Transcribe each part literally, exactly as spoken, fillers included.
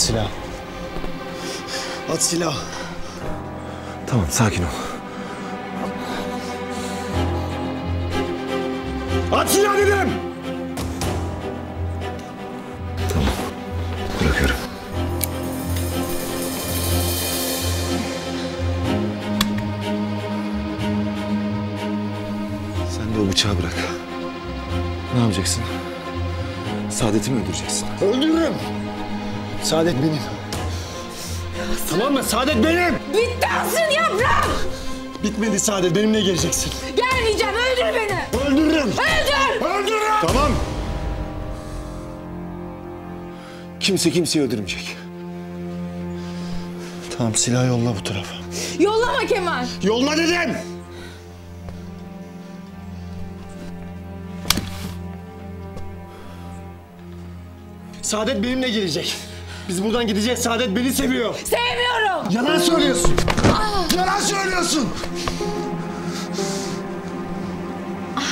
silah. At silah. Tamam, sakin ol. At silah dedim! Tamam, bırakıyorum. Sen de o bıçağı bırak. Ne yapacaksın? Saadet'i mi öldüreceksin? Öldürürüm! Saadet benim. Asıl. Tamam mı? Saadet benim! Bitti Asıl, yaprak! Bitmedi Saadet, benimle geleceksin. Gelmeyeceğim, öldür beni! Öldürürüm! Öldür! Öldürürüm! Tamam! Kimse kimseyi öldürmeyecek. Tamam, silahı yolla bu tarafa. Yollama Kemal! Yolla dedim! Saadet benimle gelecek. Biz buradan gideceğiz. Saadet beni seviyor. Sevmiyorum. Yalan söylüyorsun. Ah. Yalan söylüyorsun. Ah.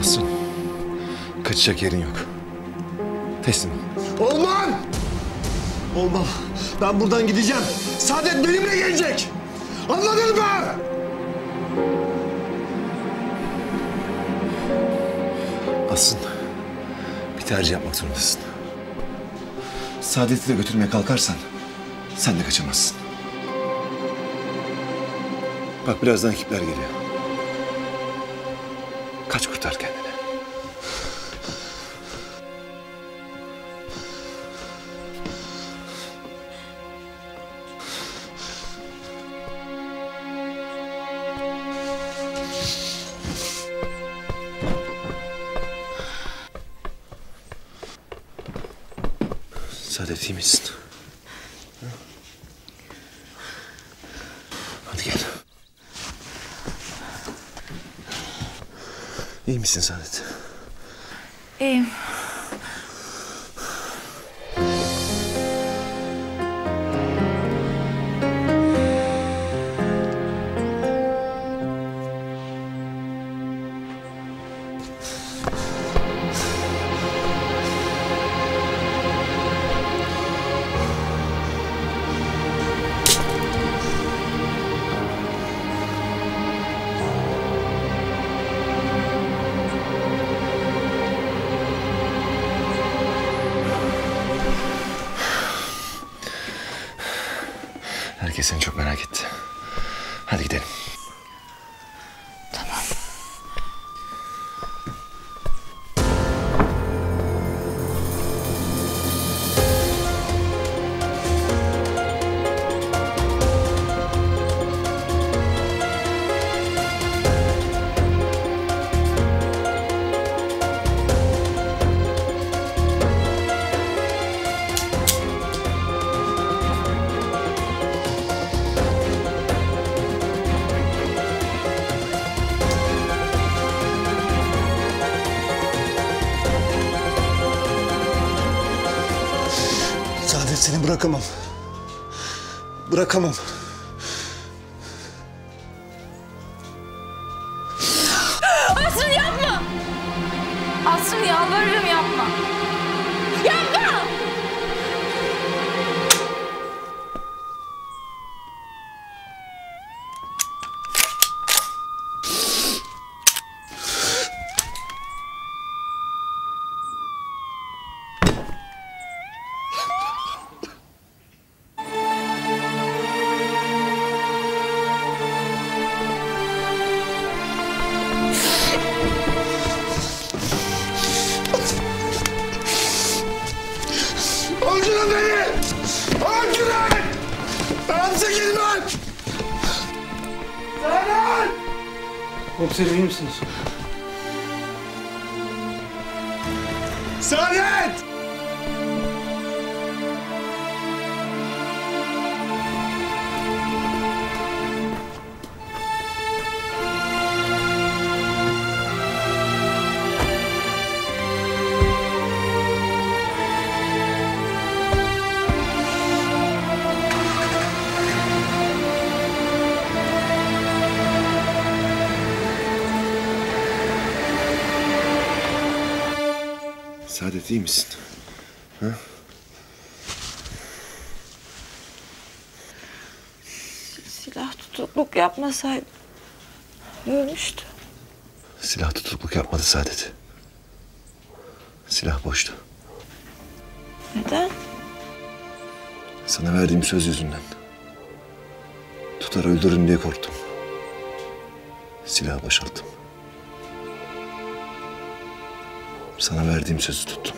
Asıl kaçacak yerin yok. Teslim. Olmam. Olmam. Ben buradan gideceğim. Saadet benimle gelecek. Anladın mı? Asıl bir tercih yapmak zorundasın. Saadet'i de götürmeye kalkarsan sen de kaçamazsın. Bak birazdan ekipler geliyor. Kaç, kurtar kendini. Saadet, iyi misin? Hadi gel. İyi misin Saadet? İyiyim. Herkes seni çok merak etti. Hadi gidelim. Tamam. Seni bırakamam. Bırakamam. Asrın yapma! Asrın yalvarırım yapma. Yapma! Komiserim, iyi misiniz? Saadet! Saadet, iyi misin? Ha? Silah tutukluk yapmasaydı ölmüştü. Silah tutukluk yapmadı Saadet. Silah boştu. Neden? Sana verdiğim söz yüzünden. Tutar öldürün diye korktum. Silahı boşalttım. Sana verdiğim sözü tuttum.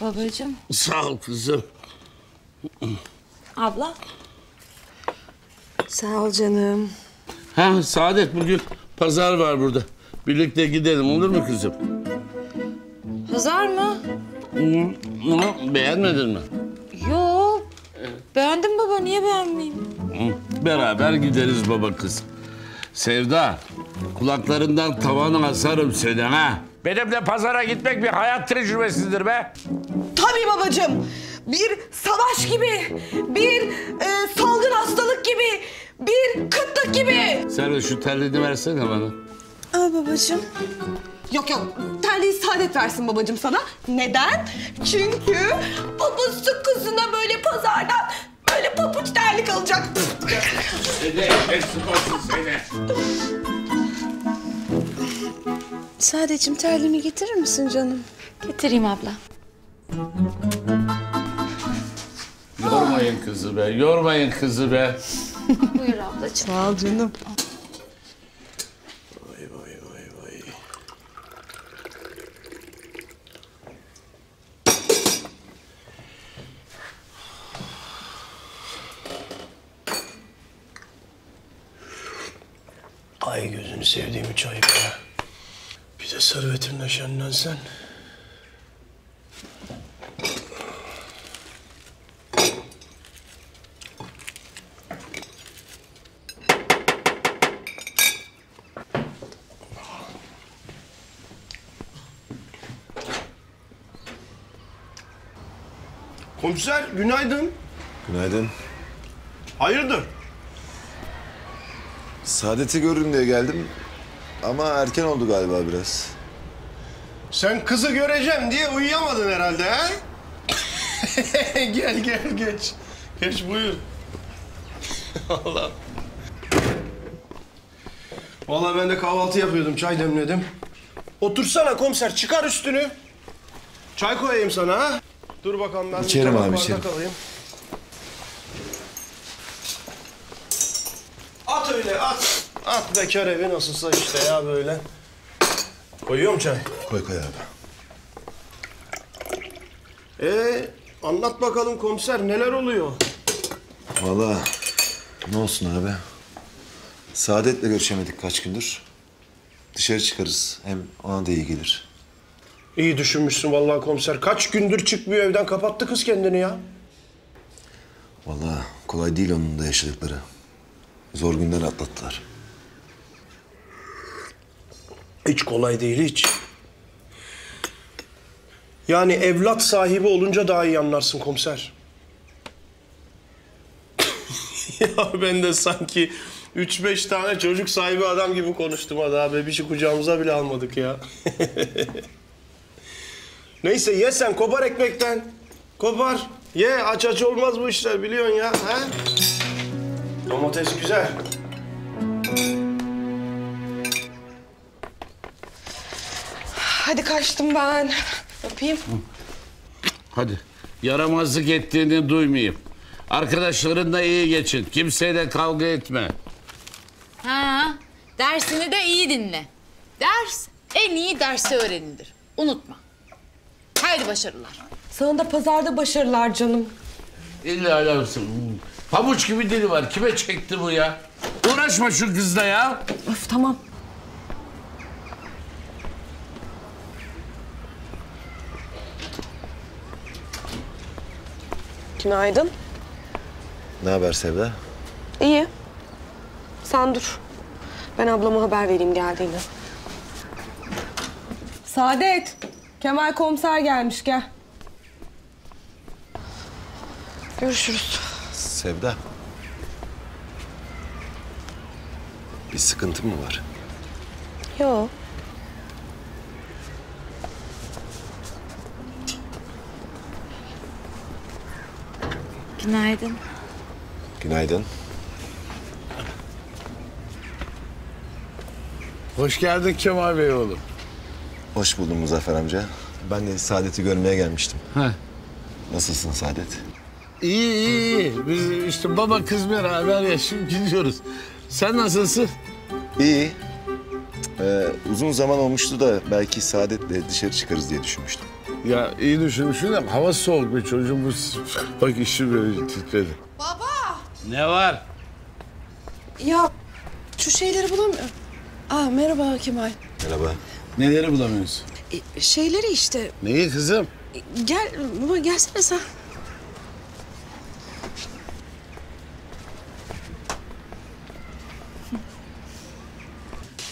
Babacığım. Sağ ol kızım. Abla. Sağ ol canım. Ha Saadet, bugün pazar var burada. Birlikte gidelim, olur mu kızım? Pazar mı? Hı. Beğenmedin mi? Yok. Beğendim baba, niye beğenmeyeyim? Beraber gideriz baba kız. Sevda, kulaklarından tavanı asarım seni ha. Benimle pazara gitmek bir hayat tecrübesidir be. Tabii babacığım. Bir savaş gibi, bir e, salgın hastalık gibi, bir kıtlık gibi. Servet, şu terliğini versene bana. Al babacığım. Yok yok, terliği Saadet versin babacığım sana. Neden? Çünkü babası kızına böyle pazardan böyle papuç terlik alacak. Sede, eşsin olsun sede. Sadeciğim, terliğimi getirir misin canım? Getireyim abla. Yormayın kızı be, yormayın kızı be. Buyur ablacığım. Sağ ol canım. Vay vay vay vay. Ay gözünü sevdiğim üç ay be. Bir de servetimle şenlensen. Komiser, günaydın. Günaydın. Hayırdır? Saadet'i görürüm diye geldim. Ama erken oldu galiba biraz. Sen kızı göreceğim diye uyuyamadın herhalde ha? He? Gel gel geç. Geç buyur. Allah. Vallahi ben de kahvaltı yapıyordum, çay demledim. Otursana komiser, çıkar üstünü. Çay koyayım sana ha? Dur bakalım ben içerim bir tane bardak alayım. At öyle at. At be kerevi, nasılsa işte ya böyle. Koyuyor mu çay? Koy koy abi. Ee, anlat bakalım komiser, neler oluyor? Vallahi ne olsun abi. Saadet'le görüşemedik kaç gündür. Dışarı çıkarız, hem ona da iyi gelir. İyi düşünmüşsün vallahi komiser. Kaç gündür çıkmıyor evden, kapattı kız kendini ya. Vallahi kolay değil onun da yaşadıkları. Zor günler atlattılar. Hiç kolay değil, hiç. Yani evlat sahibi olunca daha iyi anlarsın komiser. Ya ben de sanki üç beş tane çocuk sahibi adam gibi konuştum hadi abi. Bir şey kucağımıza bile almadık ya. Neyse ye sen, kopar ekmekten. Kopar. Ye, aç aç olmaz bu işler biliyorsun ya. He? Domates güzel. Hadi kaçtım ben. Öpeyim. Hadi. Yaramazlık ettiğini duymayayım. Arkadaşlarınla iyi geçin. Kimseyle kavga etme. Ha, dersini de iyi dinle. Ders en iyi dersi öğrenilir. Unutma. Haydi başarılar. Sana da pazarda başarılar canım. İlla alamsın. Pabuç gibi dili var. Kime çekti bu ya? Uğraşma şu kızla ya. Öf tamam. Günaydın. Ne haber Sevda? İyi. Sen dur. Ben ablama haber vereyim geldiğini. Saadet, Kemal komiser gelmiş, gel. Görüşürüz. Sevda. Bir sıkıntı mı var? Yok. Günaydın. Günaydın. Hoş geldin Kemal Bey oğlum. Hoş buldum Muzaffer amca. Ben de Saadet'i görmeye gelmiştim. He. Nasılsın Saadet? İyi, iyi, iyi. Biz işte baba kız beraber yaşayıp gidiyoruz. Sen nasılsın? İyi. Ee, uzun zaman olmuştu da belki Saadet'le dışarı çıkarız diye düşünmüştüm. Ya iyi düşünmüşsün ama hava soğuk bir çocuğumuz. Bak işi böyle titredi. Baba! Ne var? Ya şu şeyleri bulamıyorum. Aa, merhaba Kemal. Merhaba. Neleri bulamıyorsun? E, şeyleri işte. Neyi kızım? E, gel baba, gelsene sen.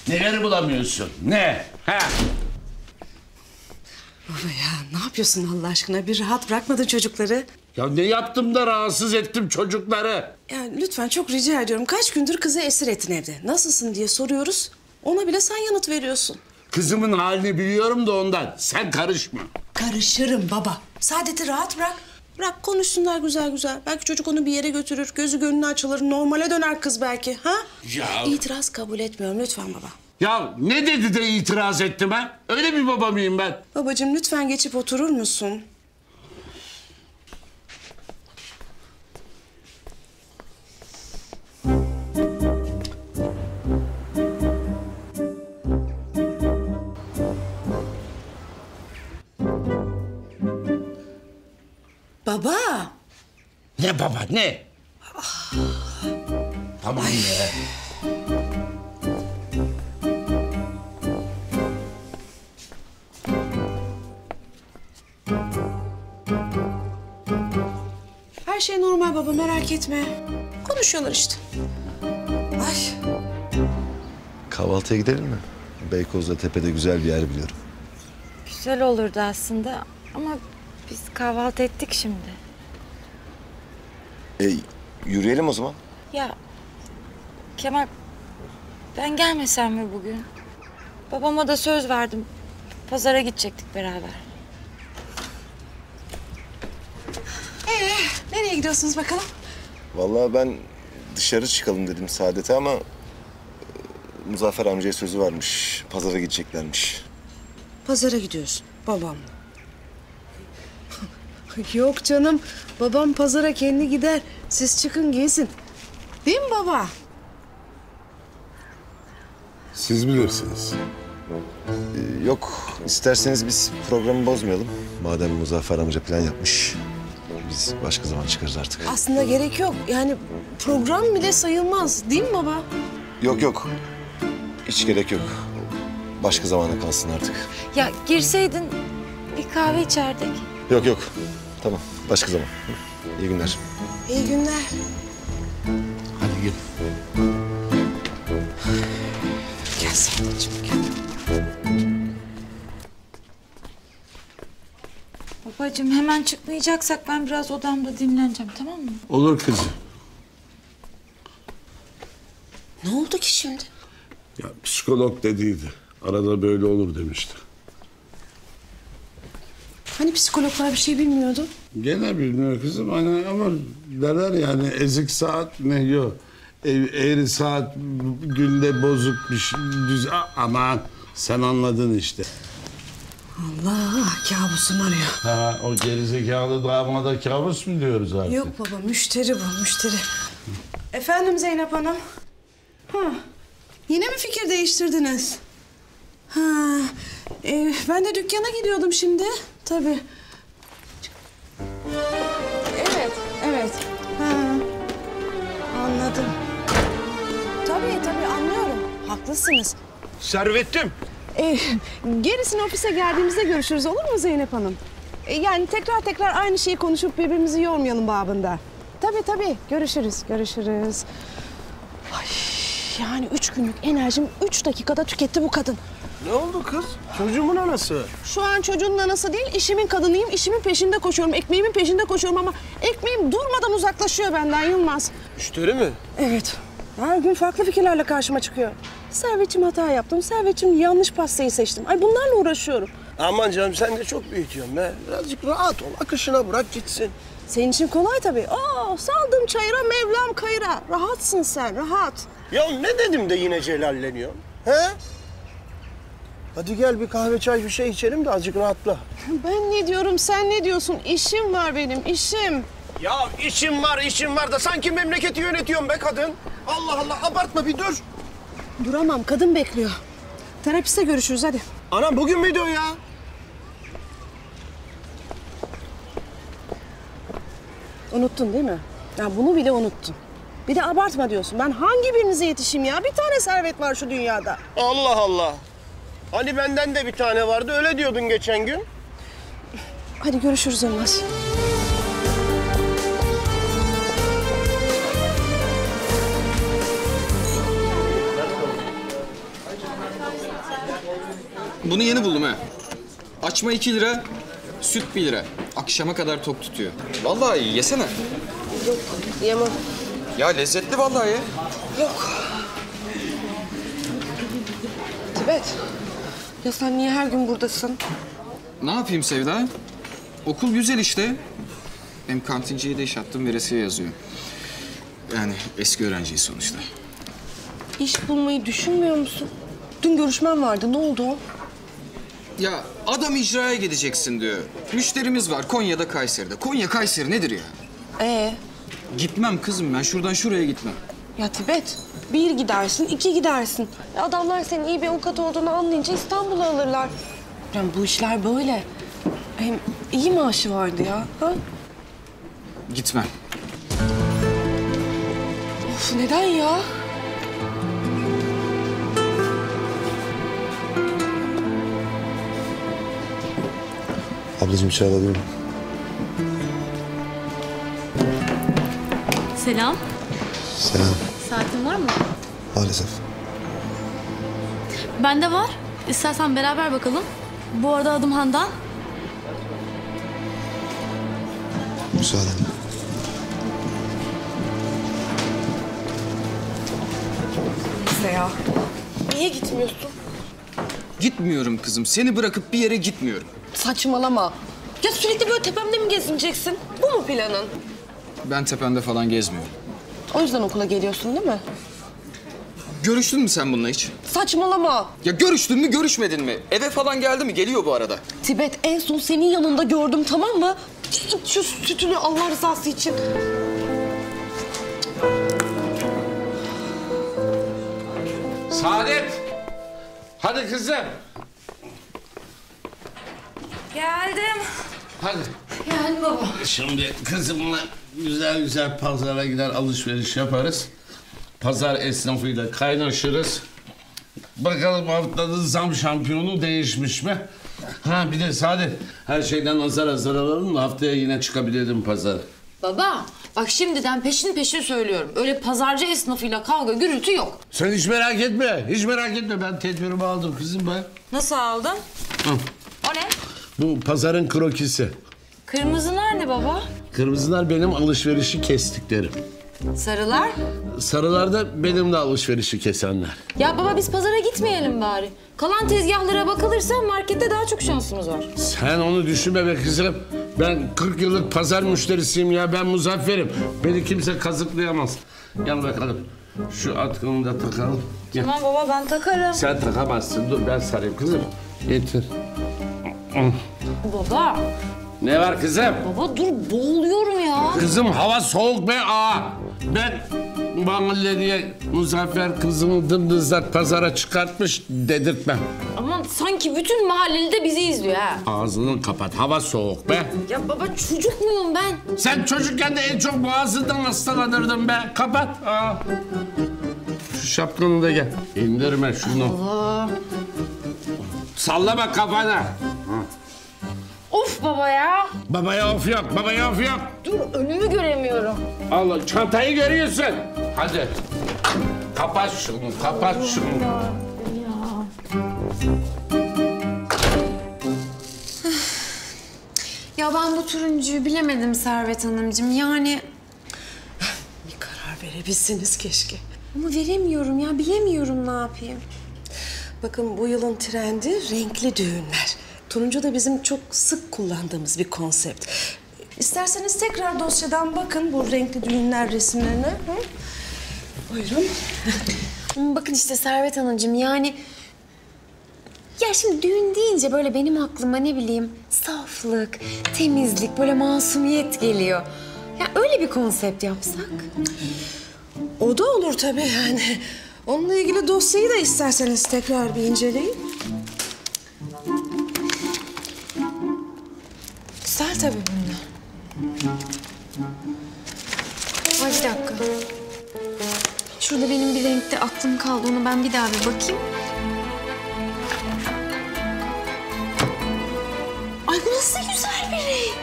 Neleri bulamıyorsun? Ne? Ha? Baba ya, ne yapıyorsun Allah aşkına? Bir rahat bırakmadın çocukları. Ya ne yaptım da rahatsız ettim çocukları? Ya lütfen, çok rica ediyorum. Kaç gündür kızı esir ettin evde. Nasılsın diye soruyoruz. Ona bile sen yanıt veriyorsun. Kızımın halini biliyorum da ondan. Sen karışma. Karışırım baba. Saadet'i rahat bırak. Bırak konuşsunlar güzel güzel. Belki çocuk onu bir yere götürür. Gözü gönlü açılır. Normale döner kız belki. Ha? Ya. İtiraz kabul etmiyorum lütfen baba. Ya ne dedi de itiraz ettim ha? Öyle bir baba mıyım ben? Babacığım lütfen geçip oturur musun? Baba. Ne baba ne? Ah. Tamam ya. Her şey normal baba, merak etme. Konuşuyorlar işte. Ay. Kahvaltıya gidelim mi? Beykoz'da tepede güzel bir yer biliyorum. Güzel olurdu aslında ama biz kahvaltı ettik şimdi. E, yürüyelim o zaman. Ya Kemal, ben gelmesem mi bugün? Babama da söz verdim. Pazara gidecektik beraber. Ee, nereye gidiyorsunuz bakalım? Vallahi ben dışarı çıkalım dedim Saadet'e ama Muzaffer amcaya sözü varmış. Pazara gideceklermiş. Pazara gidiyorsun babamla. Yok canım, babam pazara kendi gider. Siz çıkın gezin. Değil mi baba? Siz bilirsiniz. Ee, yok, isterseniz biz programı bozmayalım. Madem Muzaffer amca plan yapmış, biz başka zaman çıkarız artık. Aslında gerek yok. Yani program bile sayılmaz. Değil mi baba? Yok yok, hiç gerek yok. Başka zamana kalsın artık. Ya girseydin bir kahve içerdik. Yok yok. Tamam, başka zaman. İyi günler. İyi günler. Hadi gel. Gel Saadet'cim, gel. Babacığım, hemen çıkmayacaksak ben biraz odamda dinleneceğim, tamam mı? Olur kızım. Ne oldu ki şimdi? Ya psikolog dediydi. Arada böyle olur demişti. Hani psikologlar bir şey bilmiyordu? Gene bilmiyor kızım hani, ama derler yani ezik saat ne yok. E, eğri saat günde bozuk bir şey, düz... Aman sen anladın işte. Allah, kabusum arıyor. Ha, o gerizekalı damada kabus mu diyoruz artık? Yok baba, müşteri bu, müşteri. Hı. Efendim Zeynep Hanım? Ha, yine mi fikir değiştirdiniz? Ha, e, ben de dükkana gidiyordum şimdi. Tabii. Evet, evet. Ha. Anladım. Tabii, tabii anlıyorum. Haklısınız. Servet'cim. Ee, gerisini ofise geldiğimizde görüşürüz, olur mu Zeynep Hanım? Ee, yani tekrar tekrar aynı şeyi konuşup birbirimizi yormayalım babında. Tabii tabii. Görüşürüz, görüşürüz. Ay, yani üç günlük enerjim üç dakikada tüketti bu kadın. Ne oldu kız? Çocuğumun anası. Şu an çocuğun anası değil, işimin kadınıyım. İşimin peşinde koşuyorum, ekmeğimin peşinde koşuyorum ama... ...ekmeğim durmadan uzaklaşıyor benden Yılmaz. Müşteri mi? Evet. Her gün farklı fikirlerle karşıma çıkıyor. Servet'cim hata yaptım, Servet'cim yanlış pastayı seçtim. Ay bunlarla uğraşıyorum. Aman canım sen de çok büyütüyorsun be. Birazcık rahat ol, akışına bırak gitsin. Senin için kolay tabii. Aa, saldım çayıra, Mevlam kayıra. Rahatsın sen, rahat. Ya ne dedim de yine celalleniyorsun? He? Hadi gel bir kahve, çay, bir şey içelim de azıcık rahatla. Ben ne diyorum, sen ne diyorsun? İşim var benim, işim. Ya işim var, işim var da sanki memleketi yönetiyorum be kadın. Allah Allah, abartma bir dur. Duramam, kadın bekliyor. Terapiste görüşürüz, hadi. Anam bugün müydü o ya? Unuttun değil mi? Ya bunu bile unuttun. Bir de abartma diyorsun. Ben hangi birinize yetişeyim ya? Bir tane Servet var şu dünyada. Allah Allah. Hani benden de bir tane vardı, öyle diyordun geçen gün. Hadi görüşürüz Yılmaz. Bunu yeni buldum ha. Açma iki lira, süt bir lira. Akşama kadar tok tutuyor. Vallahi yesene. Yok, yemem. Ya lezzetli vallahi ya. Yok. Tibet, ya sen niye her gün buradasın? Ne yapayım Sevda? Okul güzel işte. Hem kantinciye de iş attım, veresiye yazıyor. Yani eski öğrenciyi sonuçta. İş bulmayı düşünmüyor musun? Dün görüşmem vardı, ne oldu o? Ya adam icraya gideceksin diyor. Müşterimiz var Konya'da, Kayseri'de. Konya, Kayseri nedir ya? Ee? Gitmem kızım ben. Şuradan şuraya gitmem. Ya Tibet, bir gidersin, iki gidersin. Ya adamlar senin iyi bir avukat olduğunu anlayınca İstanbul'a alırlar. Yani bu işler böyle. Hem iyi maaşı vardı ya. Ha? Gitmem. Of neden ya? Ablacığım çay alabilirim. Selam. Selam. Saatin var mı? Maalesef. Bende var. İstersen beraber bakalım. Bu arada adım Handan. Müsaadenle. Neyse ya. Niye gitmiyorsun? Gitmiyorum kızım. Seni bırakıp bir yere gitmiyorum. Saçmalama. Ya sürekli böyle tepemde mi gezineceksin? Bu mu planın? Ben tepemde falan gezmiyorum. O yüzden okula geliyorsun değil mi? Görüştün mü sen bununla hiç? Saçmalama. Ya görüştün mü görüşmedin mi? Eve falan geldi mi? Geliyor bu arada. Tibet en son senin yanında gördüm tamam mı? İç şu sütünü Allah rızası için. Saadet. Hadi kızım. Geldim. Hadi. Gel baba. Şimdi kızımla güzel güzel pazara gider alışveriş yaparız. Pazar esnafıyla kaynaşırız. Bakalım haftanın zam şampiyonu değişmiş mi? Ha bir de Saadet her şeyden azar azar alalım da haftaya yine çıkabilirim pazara. Baba bak şimdiden peşin peşin söylüyorum. Öyle pazarcı esnafıyla kavga gürültü yok. Sen hiç merak etme. Hiç merak etme ben tedbirimi aldım kızım ben. Nasıl aldın? Hı. O ne? Bu pazarın krokisi. Kırmızılar ne baba? Kırmızılar benim alışverişi kestiklerim. Sarılar? Sarılar da benimle alışverişi kesenler. Ya baba biz pazara gitmeyelim bari. Kalan tezgahlara bakılırsa markette daha çok şansımız var. Sen onu düşünme be kızım. Ben kırk yıllık pazar müşterisiyim ya. Ben Muzaffer'im. Beni kimse kazıklayamaz. Gel bakalım. Şu atkını da takalım. Gel. Tamam baba ben takarım. Sen takamazsın. Dur ben sarayım kızım. Getir. Baba. Ne var kızım? Baba dur boğuluyorum ya. Kızım hava soğuk be aa. Ben Bangıl'le diye Muzaffer kızımı dımdızlak pazara çıkartmış dedirtmem. Aman sanki bütün mahalleli de bizi izliyor ha. Ağzını kapat hava soğuk be. Ya baba çocuk muyum ben? Sen çocukken de en çok boğazından hastalanırdın be. Kapat. Aa. Şu şapkanı da gel. İndirme şunu. Allah. Sallama kafana. Of babaya. Babaya of yok, babaya of yok. Dur, önümü göremiyorum. Allah, çantayı görüyorsun. Hadi. Kapat şunu, kapat şunu. Ya, ya ben bu turuncuyu bilemedim Servet Hanımcığım. Yani bir karar verebilsiniz keşke. Ama veremiyorum ya, bilemiyorum ne yapayım. Bakın bu yılın trendi renkli düğünler. Turuncu da bizim çok sık kullandığımız bir konsept. İsterseniz tekrar dosyadan bakın bu renkli düğünler resimlerine. Hı? Buyurun. Bakın işte Servet Hanımcığım yani... Ya şimdi düğün deyince böyle benim aklıma ne bileyim saflık, temizlik, böyle masumiyet geliyor. Ya öyle bir konsept yapsak. O da olur tabii yani. Onunla ilgili dosyayı da isterseniz tekrar bir inceleyin. Güzel tabii bunlar. Ay bir dakika. Şurada benim bir renkte aklım kaldı. Onu ben bir daha bir bakayım. Ay bu nasıl güzel bir renk.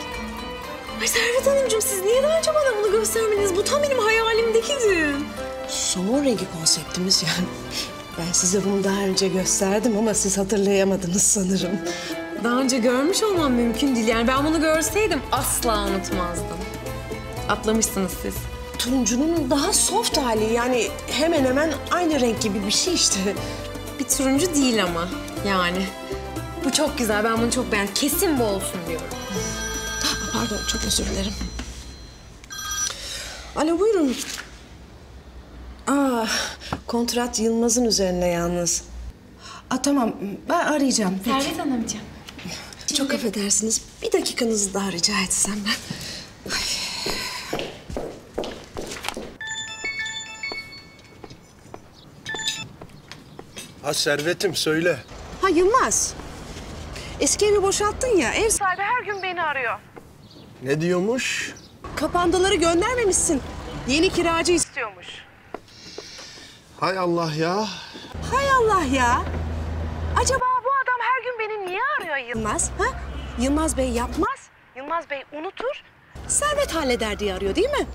Ay Servet Hanımcığım siz niye daha önce bana bunu göstermediniz? Bu tam benim hayalimdeki düğün. Somon rengi konseptimiz yani. Ben size bunu daha önce gösterdim ama siz hatırlayamadınız sanırım. Daha önce görmüş olmam mümkün değil. Yani ben bunu görseydim asla unutmazdım. Atlamışsınız siz. Turuncunun daha soft hali yani hemen hemen aynı renk gibi bir şey işte. Bir turuncu değil ama yani. Bu çok güzel, ben bunu çok beğendim. Kesin bu olsun diyorum. Pardon, çok özür dilerim. Alo, buyurun. Aa, kontrat Yılmaz'ın üzerine yalnız. Aa, tamam, ben arayacağım. Servet Hanımcığım. Çok Şimdi... affedersiniz, bir dakikanızı daha rica etsem ben. Ay. Ha Servet'im, söyle. Ha Yılmaz, eski evi boşalttın ya, ev sahibi her gün beni arıyor. Ne diyormuş? Kapandaları göndermemişsin, yeni kiracı istiyormuş. Hay Allah ya. Hay Allah ya. Acaba bu adam her gün beni niye arıyor Yılmaz? Ha? Yılmaz Bey yapmaz, Yılmaz Bey unutur, Servet halleder diye arıyor değil mi?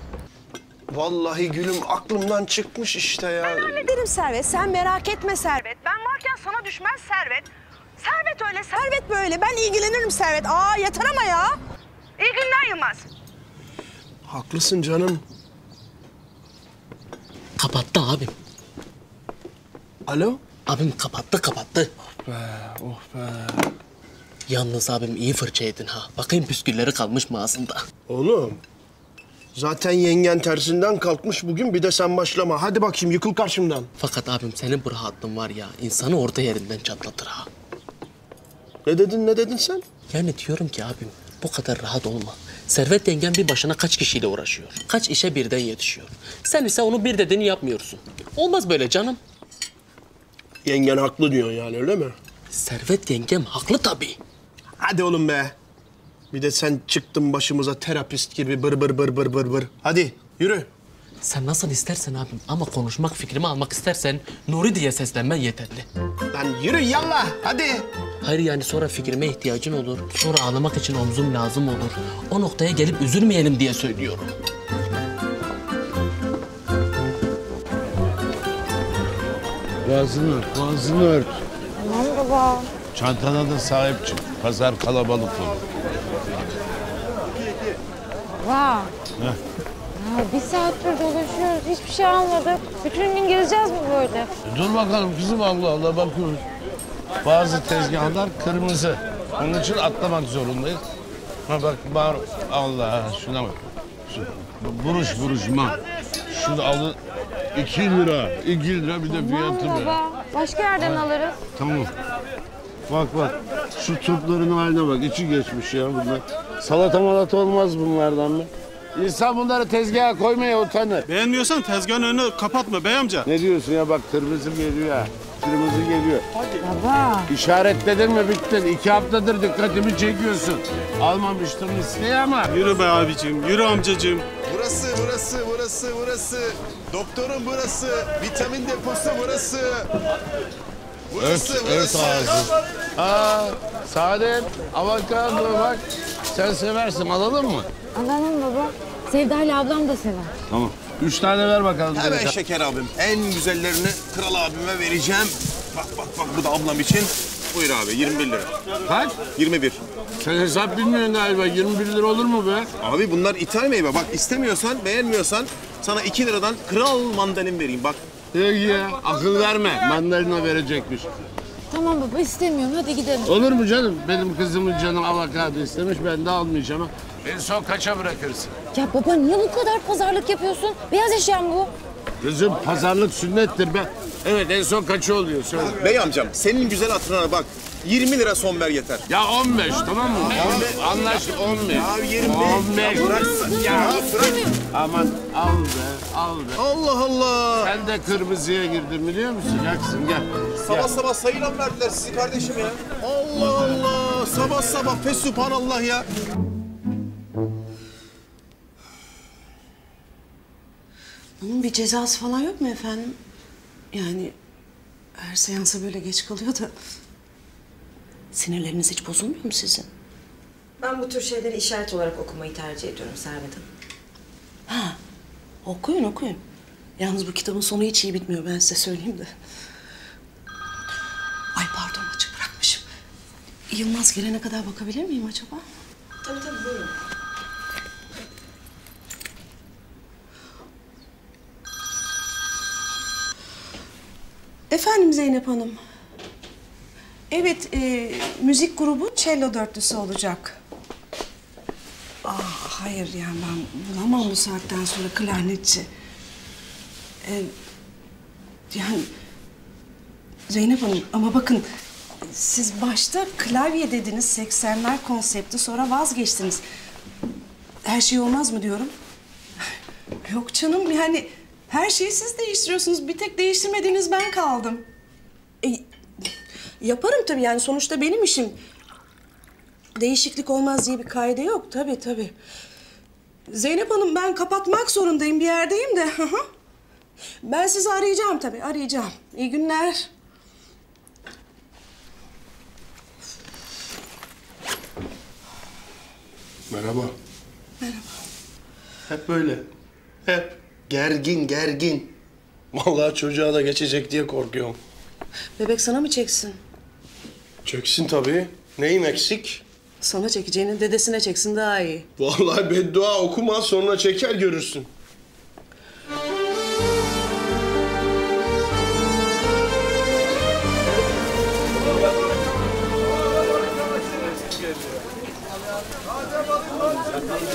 Vallahi gülüm aklımdan çıkmış işte ya. Ben hallederim Servet, sen merak etme Servet. Ben varken sana düşmez Servet. Servet öyle, Servet böyle. Ben ilgilenirim Servet. Aa yeter ama ya. İyi günler Yılmaz. Haklısın canım. Kapattı abim. Alo? Abim kapattı, kapattı. Oh be, oh be. Yalnız abim iyi fırça yedin ha. Bakayım püskülleri kalmış mı ağzında. Oğlum, zaten yengen tersinden kalkmış bugün. Bir de sen başlama. Hadi bakayım yıkıl karşımdan. Fakat abim senin bu rahatlığın var ya, insanı orta yerinden çatlatır ha. Ne dedin, ne dedin sen? Yani diyorum ki abim, bu kadar rahat olma. Servet yengen bir başına kaç kişiyle uğraşıyor? Kaç işe birden yetişiyor? Sen ise onu bir dediğini yapmıyorsun. Olmaz böyle canım. Yengen haklı diyor yani öyle mi? Servet yengem haklı tabii. Hadi oğlum be. Bir de sen çıktın başımıza terapist gibi bır bır bır bır bır bır. Hadi yürü. Sen nasıl istersen abim ama konuşmak fikrimi almak istersen Nuri diye seslenmen yeterli. Lan yürü yallah hadi. Hayır yani sonra fikrime ihtiyacın olur. Sonra ağlamak için omzum lazım olur. O noktaya gelip üzülmeyelim diye söylüyorum. Boğazını ört, boğazını ört. Tamam baba. Çantana da sahip çık. Pazar kalabalık olur. Baba. Heh. Ya bir saattir dolaşıyoruz, hiçbir şey almadık. Bütün gün gezeceğiz mi böyle? Dur bakalım kızım, Allah Allah bakıyoruz. Bazı tezgahlar kırmızı. Onun için atlamak zorundayız. Ha bak, bar... Allah şuna bak. Şu, buruş buruş man. Şunu alın. İki lira, iki lira bir de fiyatı tamam baba, be. Başka yerden ha. Alırız. Tamam. Bak bak, şu topların haline bak, içi geçmiş ya bunlar. Salata malata olmaz bunlardan mı? İnsan bunları tezgaha koymaya utanır. Beğenmiyorsan tezgahın önünü kapatma bey amca. Ne diyorsun ya bak, kırmızı geliyor ha. Kırmızı geliyor. Hadi. Baba. İşaretledin mi bittin. İki haftadır dikkatimi çekiyorsun. Almamıştım listeye ama. Yürü be abicim, yürü amcacığım. Burası, burası, burası, burası. Doktorun burası, vitamin deposu burası. Burası, evet, burası. Evet, Saadet, avokado bak. Sen seversin, alalım mı? Alalım baba. Sevda ile ablam da sever. Tamam. Üç tane ver bakalım. Hemen şeker abim. En güzellerini Kral abime vereceğim. Bak bak bak, bu da ablam için. Buyur abi, yirmi bir lira. Kaç? yirmi bir. Sen hesap bilmiyorsun galiba. yirmi bir lira olur mu be? Abi bunlar ithal meyve. Bak istemiyorsan, beğenmiyorsan sana iki liradan Kral mandalin vereyim bak. Peki ya, akıl verme. Mandalina verecekmiş. Tamam baba, istemiyorum. Hadi gidelim. Olur mu canım? Benim kızımın canım avokado istemiş. Ben de almayacağım ha. Beni son kaça bırakırsın? Ya baba niye bu kadar pazarlık yapıyorsun? Beyaz eşya mı bu? Kızım pazarlık sünnettir be. Evet, en son kaçı oluyor? Söyle. Bey amcam, senin güzel hatırına bak. yirmi lira son ver yeter. Ya on beş, tamam mı? Anlaştık, on beş. Abi yirmi beş. on beş. Ya bırak. Aman al be, al be. Allah Allah. Ben de kızmaya girdim biliyor musun? Yaksın gel. Sabah sabah sayılan verdiler sizi kardeşim ya. Allah Allah. Sabah sabah fesubhanallah ya. Bunun bir cezası falan yok mu efendim? Yani her seansa böyle geç kalıyor da sinirleriniz hiç bozulmuyor mu sizin? Ben bu tür şeyleri işaret olarak okumayı tercih ediyorum Servet Hanım. Ha, okuyun okuyun. Yalnız bu kitabın sonu hiç iyi bitmiyor, ben size söyleyeyim de. Ay pardon, açık bırakmışım. Yılmaz gelene kadar bakabilir miyim acaba? Tabii tabii, buyurun. Efendim Zeynep Hanım. Evet, e, müzik grubu cello dörtlüsü olacak. Ah, hayır yani ben bulamam bu saatten sonra klarnetçi. E, yani Zeynep Hanım ama bakın siz başta klavye dediniz, seksenler konsepti, sonra vazgeçtiniz. Her şey olmaz mı diyorum? Yok canım yani. Her şeyi siz değiştiriyorsunuz. Bir tek değiştirmediğiniz ben kaldım. E, yaparım tabii yani. Sonuçta benim işim. Değişiklik olmaz diye bir kaide yok. Tabii tabii. Zeynep Hanım ben kapatmak zorundayım. Bir yerdeyim de. Ben sizi arayacağım tabii. Arayacağım. İyi günler. Merhaba. Merhaba. Hep böyle. Hep. Gergin, gergin. Vallahi çocuğa da geçecek diye korkuyorum. Bebek sana mı çeksin? Çeksin tabii. Neyim eksik? Sana çekeceğinin dedesine çeksin daha iyi. Vallahi beddua okuma, sonra çeker görürsün.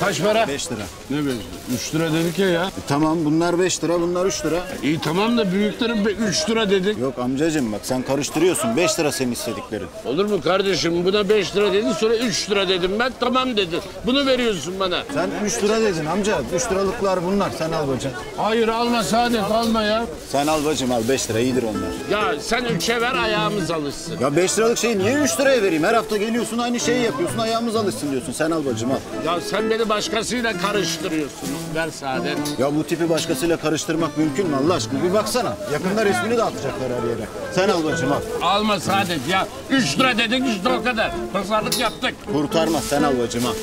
Kaç para? Beş lira. Ne beş lira? Üç lira dedik ya ya. E, tamam bunlar beş lira, bunlar üç lira. E, iyi tamam da büyüklerin üç lira dedik. Yok amcacığım bak sen karıştırıyorsun. Beş lira senin istediklerin. Olur mu kardeşim? Buna beş lira dedin, sonra üç lira dedim ben. Tamam dedi. Bunu veriyorsun bana. Sen üç lira dedin amca. Üç liralıklar bunlar. Sen al bacım. Hayır alma Saadet, alma ya. Sen al bacım al. Beş lira iyidir onlar. Ya sen üçe ver ayağımız alışsın. Ya beş liralık şeyi niye üç liraya vereyim? Her hafta geliyorsun aynı şeyi yapıyorsun. Ayağımız alışsın diyorsun. Sen al bacım al. Ya sen beni başkasıyla karıştırıyorsun. Ver Saadet. Ya bu tipi başkasıyla karıştırmak mümkün mü Allah aşkına? Bir baksana. Yakında resmini dağıtacaklar her yere. Sen al bacım al. Alma Saadet ya. Üç lira dedik, üç lira o kadar. Pazarlık yaptık. Kurtarmaz. Sen al bacım al.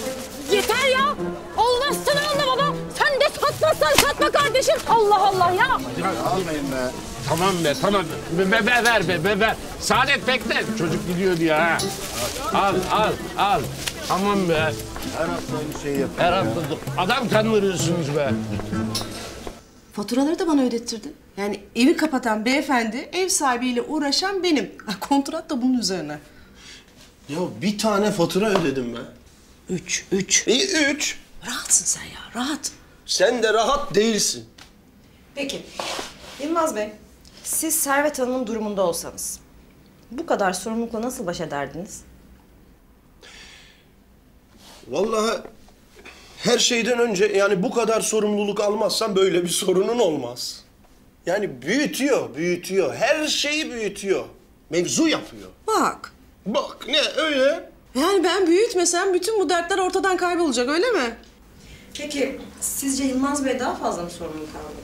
Yeter ya. Olmaz sana alma baba. Sen de satmazsan satma kardeşim. Allah Allah ya. Ya almayın be. Tamam be, tamam. Be, be, be, ver be, be, ver. Saadet bekle. Çocuk gidiyor diye ha. Al, al, al. Tamam be. Her hafta aynı şeyi yapıyor. Her hafta adam kandırıyorsunuz be. Faturaları da bana ödettirdin. Yani evi kapatan beyefendi, ev sahibiyle uğraşan benim. Kontrat da bunun üzerine. Ya bir tane fatura ödedim ben. Üç, üç. İyi, e, üç. Rahatsın sen ya, rahat. Sen de rahat değilsin. Peki, Yılmaz Bey, siz Servet Hanım'ın durumunda olsanız bu kadar sorumlulukla nasıl baş ederdiniz? Vallahi her şeyden önce yani bu kadar sorumluluk almazsan böyle bir sorunun olmaz. Yani büyütüyor, büyütüyor. Her şeyi büyütüyor. Mevzu yapıyor. Bak. Bak ne öyle? Yani ben büyütmesem bütün bu dertler ortadan kaybolacak öyle mi? Peki sizce Yılmaz Bey daha fazla mı sorumluluk aldı?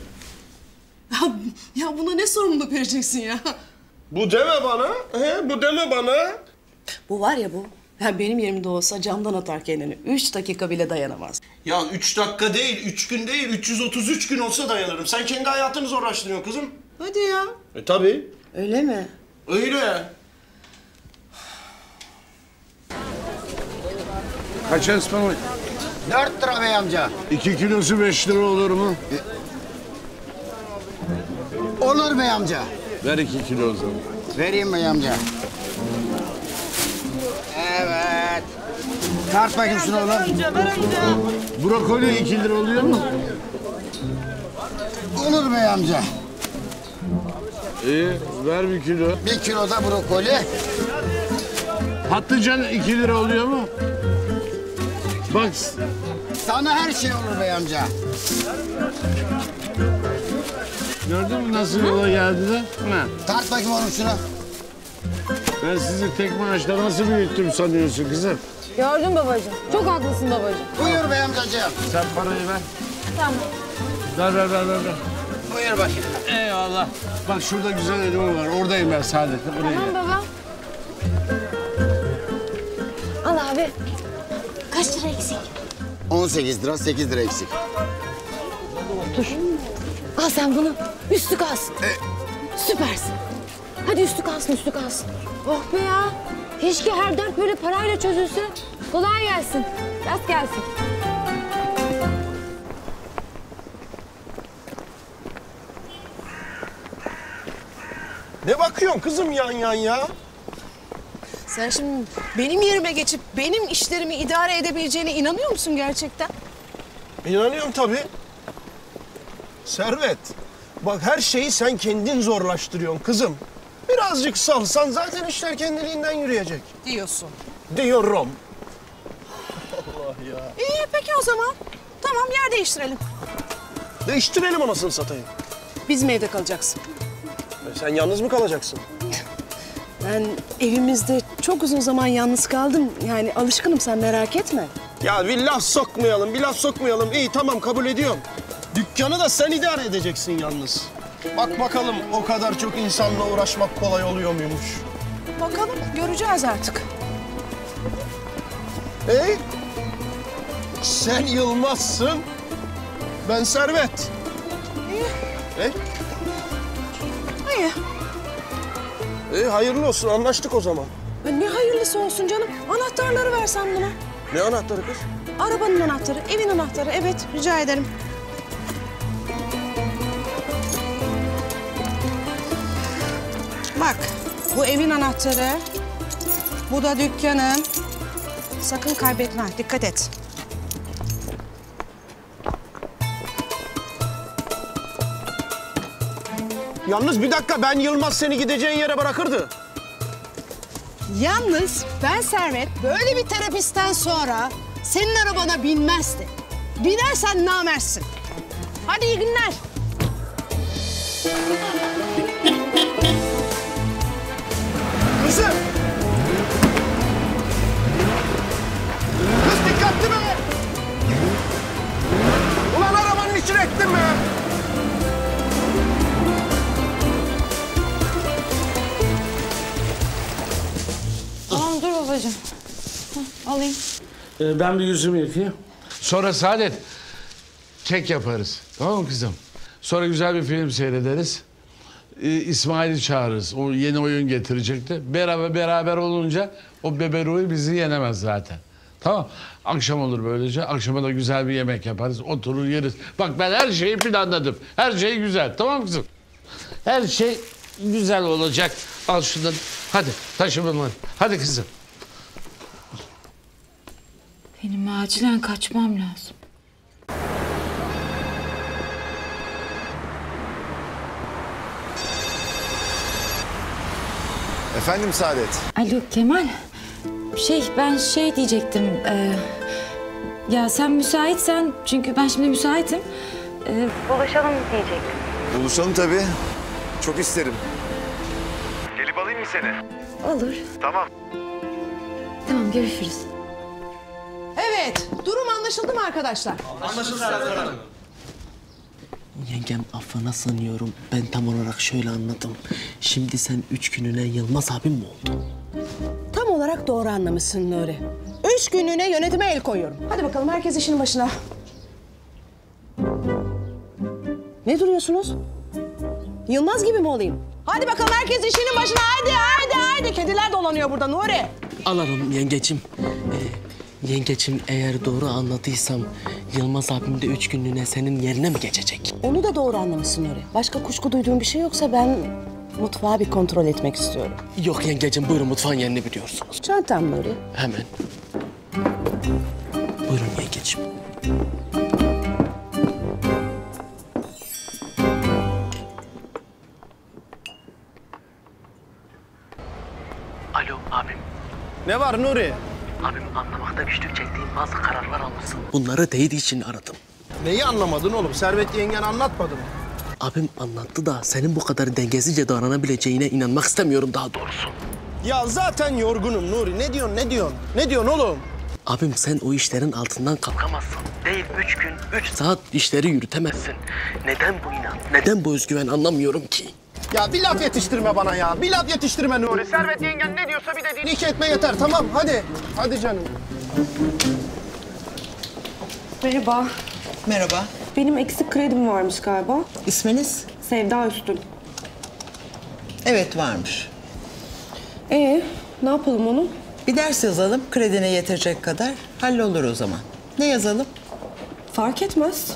Ya, ya buna ne sorumluluk vereceksin ya? Bu deme bana. He, bu deme bana. Bu var ya bu. Yani benim yerimde olsa camdan atar kendini. Üç dakika bile dayanamaz. Ya üç dakika değil, üç gün değil, üç yüz otuz üç gün olsa dayanırım. Sen kendi hayatını zorlaştırıyorsun kızım. Hadi ya. E tabii. Öyle mi? Öyle. Kaç ıspanak? Dört lira bey amca. İki kilosu beş lira olur mu? E... Olur bey amca. Ver iki kilo o zaman. Vereyim bey amca. Evet. Tart bakayım şunu oğlum. Brokoli iki lira oluyor mu? Olur bey amca. İyi, ver bir kilo. Bir kilo da brokoli. Patlıcan iki lira oluyor mu? Bak. Sana her şey olur bey amca. Gördün mü nasıl yola geldiler? Tart bakayım oğlum şunu. Ben sizi tek maaşla nasıl büyüttüm sanıyorsun kızım? Gördün babacığım. Çok haklısın babacığım. Buyur bey amcacığım. Sen parayı ver. Tamam. Ver, ver, ver, ver. Buyur bakayım. Eyvallah. Bak şurada güzel elma var. Oradayım ben Saadet'le. Tamam baba. Al abi. Kaç lira eksik? on sekiz lira, sekiz lira eksik. Dur. Al sen bunu. Üstü kalsın. E? Süpersin. Hadi üstü kalsın, üstü kalsın. Oh be ya. Keşke her dert böyle parayla çözülse. Kolay gelsin. Rast gelsin. Ne bakıyorsun kızım yan yan ya? Sen şimdi benim yerime geçip benim işlerimi idare edebileceğine inanıyor musun gerçekten? İnanıyorum tabii. Servet, bak her şeyi sen kendin zorlaştırıyorsun kızım. Birazcık salsan zaten işler kendiliğinden yürüyecek. Diyorsun. Diyorum. Allah ya. İyi peki o zaman. Tamam yer değiştirelim. Değiştirelim anasını satayım. Bizim evde kalacaksın. E sen yalnız mı kalacaksın? Ben evimizde çok uzun zaman yalnız kaldım. Yani alışkınım sen merak etme. Ya bir laf sokmayalım, bir laf sokmayalım. İyi tamam kabul ediyorum. Dükkanı da sen idare edeceksin yalnız. Bak bakalım o kadar çok insanla uğraşmak kolay oluyor muymuş? Bakalım göreceğiz artık. Ee? Sen Yılmaz'sın. Ben Servet. İyi. Ee? İyi. Ee, hayırlı olsun anlaştık o zaman. Ne hayırlısı olsun canım? Anahtarları versen buna. Ne anahtarı kız? Arabanın anahtarı, evin anahtarı. Evet rica ederim. Bak, bu evin anahtarı, bu da dükkanın. Sakın kaybetme, dikkat et. Yalnız bir dakika, ben Yılmaz seni gideceğin yere bırakırdı. Yalnız ben Servet, böyle bir terapisten sonra senin arabana binmezdi. Binersen namersin. Hadi iyi günler. Kız dikkatli be! Ulan arabanın içine ettin be! Tamam dur babacığım. Hı, alayım. Ee, ben bir yüzümü yıkayayım. Sonra Saadet kek yaparız. Tamam mı kızım? Sonra güzel bir film seyrederiz. İsmail'i çağırırız. O yeni oyun getirecekti. Beraber beraber olunca o beberuyu bizi yenemez zaten. Tamam. Akşam olur böylece. Akşama da güzel bir yemek yaparız. Oturur yeriz. Bak ben her şeyi planladım. Her şey güzel. Tamam kızım? Her şey güzel olacak. Al şundan. Hadi taşı bunları. Hadi kızım. Benim acilen kaçmam lazım. Efendim Saadet. Alo Kemal. Şey ben şey diyecektim. E, ya sen müsaitsen çünkü ben şimdi müsaitim. E, buluşalım diyecektim. Buluşalım tabii. Çok isterim. Gelip alayım mı seni? Olur. Tamam. Tamam görüşürüz. Evet durum anlaşıldı mı arkadaşlar? Anlaşıldı arkadaşlar. Yengem affına sanıyorum. Ben tam olarak şöyle anladım. Şimdi sen üç gününe Yılmaz abim mi oldun? Tam olarak Çok doğru anlamışsın Nuri. Üç günlüğüne yönetime el koyuyorum. Hadi bakalım herkes işinin başına. Ne duruyorsunuz? Yılmaz gibi mi olayım? Hadi bakalım herkes işinin başına. Hadi, hadi, hadi. Kediler dolanıyor burada Nuri. Alalım yengecim. Ee, yengecim eğer doğru anladıysam Yılmaz abim de üç günlüğüne senin yerine mi geçecek? Onu da doğru anlamışsın Nuri. Başka kuşku duyduğun bir şey yoksa ben mutfağı bir kontrol etmek istiyorum. Yok yengecim buyurun mutfağın yerini biliyorsunuz. Çantam Nuri. Hemen. Buyurun yengecim. Alo abim. Ne var Nuri? Abim anlamakta güçlük çektiğim bazı kararlar almışsın. Bunları teyit için aradım. Neyi anlamadın oğlum? Servet yengen anlatmadı mı? Abim anlattı da senin bu kadar dengesizce davranabileceğine inanmak istemiyorum daha doğrusu. Ya zaten yorgunum Nuri. Ne diyorsun, ne diyorsun? Ne diyorsun oğlum? Abim sen o işlerin altından kalkamazsın. Değil üç gün, üç saat işleri yürütemezsin. Neden bu inat? Neden bu özgüven anlamıyorum ki? Ya bir laf yetiştirme bana ya. Bir laf yetiştirme Nuri. Servet yengen ne diyorsa bir dediğini iki etme yeter. Tamam hadi. Hadi canım. Merhaba. Merhaba. Benim eksik kredim varmış galiba. İsminiz? Sevda Üstün. Evet varmış. Ee, ne yapalım onu? Bir ders yazalım, kredine yetecek kadar hallolur o zaman. Ne yazalım? Fark etmez.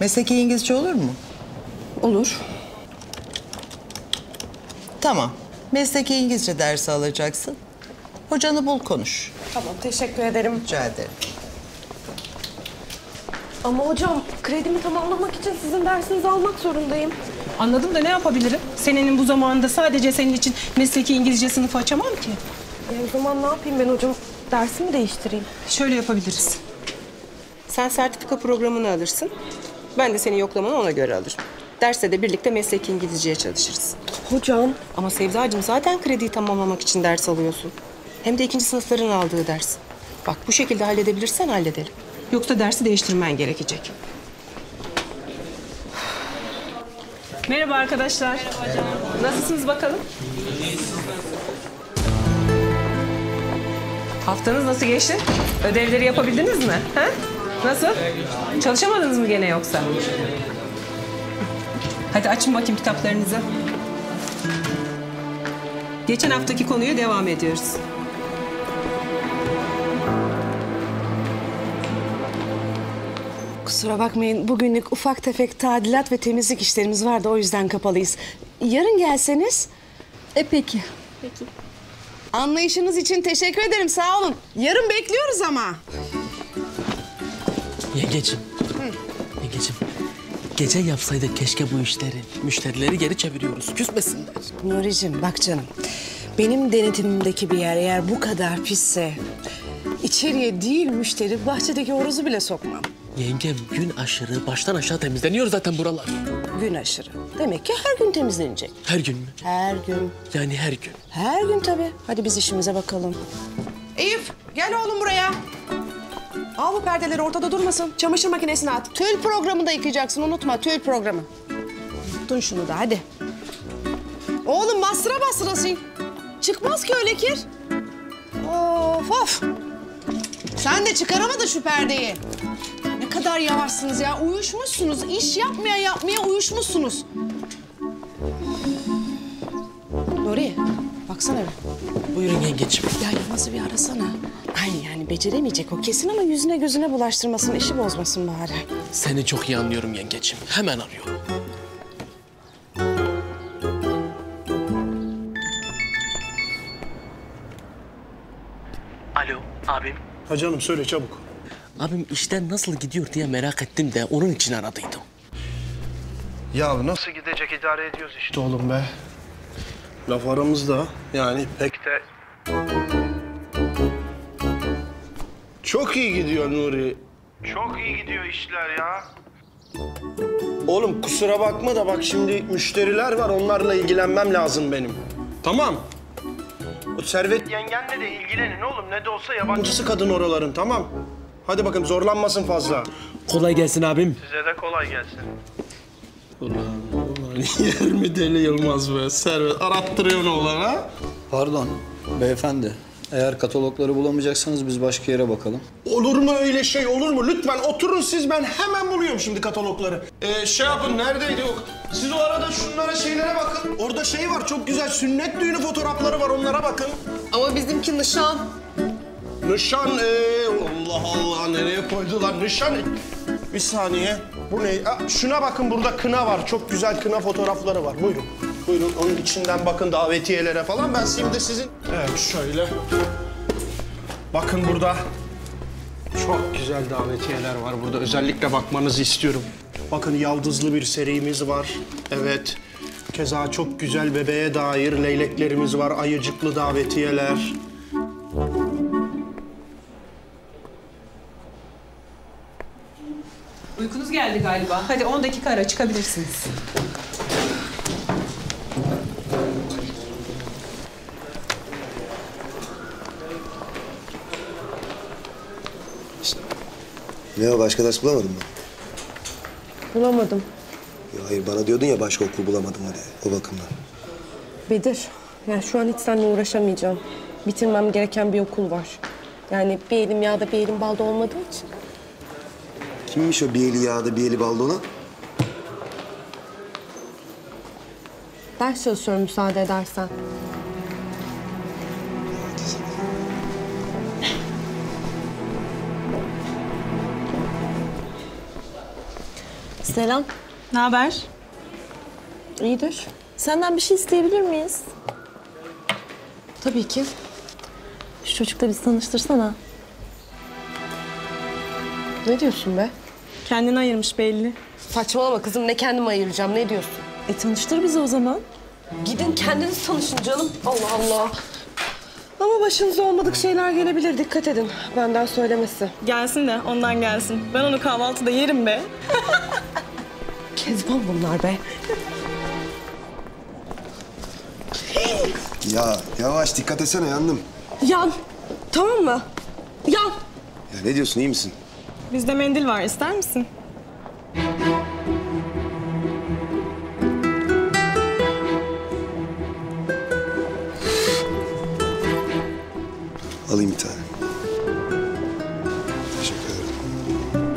Mesleki İngilizce olur mu? Olur. Tamam. Mesleki İngilizce dersi alacaksın. Hocanı bul konuş. Tamam, teşekkür ederim. Rica ederim. Ama hocam, kredimi tamamlamak için sizin dersinizi almak zorundayım. Anladım da ne yapabilirim? Senenin bu zamanında sadece senin için mesleki İngilizce sınıfı açamam ki. Ya o zaman ne yapayım ben hocam? Dersimi değiştireyim. Şöyle yapabiliriz. Sen sertifika programını alırsın. Ben de senin yoklamanı ona göre alırım. Derste de birlikte mesleki İngilizceye çalışırız. Hocam. Ama Sevdacığım zaten krediyi tamamlamak için ders alıyorsun. Hem de ikinci sınıfların aldığı ders. Bak bu şekilde halledebilirsen halledelim. Yoksa dersi değiştirmen gerekecek. Merhaba arkadaşlar. Merhaba hocam. Nasılsınız bakalım? Haftanız nasıl geçti? Ödevleri yapabildiniz mi? Ha? Nasıl? Çalışamadınız mı gene yoksa? Hadi açın bakayım kitaplarınızı. Geçen haftaki konuya devam ediyoruz. Kusura bakmayın, bugünlük ufak tefek tadilat ve temizlik işlerimiz vardı, o yüzden kapalıyız. Yarın gelseniz... E peki. Peki. Anlayışınız için teşekkür ederim, sağ olun. Yarın bekliyoruz ama. Yengeciğim. Hı. Yengeciğim. Gece yapsaydık keşke bu işleri. Müşterileri geri çeviriyoruz, küsmesinler. Nuri'cim bak canım. Benim denetimimdeki bir yer eğer bu kadar pisse... ...içeriye değil müşteri, bahçedeki horozu bile sokmam. Yengem gün aşırı baştan aşağı temizleniyor zaten buralar. Gün aşırı. Demek ki her gün temizlenecek. Her gün mü? Her gün. Yani her gün. Her gün tabii. Hadi biz işimize bakalım. Eyüp gel oğlum buraya. Al bu perdeleri ortada durmasın. Çamaşır makinesine at. Tül programı da yıkayacaksın unutma tül programı. Unuttun şunu da hadi. Oğlum bastıra bastırasın. Çıkmaz ki öyle kir. Of of. Sen de çıkaramadın şu perdeyi. Ne kadar yavaşsınız ya, uyuşmuşsunuz. İş yapmaya yapmaya uyuşmuşsunuz. Nuri, baksana bir. Buyurun yengeciğim. Ya Yılmaz'ı bir arasana. Ay yani beceremeyecek o kesin ama yüzüne gözüne bulaştırmasın, işi bozmasın bari. Seni çok iyi anlıyorum yengeciğim. Hemen arıyorum. Alo, abim. Ha canım, söyle çabuk. Abim işten nasıl gidiyor diye merak ettim de onun için aradıydım. Ya nasıl gidecek idare ediyoruz işte oğlum be. Laf aramızda yani pek de... Çok iyi gidiyor Nuri. Çok iyi gidiyor işler ya. Oğlum kusura bakma da bak şimdi müşteriler var onlarla ilgilenmem lazım benim. Tamam. O Servet yengenle de ilgilenin oğlum ne de olsa yabancısı kadın oraların tamam. Hadi bakayım zorlanmasın fazla. Kolay gelsin abim. Size de kolay gelsin. Ulan, ulan yirmi deli Yılmaz be Servet. Arattırıyorsun oğlan ha? Pardon beyefendi. Eğer katalogları bulamayacaksanız biz başka yere bakalım. Olur mu öyle şey, olur mu? Lütfen oturun siz, ben hemen buluyorum şimdi katalogları. Ee, şey yapın, neredeydi yok? Siz o arada şunlara, şeylere bakın. Orada şey var, çok güzel sünnet düğünü fotoğrafları var, onlara bakın. Ama bizimki nişan. Nişan, ee, Allah Allah, nereye koydular nişan? Bir saniye, bu ne? Aa, şuna bakın, burada kına var, çok güzel kına fotoğrafları var, buyurun. Buyurun, onun içinden bakın davetiyelere falan. Ben şimdi sizin... Evet, şöyle. Bakın burada çok güzel davetiyeler var burada. Özellikle bakmanızı istiyorum. Bakın yaldızlı bir serimiz var. Evet. Keza çok güzel bebeğe dair leyleklerimiz var. Ayıcıklı davetiyeler. Uykunuz geldi galiba. Hadi on dakika ara, çıkabilirsiniz. Ne o, başka ders bulamadın mı? Bulamadım. Ya hayır, bana diyordun ya başka okul bulamadım hadi, o bakımdan. Bedir, yani şu an hiç seninle uğraşamayacağım. Bitirmem gereken bir okul var. Yani bir elim yağda, bir elim balda olmadığı için. Kimmiş o bir eli yağda, bir eli balda olan? Ders çalışıyorum, müsaade edersen. Selam. Ne haber? İyidir. Senden bir şey isteyebilir miyiz? Tabii ki. Şu çocukla bizi tanıştırsana. Ne diyorsun be? Kendini ayırmış belli. Saçmalama kızım, ne kendimi ayıracağım, ne diyorsun? E tanıştır bizi o zaman. Gidin kendiniz tanışın canım. Allah Allah. Ama başınıza olmadık şeyler gelebilir, dikkat edin. Benden söylemesi. Gelsin de ondan gelsin. Ben onu kahvaltıda yerim be. Kezban bunlar be. Ya yavaş, dikkat etsene, yandım. Yan, tamam mı? Yan. Ya ne diyorsun, iyi misin? Bizde mendil var, ister misin? Alayım bir tane. Teşekkür ederim.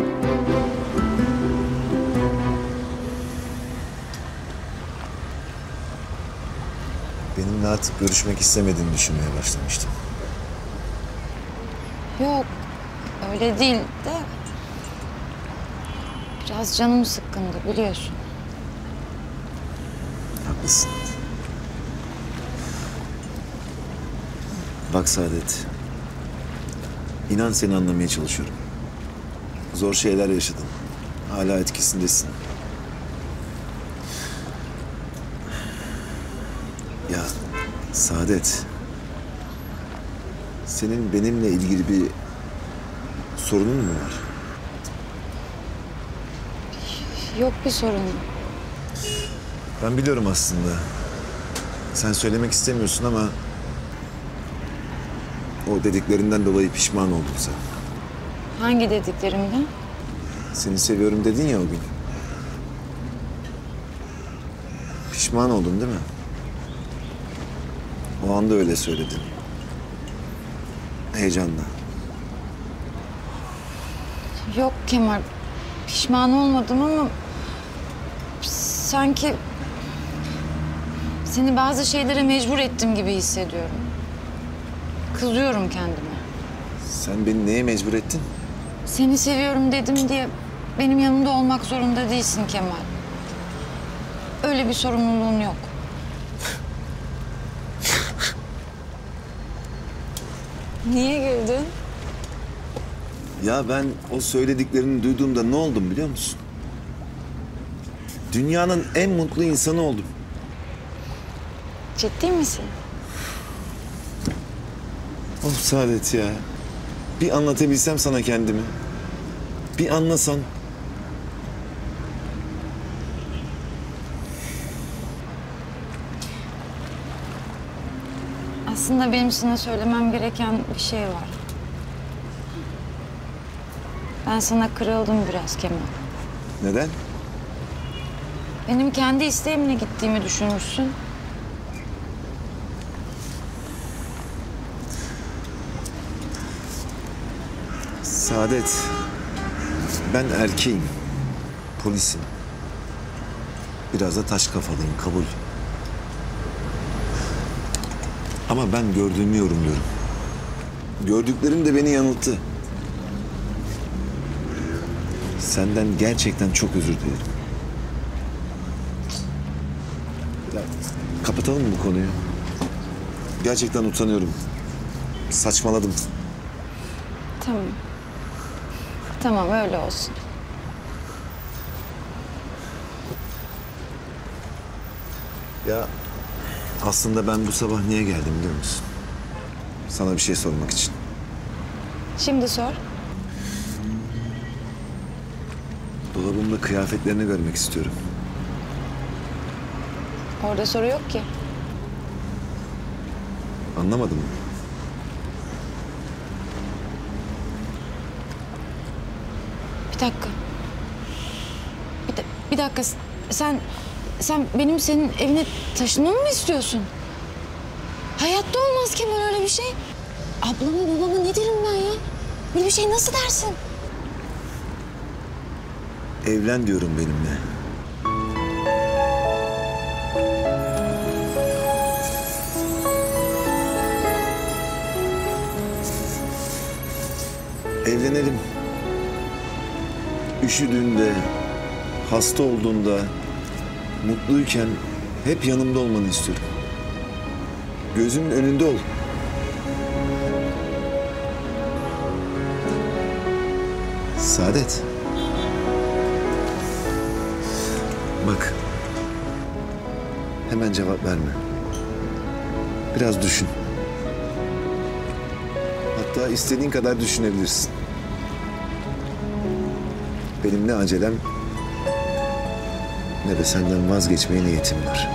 Benimle artık görüşmek istemediğini düşünmeye başlamıştım. Yok, öyle değil de... Biraz canım sıkkındı, biliyorsun. Haklısın. Bak Saadet... İnan seni anlamaya çalışıyorum. Zor şeyler yaşadın. Hala etkisindesin. Ya Saadet... Senin benimle ilgili bir sorunun mu var? Yok bir sorun. Ben biliyorum aslında. Sen söylemek istemiyorsun ama... O dediklerinden dolayı pişman oldum sen. Hangi dediklerimden? Seni seviyorum dedin ya o gün. Pişman oldun değil mi? O anda öyle söyledin. Heyecanla. Yok Kemal, pişman olmadım ama... Sanki... Seni bazı şeylere mecbur ettim gibi hissediyorum. Kızıyorum kendime. Sen beni neye mecbur ettin? Seni seviyorum dedim diye benim yanımda olmak zorunda değilsin Kemal. Öyle bir sorumluluğun yok. Niye güldün? Ya ben o söylediklerini duyduğumda ne oldum biliyor musun? Dünyanın en mutlu insanı oldum. Ciddi misin? Of Saadet ya. Bir anlatabilsem sana kendimi. Bir anlasan. Aslında benim sana söylemem gereken bir şey var. Ben sana kırıldım biraz Kemal. Neden? Benim kendi isteğimle gittiğimi düşünmüşsün. Saadet, ben erkeğim, polisim. Biraz da taş kafalıyım, kabul. Ama ben gördüğümü yorumluyorum. Gördüklerim de beni yanılttı. Senden gerçekten çok özür dilerim. Ya, kapatalım mı bu konuyu? Gerçekten utanıyorum. Saçmaladım. Tamam. Tamam, öyle olsun. Ya aslında ben bu sabah niye geldim biliyor musun? Sana bir şey sormak için. Şimdi sor. Dolabımda kıyafetlerini görmek istiyorum. Orada soru yok ki. Anlamadın mı? Bir dakika. Bir, da bir dakika. Sen... Sen benim senin evine taşınmamı mı istiyorsun? Hayatta olmaz ki böyle öyle bir şey. Ablama babama ne derim ben ya? Böyle bir şey nasıl dersin? Evlen diyorum benimle. Evlenelim. Üşüdüğünde, hasta olduğunda... Mutluyken hep yanımda olmanı istiyorum. Gözümün önünde ol. Saadet. Bak. Hemen cevap verme. Biraz düşün. Hatta istediğin kadar düşünebilirsin. Benim ne acelem... Ne de senden vazgeçmeye niyetim var.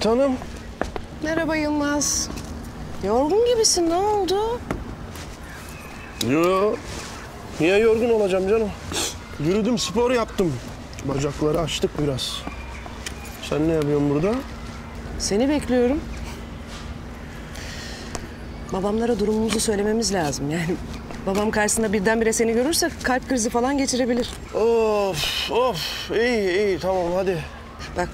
Servet Hanım. Merhaba Yılmaz. Yorgun gibisin, ne oldu? Yo, niye yorgun olacağım canım? Yürüdüm, spor yaptım. Bacakları açtık biraz. Sen ne yapıyorsun burada? Seni bekliyorum. Babamlara durumumuzu söylememiz lazım yani. Babam karşısında birdenbire seni görürse kalp krizi falan geçirebilir. Of, of. İyi, iyi. Tamam, hadi. Bak.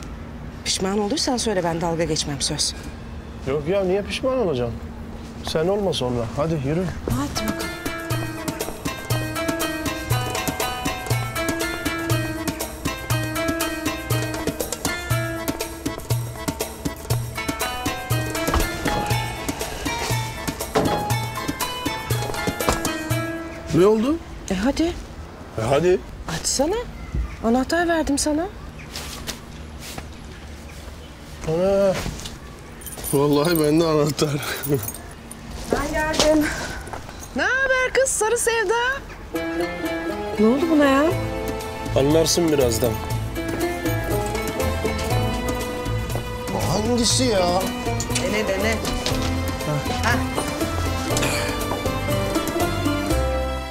Pişman olursan söyle, ben dalga geçmem, söz. Yok ya, niye pişman olacaksın? Sen olma sonra. Hadi yürü. Hadi bakalım. Ne oldu? E hadi. E hadi. Açsana. Anahtar verdim sana. Ana! Vallahi bende anahtar. Ben geldim. Ne haber kız sarı Sevda? Ne oldu buna ya? Anlarsın birazdan. Hangisi ya? Dene dene. Ha. Ha.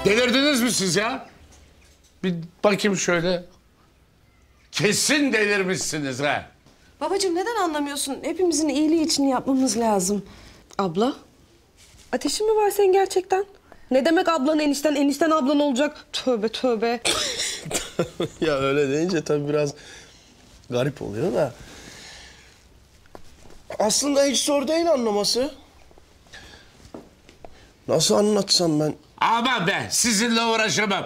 Delirdiniz mi siz ya? Bir bakayım şöyle. Kesin delirmişsiniz ha. Babacığım neden anlamıyorsun? Hepimizin iyiliği için yapmamız lazım. Abla, ateşin mi var senin gerçekten? Ne demek ablan enişten, enişten ablan olacak? Tövbe tövbe. Ya öyle deyince tabii biraz garip oluyor da. Aslında hiç zor değil anlaması. Nasıl anlatsam ben? Ama ben sizinle uğraşamam.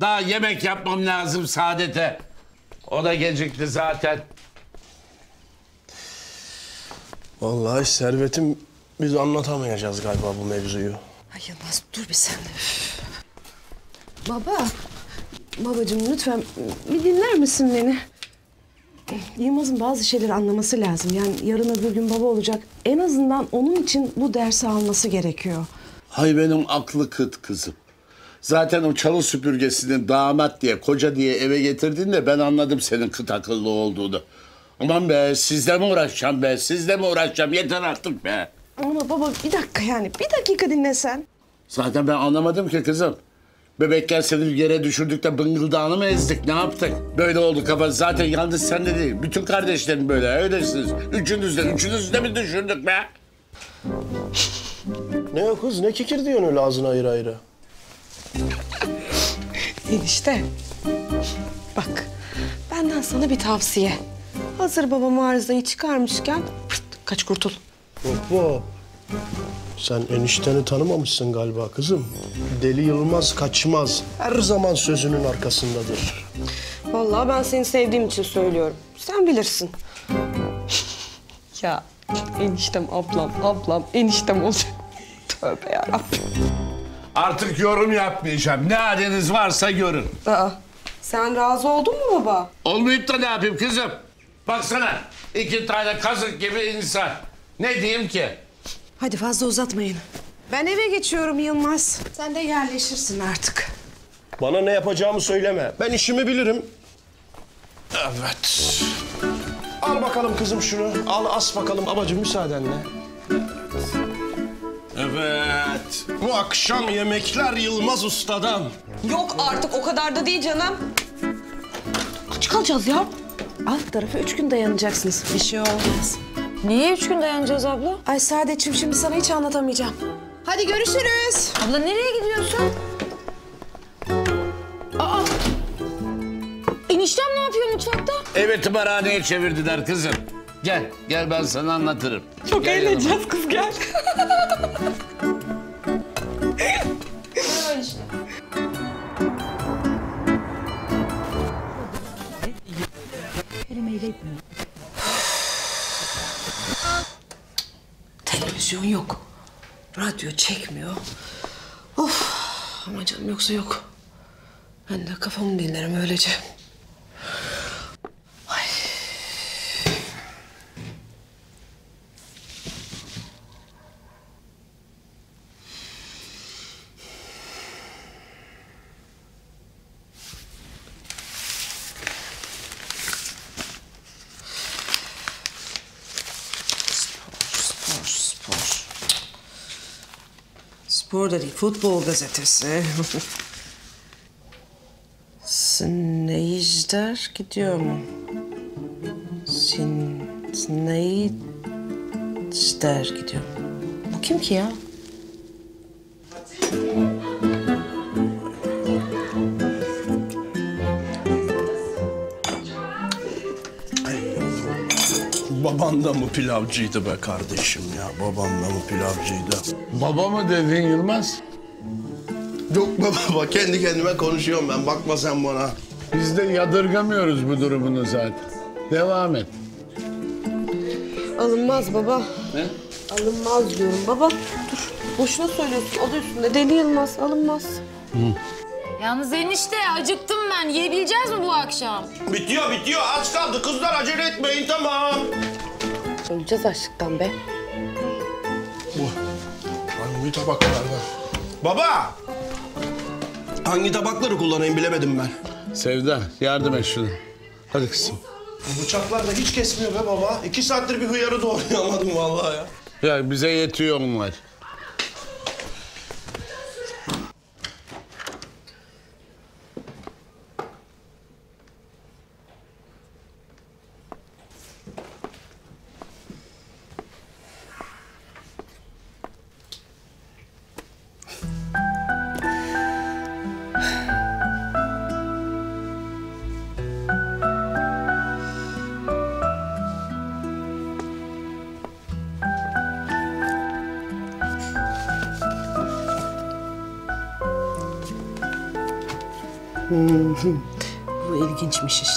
Daha yemek yapmam lazım Saadet'e. O da gecikti zaten. Vallahi Servet'im, biz anlatamayacağız galiba bu mevzuyu. Ay Yılmaz, dur bir sen de. Baba, babacığım lütfen bir dinler misin beni? Yılmaz'ın bazı şeyleri anlaması lazım. Yani yarın öbür gün baba olacak. En azından onun için bu dersi alması gerekiyor. Hay benim aklı kıt kızım. Zaten o çalı süpürgesini damat diye, koca diye eve getirdiğinde ben anladım senin kıt akıllı olduğunu. Aman be, sizle mi uğraşacağım be, sizle mi uğraşacağım? Yeter artık be. Ama baba bir dakika yani, bir dakika dinlesen. Zaten ben anlamadım ki kızım. Bebekken seni yere düşürdük de bıngıldağını mı ezdik, ne yaptık? Böyle oldu kafa. Zaten yalnız sen de değil, bütün kardeşlerin böyle, öylesiniz. Üçünüzden, üçünüzde mi düşürdük be? Ne o kız, ne kikir diyorsun öyle ağzını ayıra ayıra? Enişte, bak benden sana bir tavsiye. Hazır babam arızayı çıkarmışken pırt, kaç kurtul. Hoppa. Sen enişteni tanımamışsın galiba kızım. Deli Yılmaz kaçmaz. Her zaman sözünün arkasındadır. Vallahi ben seni sevdiğim için söylüyorum. Sen bilirsin. Ya eniştem, ablam, ablam, eniştem olacak. Tövbe yarabbim. Artık yorum yapmayacağım. Ne haliniz varsa görün. Aa, sen razı oldun mu baba? Olmayıp da ne yapayım kızım? Baksana, iki tane kazık gibi insan. Ne diyeyim ki? Hadi fazla uzatmayın. Ben eve geçiyorum Yılmaz. Sen de yerleşirsin artık. Bana ne yapacağımı söyleme. Ben işimi bilirim. Evet. Al bakalım kızım şunu. Al as bakalım abacığım müsaadenle. Evet. Bu akşam yemekler Yılmaz Usta'dan. Yok artık o kadar da değil canım. Aç kalacağız ya. Alt tarafı üç gün dayanacaksınız. Bir şey olmaz. Niye üç gün dayanacağız abla? Ay Saadet'ciğim şimdi sana hiç anlatamayacağım. Hadi görüşürüz. Abla nereye gidiyorsun? Aa! Eniştem ne yapıyor mutfakta? Evet, tımarhaneye çevirdiler kızım. Gel, gel ben sana anlatırım. Çok eğleneceğiz kız, gel. Televizyon yok, radyo çekmiyor. Of, ama canım yoksa yok. Ben de kafamı dinlerim öylece. Ay. Spor da değil, futbol gazetesi. Sneyder gidiyor mu? Sin... Sneyder gidiyor mu? Bu kim ki ya? Baban da mı pilavcıydı be kardeşim ya? Baban da mı pilavcıydı? Baba mı dedin Yılmaz? Yok be baba, kendi kendime konuşuyorum ben. Bakma sen bana. Biz de yadırgamıyoruz bu durumunu zaten. Devam et. Alınmaz baba. Ne? Alınmaz diyorum baba. Dur, boşuna söylüyorsun. O da üstünde Deli Yılmaz, alınmaz. Hı. Yalnız enişte acıktım ben. Yiyebileceğiz mi bu akşam? Bitiyor, bitiyor. Az kaldı. Kızlar acele etmeyin, tamam. Öleceğiz açlıktan be. Oh. Hangi tabaklarda? Baba! Hangi tabakları kullanayım bilemedim ben. Sevda, yardım et şunu. Hadi kızım. Bu bıçaklar da hiç kesmiyor be baba. İki saattir bir hıyarı doğrayamadım vallahi ya. Ya bize yetiyor onlar. Bu ilginçmiş işte.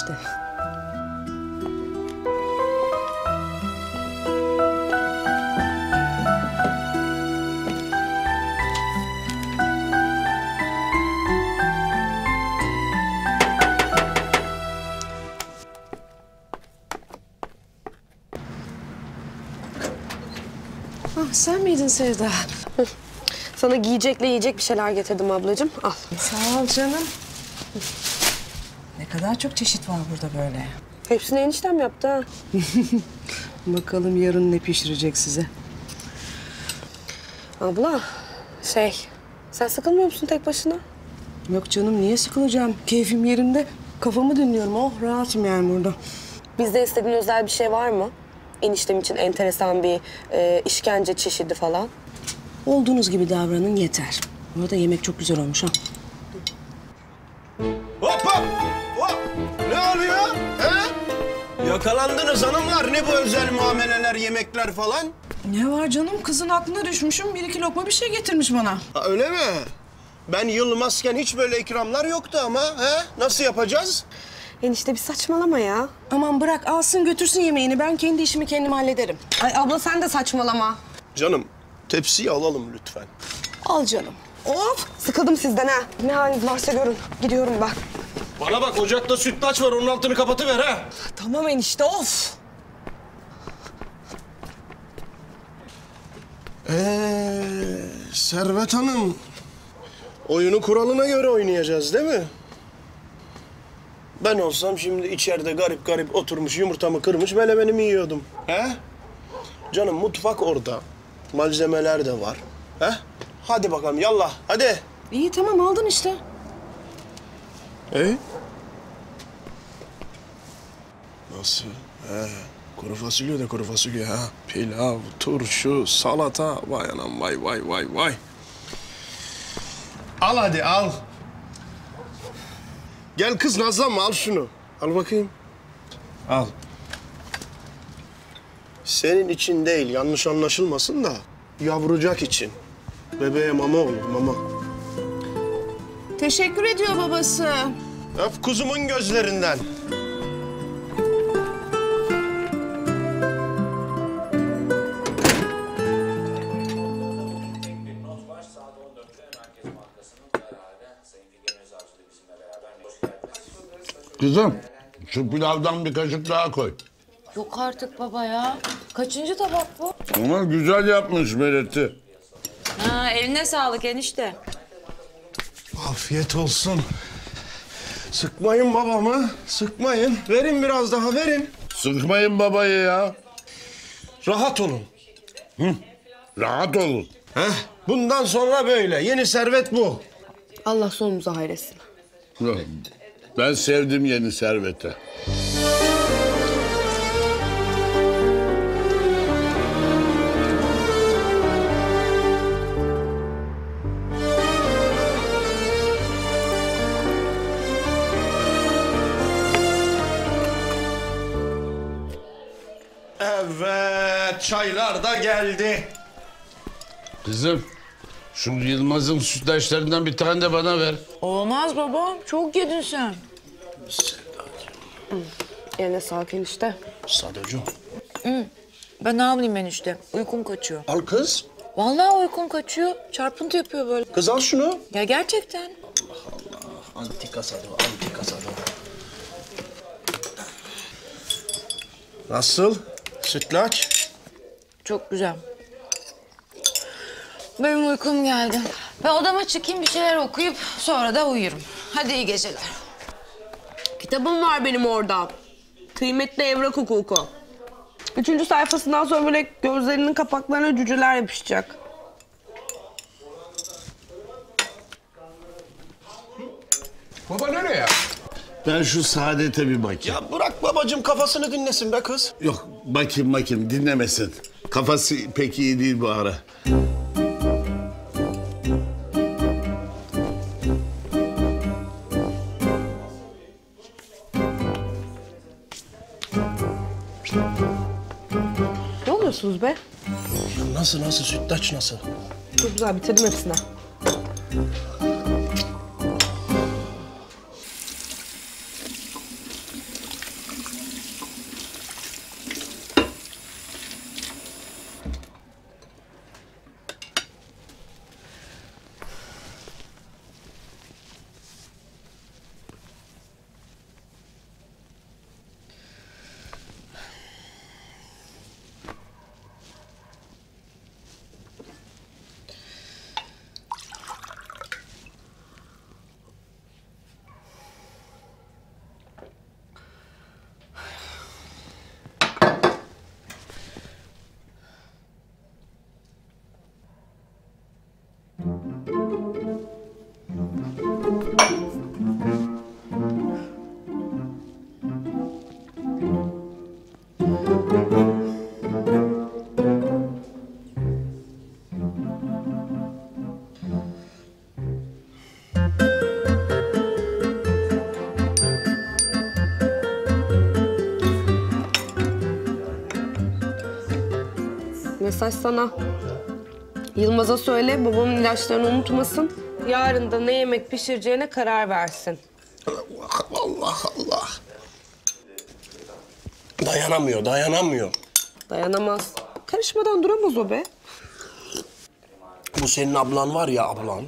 Ah, sen miydin Sevda? Sana giyecekle yiyecek bir şeyler getirdim ablacığım. Al. Sağ ol canım. Ne kadar çok çeşit var burada böyle. Hepsini eniştem yaptı ha. Bakalım yarın ne pişirecek size. Abla şey, sen sıkılmıyor musun tek başına? Yok canım, niye sıkılacağım? Keyfim yerimde, kafamı dinliyorum. Oh, rahatım yani burada. Bizde istediğin özel bir şey var mı? Eniştem için enteresan bir e, işkence çeşidi falan. Olduğunuz gibi davranın yeter. Burada yemek çok güzel olmuş ha. Hop hop! Hop! Ne oluyor? He? Yakalandınız hanımlar. Ne bu özel muameleler, yemekler falan? Ne var canım? Kızın aklına düşmüşüm. Bir iki lokma bir şey getirmiş bana. Ha, öyle mi? Ben Yılmazken hiç böyle ikramlar yoktu ama. He? Nasıl yapacağız? Enişte bir saçmalama ya. Aman bırak, alsın götürsün yemeğini. Ben kendi işimi kendim hallederim. Ay abla sen de saçmalama. Canım tepsiyi alalım lütfen. Al canım. Of! Sıkıldım sizden ha. Ne haliniz varsa görün. Gidiyorum ben. Bana bak, ocakta sütlaç var. Onun altını kapatıver ha. Tamam enişte, of! Ee, Servet Hanım, oyunu kuralına göre oynayacağız değil mi? Ben olsam şimdi içeride garip garip oturmuş, yumurtamı kırmış, melemenimi yiyordum. He? Canım mutfak orada. Malzemeler de var. He? Hadi bakalım, yallah, hadi. İyi, tamam, aldın işte. Ee? Nasıl? He. Kuru fasulye de kuru fasulye ha. Pilav, turşu, salata. Vay anam, vay vay vay vay. Al hadi, al. Gel kız, nazlanma, al şunu. Al bakayım. Al. Senin için değil, yanlış anlaşılmasın da. Yavrucak için. Bebeğe mama olur, mama. Teşekkür ediyor babası. Öp kuzumun gözlerinden. Kızım, şu pilavdan bir kaşık daha koy. Yok artık baba ya. Kaçıncı tabak bu? Ama güzel yapmış Meret'i. Ha, eline sağlık enişte. Afiyet olsun. Sıkmayın babamı, sıkmayın. Verin biraz daha, verin. Sıkmayın babayı ya. Rahat olun. Hı, rahat olun. Heh, bundan sonra böyle. Yeni Servet bu. Allah sonumuzu hayretsin. Hı. Ben sevdim yeni Servet'i. Evet, çaylar da geldi. Kızım, şu Yılmaz'ın sütlaçlarından bir tane de bana ver. Olmaz baba, çok yedin sen. Sevdacığım. Eline sağlık enişte. Sadocuğum. Ben ne yapayım enişte? Uykum kaçıyor. Al kız. Vallahi uykum kaçıyor. Çarpıntı yapıyor böyle. Kız al şunu. Ya gerçekten. Allah Allah. Antika Sado, antika Sado. Nasıl? Sütlaç. Çok güzel. Benim uykum geldi. Ben odama çıkayım, bir şeyler okuyup sonra da uyurum. Hadi iyi geceler. Kitabım var benim orada. Kıymetli evrak hukuku. Üçüncü sayfasından sonra böyle gözlerinin kapaklarına cüceler yapışacak. Baba nereye ya? Ben şu Saadet'e bir bakayım. Ya bırak babacığım, kafasını dinlesin be kız. Yok, bakayım bakayım, dinlemesin. Kafası pek iyi değil bu ara. Ne oluyorsunuz be? Nasıl nasıl, sütlaç nasıl? Çok güzel, bitirdim hepsini. Mesaj sana. Yılmaz'a söyle, babamın ilaçlarını unutmasın. Yarın da ne yemek pişireceğine karar versin. Allah Allah Allah. Dayanamıyor, dayanamıyor. Dayanamaz. Karışmadan duramaz o be. Bu senin ablan var ya ablan.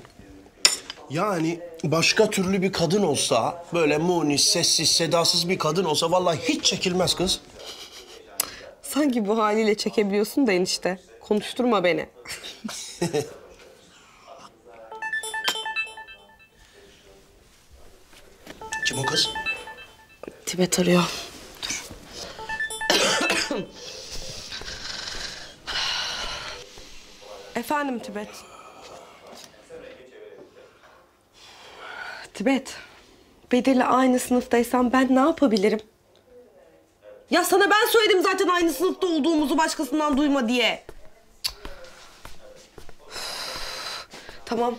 Yani başka türlü bir kadın olsa, böyle munis, sessiz, sedasız bir kadın olsa vallahi hiç çekilmez kız. Sanki bu haliyle çekebiliyorsun da enişte. Konuşturma beni. Kim o kız? Tibet arıyor. Dur. Efendim Tibet. Tibet, Bedir'le aynı sınıftaysam ben ne yapabilirim? Ya sana ben söyledim zaten aynı sınıfta olduğumuzu başkasından duyma diye. Tamam.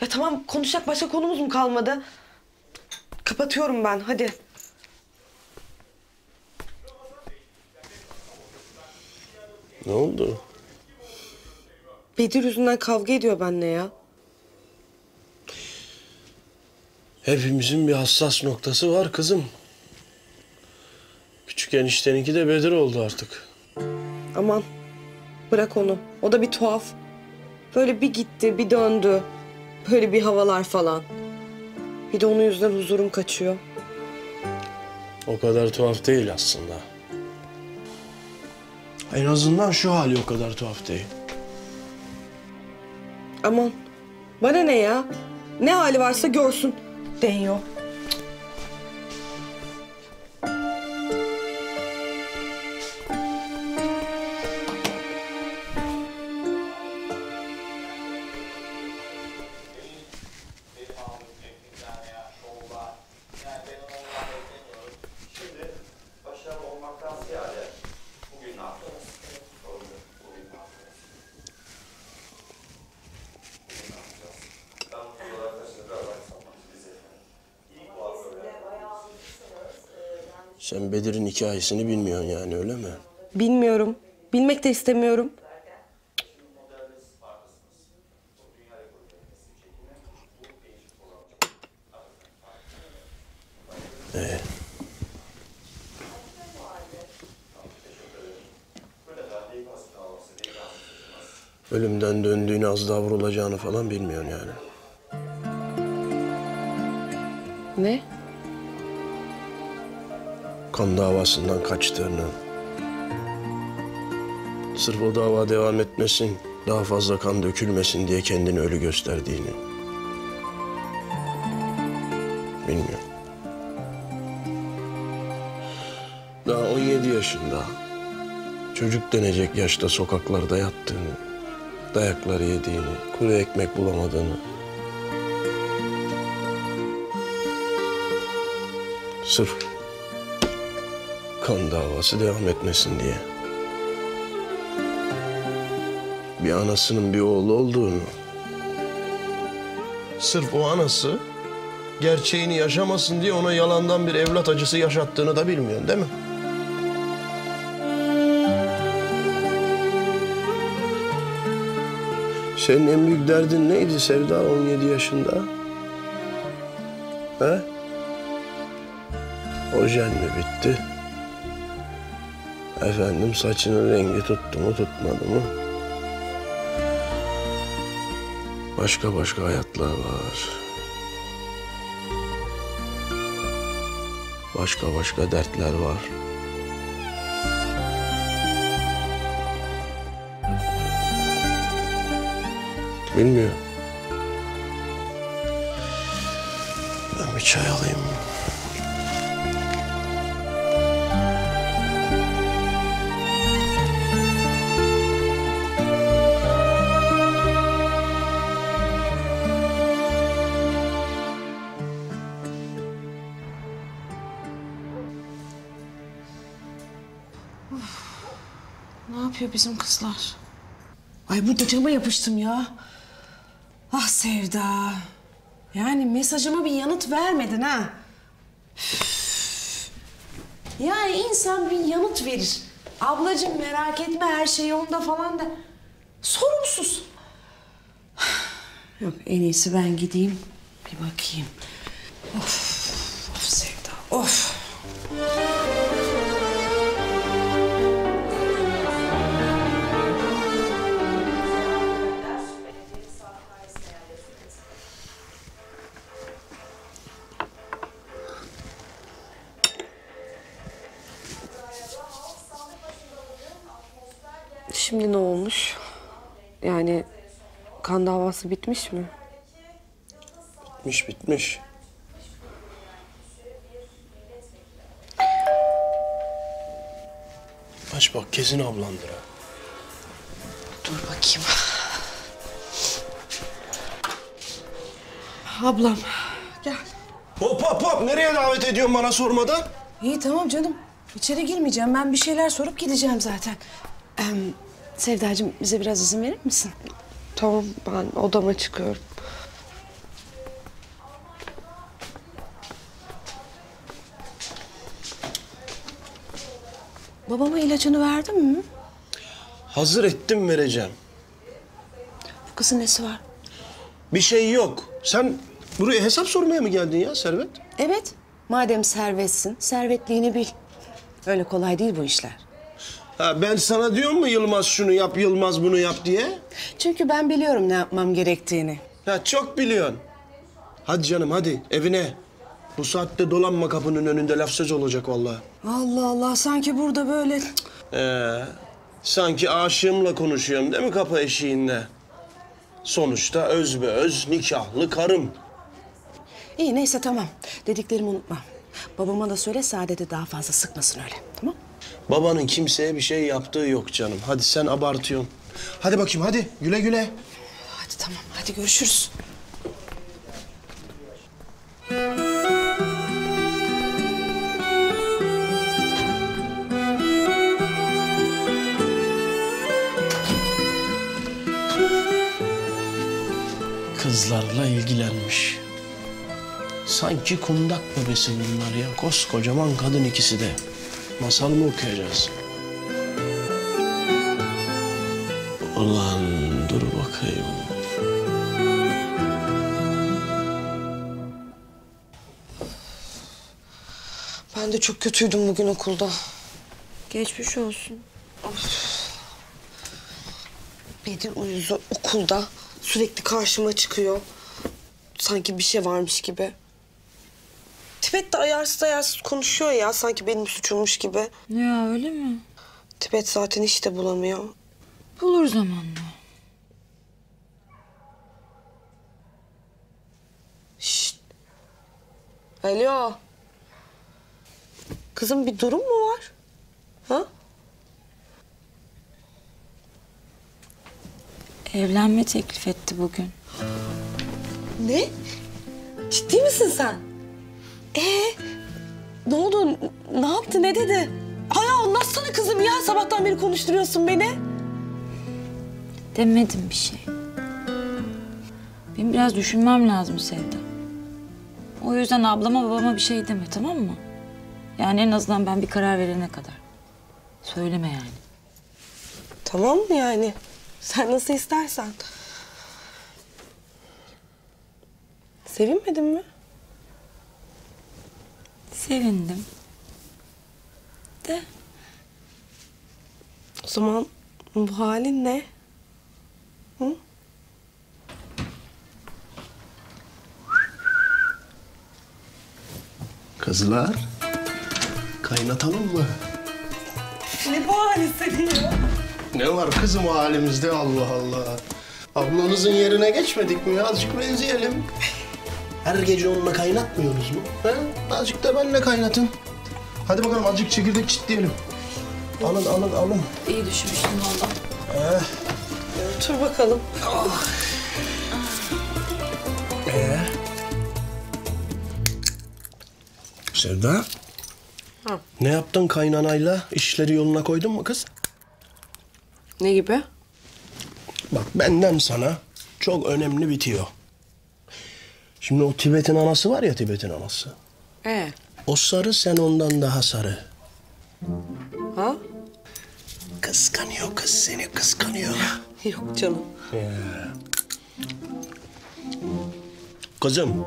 Ya tamam, konuşacak başka konumuz mu kalmadı? Kapatıyorum ben, hadi. Ne oldu? Bedir yüzünden kavga ediyor benimle ya. Hepimizin bir hassas noktası var kızım. Küçük enişteninki de Bedir oldu artık. Aman bırak onu. O da bir tuhaf. Böyle bir gitti, bir döndü. Böyle bir havalar falan. Bir de onun yüzünden huzurum kaçıyor. O kadar tuhaf değil aslında. En azından şu hali o kadar tuhaf değil. Aman bana ne ya? Ne hali varsa görsün. Deniyor. Sen Bedir'in hikayesini bilmiyorsun yani, öyle mi? Bilmiyorum. Bilmek de istemiyorum. Ee? Ölümden döndüğünü, az daha vurulacağını falan bilmiyorsun yani. Ne? Kan davasından kaçtığını, sırf o dava devam etmesin, daha fazla kan dökülmesin diye kendini ölü gösterdiğini bilmiyorum. Daha on yedi yaşında, çocuk denecek yaşta sokaklarda yattığını, dayakları yediğini, kuru ekmek bulamadığını, sırf kan davası devam etmesin diye. Bir anasının bir oğlu olduğunu, sırf o anası gerçeğini yaşamasın diye ona yalandan bir evlat acısı yaşattığını da bilmiyorsun, değil mi? Senin en büyük derdin neydi Sevda on yedi yaşında? He? Ojen mi bitti? Efendim saçının rengi tuttu mu tutmadı mı? Başka başka hayatlar var. Başka başka dertler var. Bilmiyor. Ben bir çay alayım mı? Bizim kızlar. Ay bu dökeme yapıştım ya. Ah Sevda. Yani mesajıma bir yanıt vermedin ha. Yani insan bir yanıt verir. Ablacığım merak etme, her şey onda falan da. Sorumsuz. Yok, en iyisi ben gideyim, bir bakayım. Of, of Sevda, of. Şimdi ne olmuş? Yani kan davası bitmiş mi? Bitmiş, bitmiş. Aç bak, kesin ablandır ha. Dur bakayım. Ablam, gel. Hop hop hop, nereye davet ediyorsun bana sormadan? İyi tamam canım, içeri girmeyeceğim. Ben bir şeyler sorup gideceğim zaten. Ee, Sevdacığım, bize biraz izin verir misin? Tamam, ben odama çıkıyorum. Babama ilacını verdin mi? Hazır ettim, vereceğim. Bu kızın nesi var? Bir şey yok. Sen buraya hesap sormaya mı geldin ya Servet? Evet. Madem servetsin, servetliğini bil. Öyle kolay değil bu işler. Ha, ben sana diyor mu Yılmaz şunu yap, Yılmaz bunu yap diye? Çünkü ben biliyorum ne yapmam gerektiğini. Ha, çok biliyorsun. Hadi canım hadi evine. Bu saatte dolanma kapının önünde, laf söz olacak vallahi. Allah Allah, sanki burada böyle... Ee, sanki aşığımla konuşuyorum değil mi kapı eşiğinde? Sonuçta öz be öz nikahlı karım. İyi neyse tamam, dediklerimi unutma. Babama da söyle Saadet'i daha fazla sıkmasın öyle, tamam? Babanın kimseye bir şey yaptığı yok canım. Hadi sen abartıyorsun. Hadi bakayım hadi, güle güle. Hadi tamam, hadi görüşürüz. Kızlarla ilgilenmiş. Sanki kundak bebesi bunlar ya. Koskocaman kadın ikisi de. Masal mı okuyacağız? Ulan dur bakayım. Ben de çok kötüydüm bugün okulda. Geçmiş olsun. Of. Bedir uyuzu okulda sürekli karşıma çıkıyor. Sanki bir şey varmış gibi. Tibet de ayarsız ayarsız konuşuyor ya, sanki benim suçummuş gibi. Ya öyle mi? Tibet zaten hiç de bulamıyor. Bulur zamanla. Şşt. Alo. Kızım bir durum mu var? Ha? Evlenme teklif etti bugün. Ne? Ciddi misin sen? Ee, ne oldu? Ne yaptı? Ne dedi? Hay anlatsana kızım ya. Sabahtan beri konuşturuyorsun beni. Demedim bir şey. Benim biraz düşünmem lazım Sevda. O yüzden ablama babama bir şey deme, tamam mı? Yani en azından ben bir karar verene kadar. Söyleme yani. Tamam mı yani? Sen nasıl istersen. Sevinmedin mi? Sevindim. De. O zaman bu halin ne? Hı? Kızlar, kaynatalım mı? Ne bu halin senin ya? Ne var kızım halimizde Allah Allah. Ablanızın yerine geçmedik mi? Azıcık benzeyelim. Her gece onunla kaynatmıyoruz mu? He? Azıcık da benimle kaynatın. Hadi bakalım azıcık çekirdek çitleyelim. Alın, alın, alın. İyi düşünmüştüm valla. Ee. Otur bakalım. Oh. Ee. Sevda. Ha. Ne yaptın kaynanayla? İşleri yoluna koydun mu kız? Ne gibi? Bak benden sana çok önemli bitiyor. Şimdi o Tibet'in anası var ya, Tibet'in anası. Ee? O sarı, sen ondan daha sarı. Ha? Kıskanıyor kız seni, kıskanıyor. Yok canım. Ee, kızım,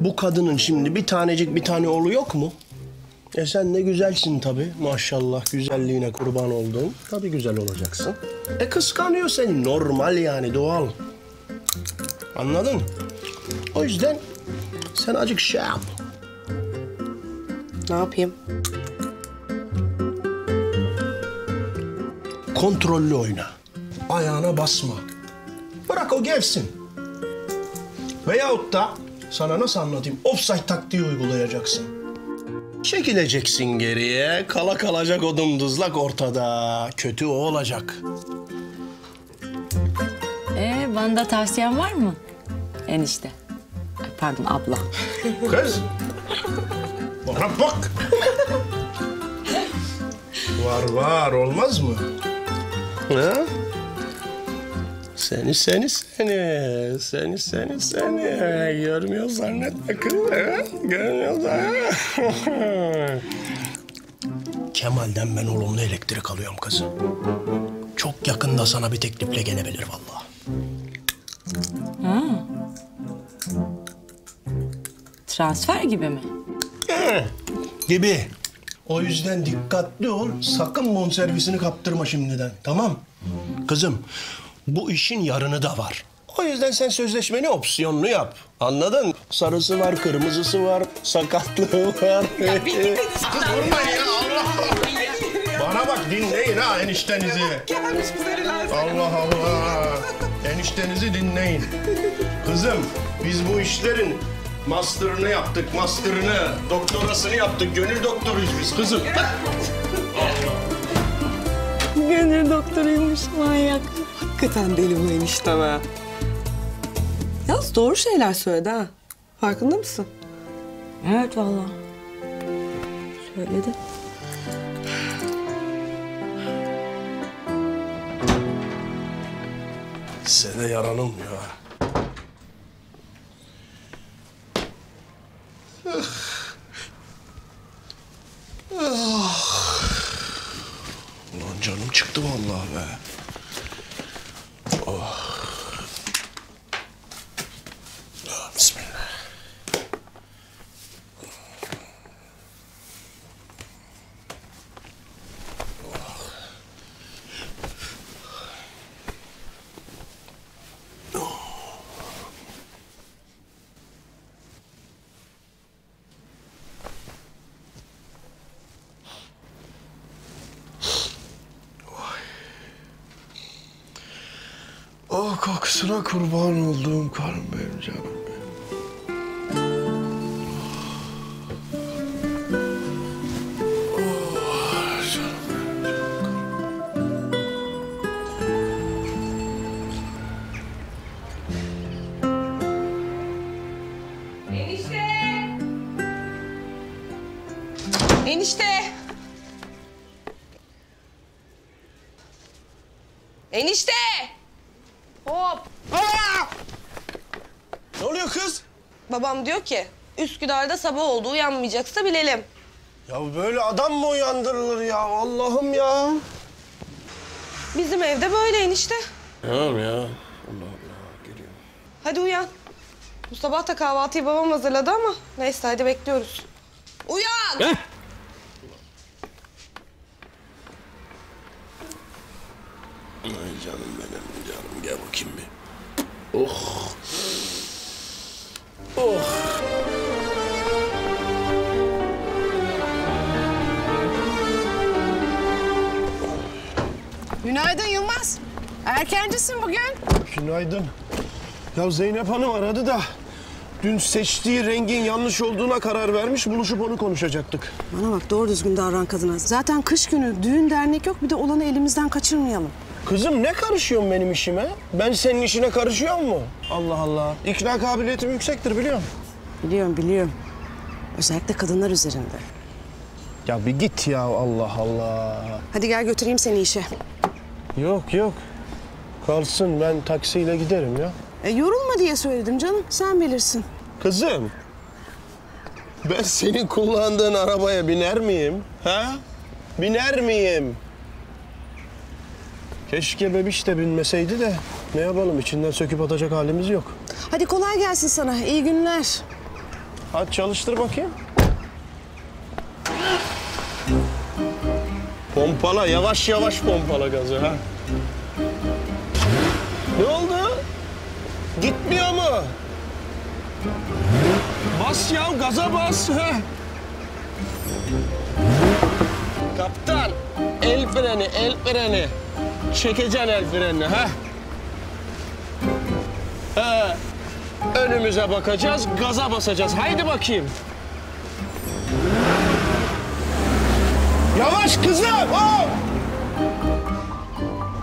bu kadının şimdi bir tanecik bir tane oğlu yok mu? E sen ne güzelsin tabii. Maşallah güzelliğine kurban olduğum. Tabii güzel olacaksın. E kıskanıyor seni. Normal yani, doğal. Anladın? O yüzden sen azıcık şey yap. Ne yapayım? Kontrollü oyna. Ayağına basma. Bırak o gevsin. Veyahut da sana nasıl anlatayım? Offside taktiği uygulayacaksın. Çekileceksin geriye, kala kalacak o dımdızlak ortada. Kötü o olacak. Ee, bana da tavsiyen var mı? Enişte. Ay, pardon, abla. Kız! Bana bak! Var var, olmaz mı? Ha? Seni, seni, seni, seni, seni, seni, görmüyor zannetme kız, görmüyor zannetme. Kemal'den ben olumlu elektrik alıyorum kızım. Çok yakında sana bir teklifle gelebilir vallahi. Ha. Transfer gibi mi? Hı, gibi. O yüzden dikkatli ol, sakın bonservisini kaptırma şimdiden, tamam? Kızım. Bu işin yarını da var. O yüzden sen sözleşmeni opsiyonlu yap. Anladın? Sarısı var, kırmızısı var, sakatlığı var. Ya bildiğiniz kız vurmayın ya, Allah Allah. Bana bak, dinleyin ha eniştenizi. Allah Allah. Eniştenizi dinleyin. Kızım, biz bu işlerin master'ını yaptık, master'ını. Doktorasını yaptık, gönül doktoruyuz biz kızım. Gönül doktoruymuş, manyak. Hakikaten deli bu enişte be. Yalnız doğru şeyler söyledi ha. Farkında mısın? Evet vallahi. Söyledi. Size de yaranılmıyor ha. Ulan canım çıktı vallahi be. Oh. Oh, bismillah. Oh. Oh. O kokusuna kurban olduğum karım benim, canım benim. Oh, canım benim. Enişte! Enişte! Enişte! Hop! Aa! Ne oluyor kız? Babam diyor ki, Üsküdar'da sabah oldu, uyanmayacaksa bilelim. Ya böyle adam mı uyandırılır ya? Allah'ım ya! Bizim evde böyle enişte. Tamam ya. Allah Allah, geliyor. Hadi uyan. Bu sabah da kahvaltıyı babam hazırladı ama neyse, hadi bekliyoruz. Uyan! Heh. Ay canım benim, canım. Gel bakayım bir. Oh! Oh! Günaydın Yılmaz. Erkencisin bugün. Günaydın. Ya Zeynep Hanım aradı da dün seçtiği rengin yanlış olduğuna karar vermiş, buluşup onu konuşacaktık. Bana bak, doğru düzgün davran kadına. Zaten kış günü, düğün dernek yok, bir de olanı elimizden kaçırmayalım. Kızım ne karışıyorsun benim işime? Ben senin işine karışıyor mu? Allah Allah. İkna kabiliyetim yüksektir, biliyorum. Biliyorum, biliyorum. Özellikle kadınlar üzerinde. Ya bir git ya, Allah Allah. Hadi gel götüreyim seni işe. Yok yok. Kalsın, ben taksiyle giderim ya. E, yorulma diye söyledim canım. Sen bilirsin. Kızım, ben senin kullandığın arabaya biner miyim? Ha? Biner miyim? Keşke bebiş de binmeseydi de ne yapalım, içinden söküp atacak halimiz yok. Hadi kolay gelsin sana, iyi günler. Hadi çalıştır bakayım. Pompala, yavaş yavaş pompala gazı ha. Ne oldu? Gitmiyor mu? Bas ya, gaza bas. Heh. Kaptan, el freni, el freni. Çekeceksin el frenini, ha? Ha. Önümüze bakacağız, gaza basacağız. Haydi bakayım. Yavaş kızım! Oh!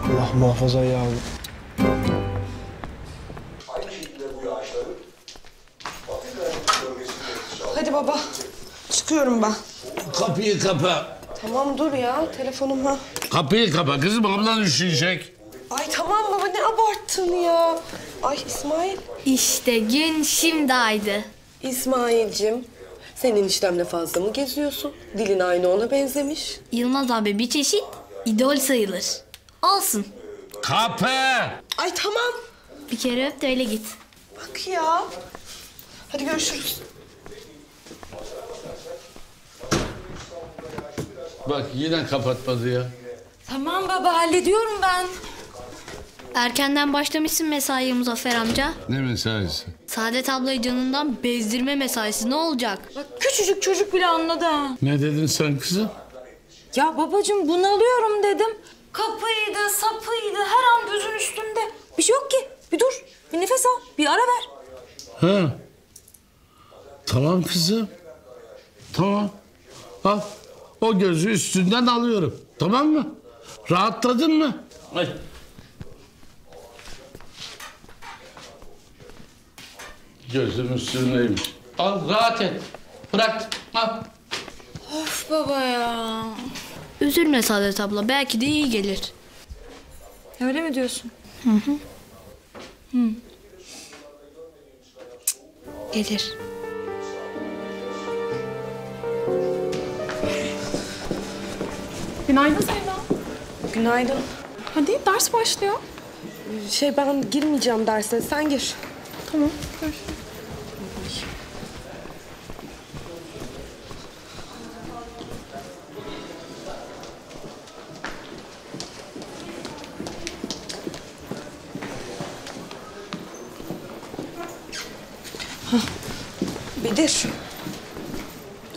Allah muhafaza ya. Hadi baba, çıkıyorum ben. Kapıyı kapa. Tamam dur ya, telefonum ha. Kapıyı kapa kızım, ablan üşüyecek. Ay tamam baba, ne abarttın ya. Ay İsmail. İşte gün şimdi aydı. İsmail'cim, senin işlemle fazla mı geziyorsun? Dilin aynı ona benzemiş. Yılmaz abi bir çeşit idol sayılır. Olsun. Kapı! Ay tamam. Bir kere öp de öyle git. Bak ya. Hadi görüşürüz. Bak yine kapatmadı ya. Tamam baba, hallediyorum ben. Erkenden başlamışsın mesaiye Muzaffer amca. Ne mesaisi? Saadet ablayı canından bezdirme mesaisi, ne olacak? Bak küçücük çocuk bile anladı ha. Ne dedin sen kızım? Ya babacığım bunalıyorum dedim. Kapıydı, sapıydı, her an gözün üstünde. Bir şey yok ki. Bir dur, bir nefes al, bir ara ver. Ha. Tamam kızım. Tamam. Al. O gözü üstünden alıyorum. Tamam mı? Rahatladın mı? Ay. Gözüm üstündeymiş. Al rahat et. Bırak. Al. Of baba ya. Üzülme Saadet abla. Belki de iyi gelir. Öyle mi diyorsun? Hı hı. Hı. Gelir. Günaydın Sevda. Günaydın. Hadi ders başlıyor. Şey ben girmeyeceğim derse, sen gir. Tamam. Görüşürüz. Hah. Bedir.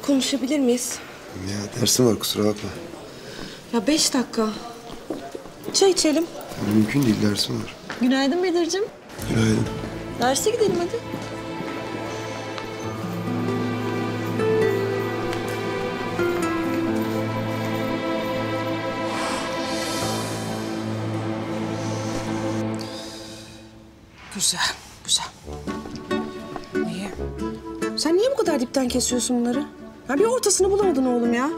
Konuşabilir miyiz? Ya dersim var, kusura bakma. Ya beş dakika. Çay içelim. Ya mümkün değil, dersim var. Günaydın Bedir'cim. Günaydın. Derse gidelim hadi. Güzel, güzel. Niye? Sen niye bu kadar dipten kesiyorsun bunları? Ya bir ortasını bulamadın oğlum ya.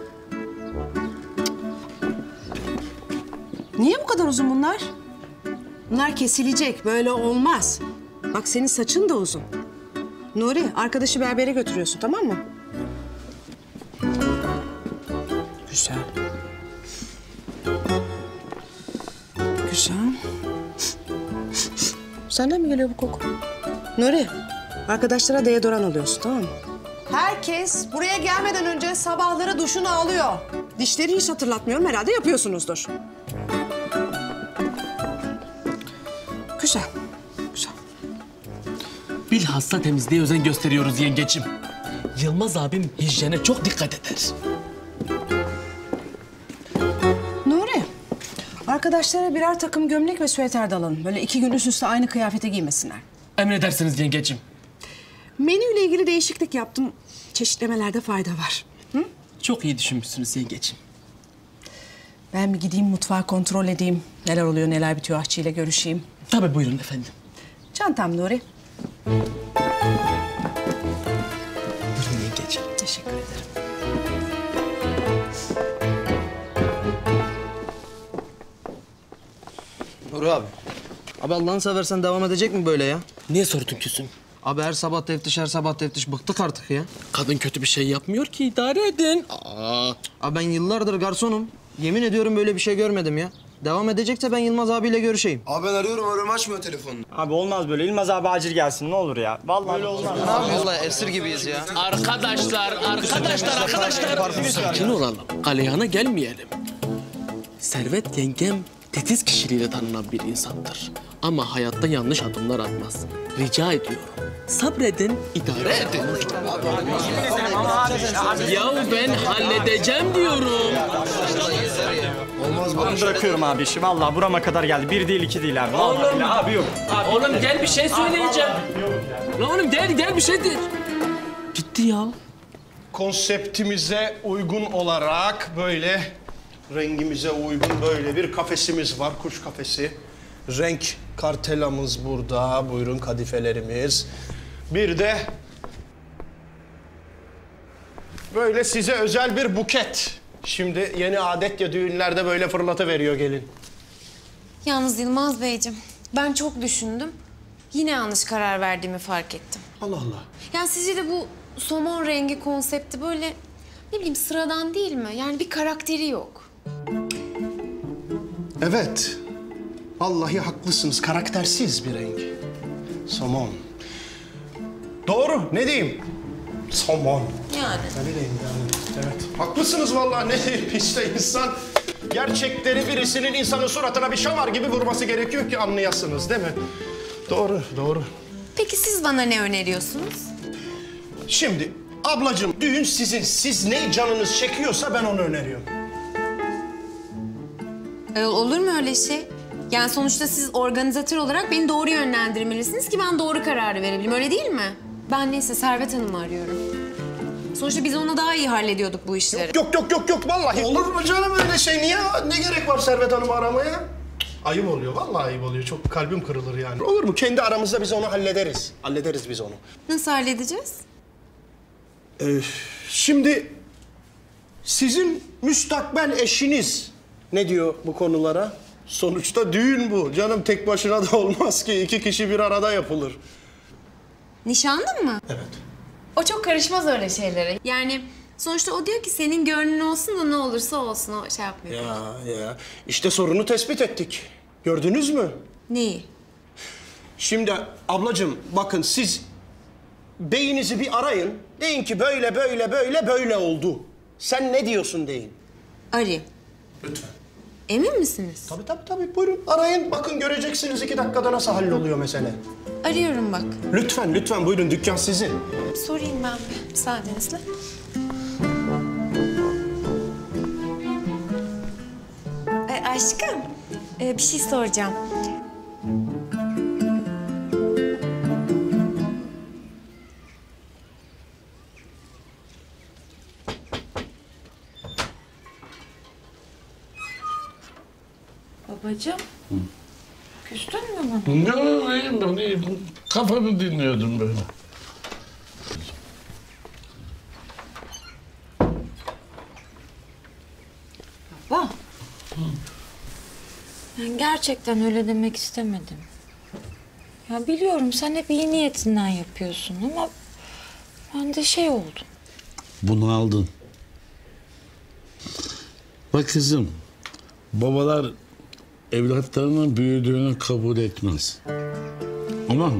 Niye bu kadar uzun bunlar? Bunlar kesilecek, böyle olmaz. Bak senin saçın da uzun. Nuri, arkadaşı berbere götürüyorsun, tamam mı? Güzel. Güzel. Senden mi geliyor bu koku? Nuri, arkadaşlara deodoran alıyorsun, tamam mı? Herkes buraya gelmeden önce sabahları duşunu alıyor. Dişleri hiç hatırlatmıyorum, herhalde yapıyorsunuzdur. Güzel, güzel. Bilhassa temizliğe özen gösteriyoruz yengeciğim. Yılmaz abim hijyene çok dikkat eder. Nuri, arkadaşlara birer takım gömlek ve süveter de alalım. Böyle iki gün üst üste aynı kıyafete giymesinler. Emredersiniz yengeciğim. Menüyle ilgili değişiklik yaptım. Çeşitlemelerde fayda var. Hı? Çok iyi düşünmüşsünüz yengeciğim. Ben bir gideyim mutfağı kontrol edeyim. Neler oluyor, neler bitiyor, aşçıyla görüşeyim. Tabii buyurun efendim. Çantam Nuri. Buyurun yengeciğim. Teşekkür ederim. Nuri abi. Abi Allah'ını seversen devam edecek mi böyle ya? Niye sordun küsüm? Abi her sabah teftiş, her sabah teftiş. Bıktık artık ya. Kadın kötü bir şey yapmıyor ki, idare edin. Aa. Abi ben yıllardır garsonum. Yemin ediyorum böyle bir şey görmedim ya. Devam edecekse ben Yılmaz abiyle görüşeyim. Abi ben arıyorum, arıyorum açmıyor telefonunu. Abi olmaz böyle. Yılmaz abi acil gelsin ne olur ya. Vallahi böyle olmaz. Ne yapıyoruz lan? Esir gibiyiz ya. Arkadaşlar, arkadaşlar, arkadaşlar. Sakin olalım. Aleyhana gelmeyelim. Servet yengem titiz kişiliğiyle tanınan bir insandır. Ama hayatta yanlış adımlar atmaz. Rica ediyorum. Sabredin, idare edin. Yahu ben halledeceğim diyorum. Olmaz ben bırakıyorum abi işi. Vallahi burama kadar geldi. Bir değil, iki değil abi. Vallahi oğlum, abi yok. Abi, oğlum gel bir şey söyleyeceğim. Lan oğlum gel, gel bir şey de. Gitti ya. Konseptimize uygun olarak böyle, rengimize uygun böyle bir kafesimiz var. Kuş kafesi. Renk kartelamız burada. Buyurun kadifelerimiz. Bir de böyle size özel bir buket. Şimdi yeni adet ya düğünlerde böyle fırlatıveriyor gelin. Yalnız Yılmaz Beyciğim, ben çok düşündüm. Yine yanlış karar verdiğimi fark ettim. Allah Allah. Yani sizce de bu somon rengi konsepti böyle ne bileyim sıradan değil mi? Yani bir karakteri yok. Evet. Vallahi haklısınız. Karaktersiz bir renk. Somon. Doğru. Ne diyeyim? Somon. Yani. Ne bileyim yani. Evet. Haklısınız vallahi. Ne diyeyim işte insan. Gerçekleri birisinin insanın suratına bir şamar gibi vurması gerekiyor ki anlayasınız değil mi? Doğru. Doğru. Peki siz bana ne öneriyorsunuz? Şimdi ablacığım düğün sizin. Siz ne canınız çekiyorsa ben onu öneriyorum. Ee, olur mu öyle şey? Yani sonuçta siz organizatör olarak beni doğru yönlendirmelisiniz ki ben doğru kararı verebilirim. Öyle değil mi? Ben neyse Servet Hanım'ı arıyorum. Sonuçta biz onunla daha iyi hallediyorduk bu işleri. Yok yok yok yok, yok vallahi. Olur mu canım öyle şey? Niye? Ne gerek var Servet Hanım'ı aramaya? Ayıp oluyor vallahi ayıp oluyor. Çok kalbim kırılır yani. Olur mu? Kendi aramızda biz onu hallederiz. Hallederiz biz onu. Nasıl halledeceğiz? Ee, şimdi sizin müstakbel eşiniz ne diyor bu konulara? Sonuçta düğün bu. Canım tek başına da olmaz ki. İki kişi bir arada yapılır. Nişanlın mı? Evet. O çok karışmaz öyle şeylere. Yani sonuçta o diyor ki senin gönlün olsun da ne olursa olsun. O şey yapmıyor. Ya ya. İşte sorunu tespit ettik. Gördünüz mü? Neyi? Şimdi ablacığım bakın siz beyinizi bir arayın. Deyin ki böyle böyle böyle böyle oldu. Sen ne diyorsun deyin. Arayayım. Lütfen. Emin misiniz? Tabii tabii tabii. Buyurun arayın. Bakın göreceksiniz iki dakikada nasıl halloluyor mesele. Arıyorum bak. Lütfen lütfen buyurun dükkan sizin. Sorayım ben bir müsaadenizle. E, aşkım e, bir şey soracağım. Babacığım, hı. Küstün mü bana? Yok, iyiyim ben, iyiyim. Kafanı dinliyordum böyle. Baba, hı. Ben gerçekten öyle demek istemedim. Ya biliyorum, sen hep iyi niyetinden yapıyorsun ama ben de şey oldum. Bunu aldın. Bak kızım, babalar evlatlarının büyüdüğünü kabul etmez. Ama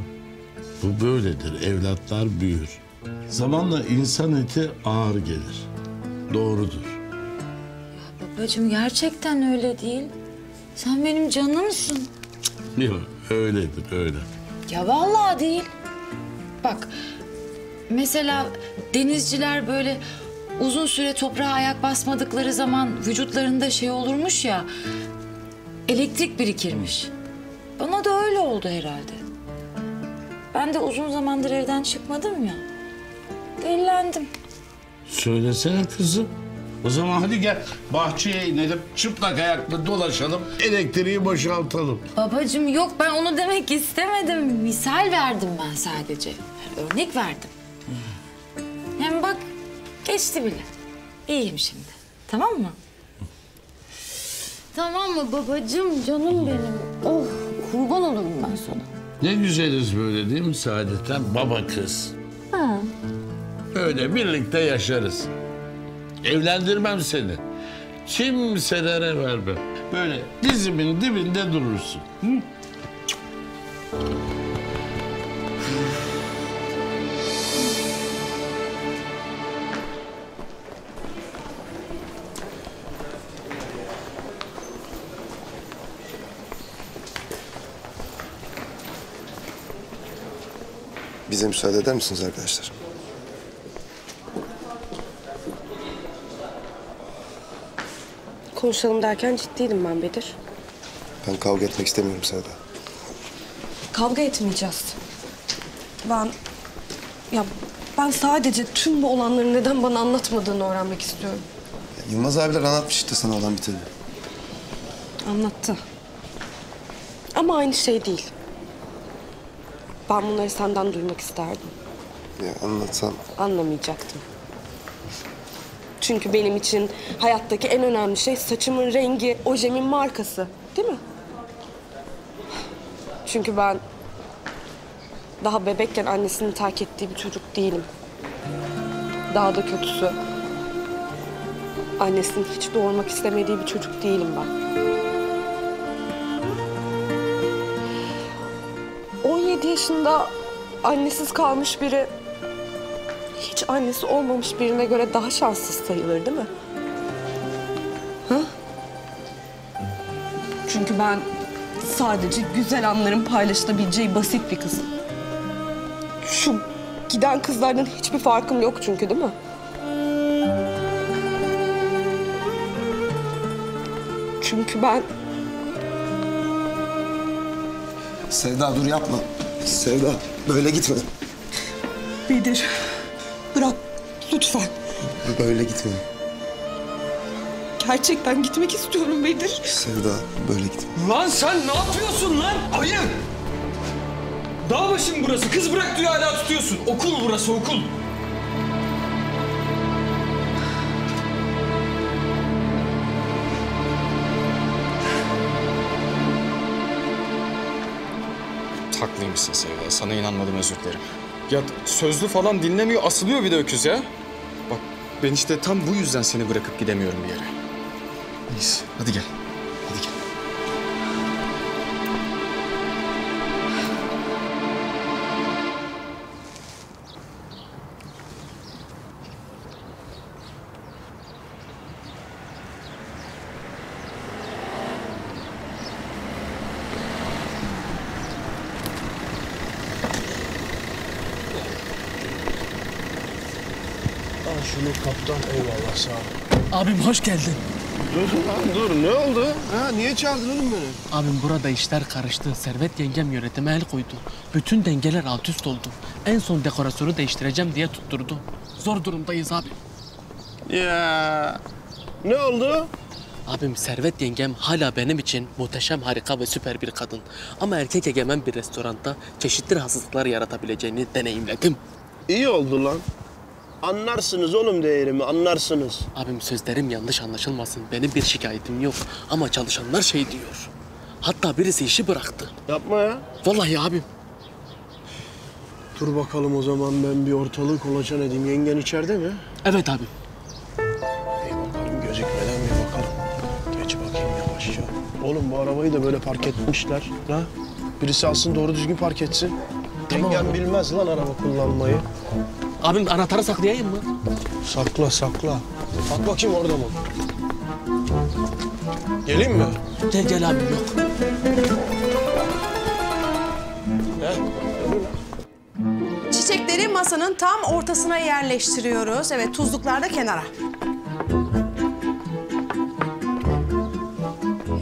bu böyledir. Evlatlar büyür. Zamanla insan eti ağır gelir. Doğrudur. Ya babacığım gerçekten öyle değil. Sen benim canımsın. Yok öyledir öyle. Ya vallahi değil. Bak mesela denizciler böyle uzun süre toprağa ayak basmadıkları zaman vücutlarında şey olurmuş ya. Elektrik birikirmiş. Bana da öyle oldu herhalde. Ben de uzun zamandır evden çıkmadım ya. Delilendim. Söylesene kızım. O zaman hadi gel bahçeye inelim, çıplak ayakla dolaşalım, elektriği boşaltalım. Babacığım yok ben onu demek istemedim. Misal verdim ben sadece. Yani örnek verdim. Hmm. Hem bak geçti bile. İyiyim şimdi. Tamam mı? Tamam mı babacığım, canım benim. Oh, kurban olurum ben sana. Ne güzeliz böyle değil mi Saadet'ten? Baba kız. Ha. Böyle birlikte yaşarız. Evlendirmem seni. kimselere verme. Böyle dizimin dibinde durursun. Hı? Bize müsaade eder misiniz arkadaşlar? Konuşalım derken ciddiydim ben Bedir. Ben kavga etmek istemiyorum Servet. Kavga etmeyeceğiz. Ben... Ya ben sadece tüm bu olanların neden bana anlatmadığını öğrenmek istiyorum. Ya, Yılmaz abiler anlatmış işte sana olan biteni. Anlattı. Ama aynı şey değil. Ben bunları senden duymak isterdim. Ya anlatsam. Anlamayacaktım. Çünkü benim için hayattaki en önemli şey saçımın rengi, ojemin markası. Değil mi? Çünkü ben daha bebekken annesini terk ettiği bir çocuk değilim. Daha da kötüsü, annesini hiç doğurmak istemediği bir çocuk değilim ben. on yedi yaşında annesiz kalmış biri, hiç annesi olmamış birine göre daha şanssız sayılır değil mi? Ha? Çünkü ben sadece güzel anların paylaşılabileceği basit bir kızım. Şu giden kızlardan hiçbir farkım yok çünkü değil mi? Çünkü ben... Sevda dur yapma. Sevda böyle gitme. Bedir bırak lütfen. Böyle gitme. Gerçekten gitmek istiyorum Bedir. Sevda böyle gitme. Lan sen ne yapıyorsun lan? Ayı! Dağ başım burası. Kız bırak diyor hala tutuyorsun. Okul burası okul. Haklıymışsın Sevda. Sana inanmadım, özür dilerim. Ya sözlü falan dinlemiyor, asılıyor bir de öküz ya. Bak ben işte tam bu yüzden seni bırakıp gidemiyorum bir yere. Neyse hadi gel. Hadi gel. Şunu kaptan, eyvallah sağ ol. Abim hoş geldin. Dur lan dur, ne oldu? Ha, niye çağırdın oğlum beni? Abim burada işler karıştı. Servet yengem yönetime el koydu. Bütün dengeler alt üst oldu. En son dekorasyonu değiştireceğim diye tutturdu. Zor durumdayız abi. Ya ne oldu? Abim Servet yengem hala benim için muhteşem, harika ve süper bir kadın. Ama erkek egemen bir restoranda çeşitli rahatsızlıklar yaratabileceğini deneyimledim. İyi oldu lan. Anlarsınız oğlum değerimi, anlarsınız. Abim sözlerim yanlış anlaşılmasın. Benim bir şikayetim yok ama çalışanlar şey diyor. Hatta birisi işi bıraktı. Yapma ya. Vallahi abim. Dur bakalım o zaman ben bir ortalığı kolaçan edeyim. Yengen içeride mi? Evet abi. İyi bakalım, gözükmeden bir bakalım. Geç bakayım yavaşça. Oğlum bu arabayı da böyle park etmişler. Ha? Birisi alsın doğru düzgün park etsin. Tamam. Yengen bilmez lan araba kullanmayı. Abim anahtarı saklayayım mı? Sakla, sakla. At bakayım orada mı? Geleyim mi? Gel, gel abim, yok. Çiçekleri masanın tam ortasına yerleştiriyoruz. Evet, tuzluklar da kenara.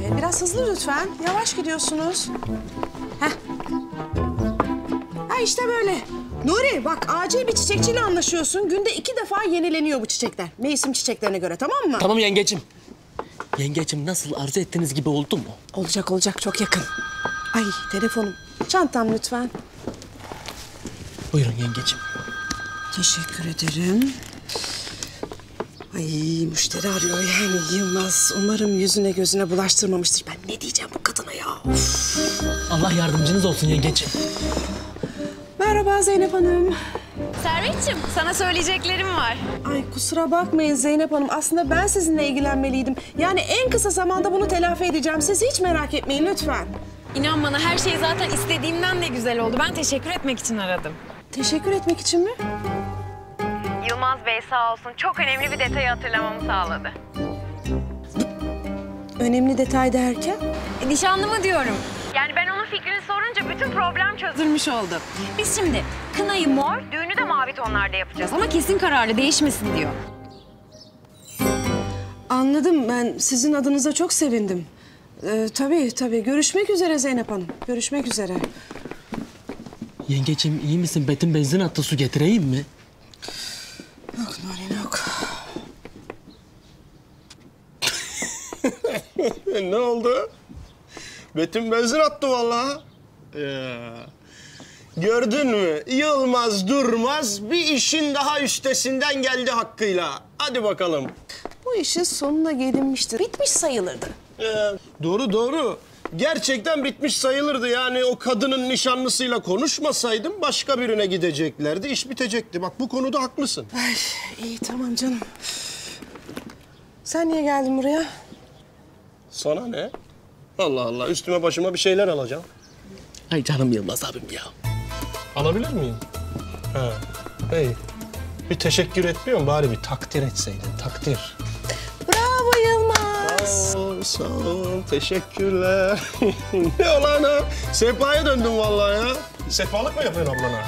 Ee, biraz hızlı lütfen. Yavaş gidiyorsunuz. Heh. Ha işte böyle. Nuri bak acil bir çiçekçiyle anlaşıyorsun. Günde iki defa yenileniyor bu çiçekler. Mevsim çiçeklerine göre, tamam mı? Tamam yengecim. Yengecim nasıl arzu ettiğiniz gibi oldu mu? Olacak olacak, çok yakın. Ay telefonum. Çantam lütfen. Buyurun yengecim. Teşekkür ederim. Ay müşteri arıyor yani Yılmaz. Umarım yüzüne gözüne bulaştırmamıştır. Ben ne diyeceğim bu kadına ya? Of. Allah yardımcınız olsun yengecim. Merhaba Zeynep Hanım. Servet'ciğim, sana söyleyeceklerim var. Ay kusura bakmayın Zeynep Hanım. Aslında ben sizinle ilgilenmeliydim. Yani en kısa zamanda bunu telafi edeceğim. Siz hiç merak etmeyin lütfen. İnan bana her şey zaten istediğimden de güzel oldu. Ben teşekkür etmek için aradım. Teşekkür etmek için mi? Yılmaz Bey sağ olsun çok önemli bir detayı hatırlamamı sağladı. Önemli detay derken? E, nişanlımı diyorum. Yani ben onun fikrini sorunca bütün problem çözülmüş oldu. Biz şimdi kınayı mor, düğünü de mavi tonlarda yapacağız. Ama kesin kararlı, değişmesin diyor. Anladım, ben sizin adınıza çok sevindim. Ee, tabii tabii, görüşmek üzere Zeynep Hanım, görüşmek üzere. Yengeciğim iyi misin? Betim benzin attı, su getireyim mi? Yok Nuri, yok. Ne oldu? Betim benzin attı vallahi. Ee, gördün mü? Yılmaz durmaz bir işin daha üstesinden geldi hakkıyla. Hadi bakalım. Bu işin sonuna gelinmişti. Bitmiş sayılırdı. Ee, doğru doğru. Gerçekten bitmiş sayılırdı. Yani o kadının nişanlısıyla konuşmasaydım başka birine gideceklerdi. İş bitecekti. Bak bu konuda haklısın. Ay, iyi tamam canım. Sen niye geldin buraya? Sana ne? Allah Allah, üstüme başıma bir şeyler alacağım. Ay canım Yılmaz abim ya. Alabilir miyim? Ha, hey. Bir teşekkür etmiyorum, bari bir takdir etseydin, takdir. Bravo Yılmaz. Sağ ol, sağ ol, teşekkürler. Ne olana? Sefaya döndüm vallahi ya. Sefalık mı yapıyorsun ablana?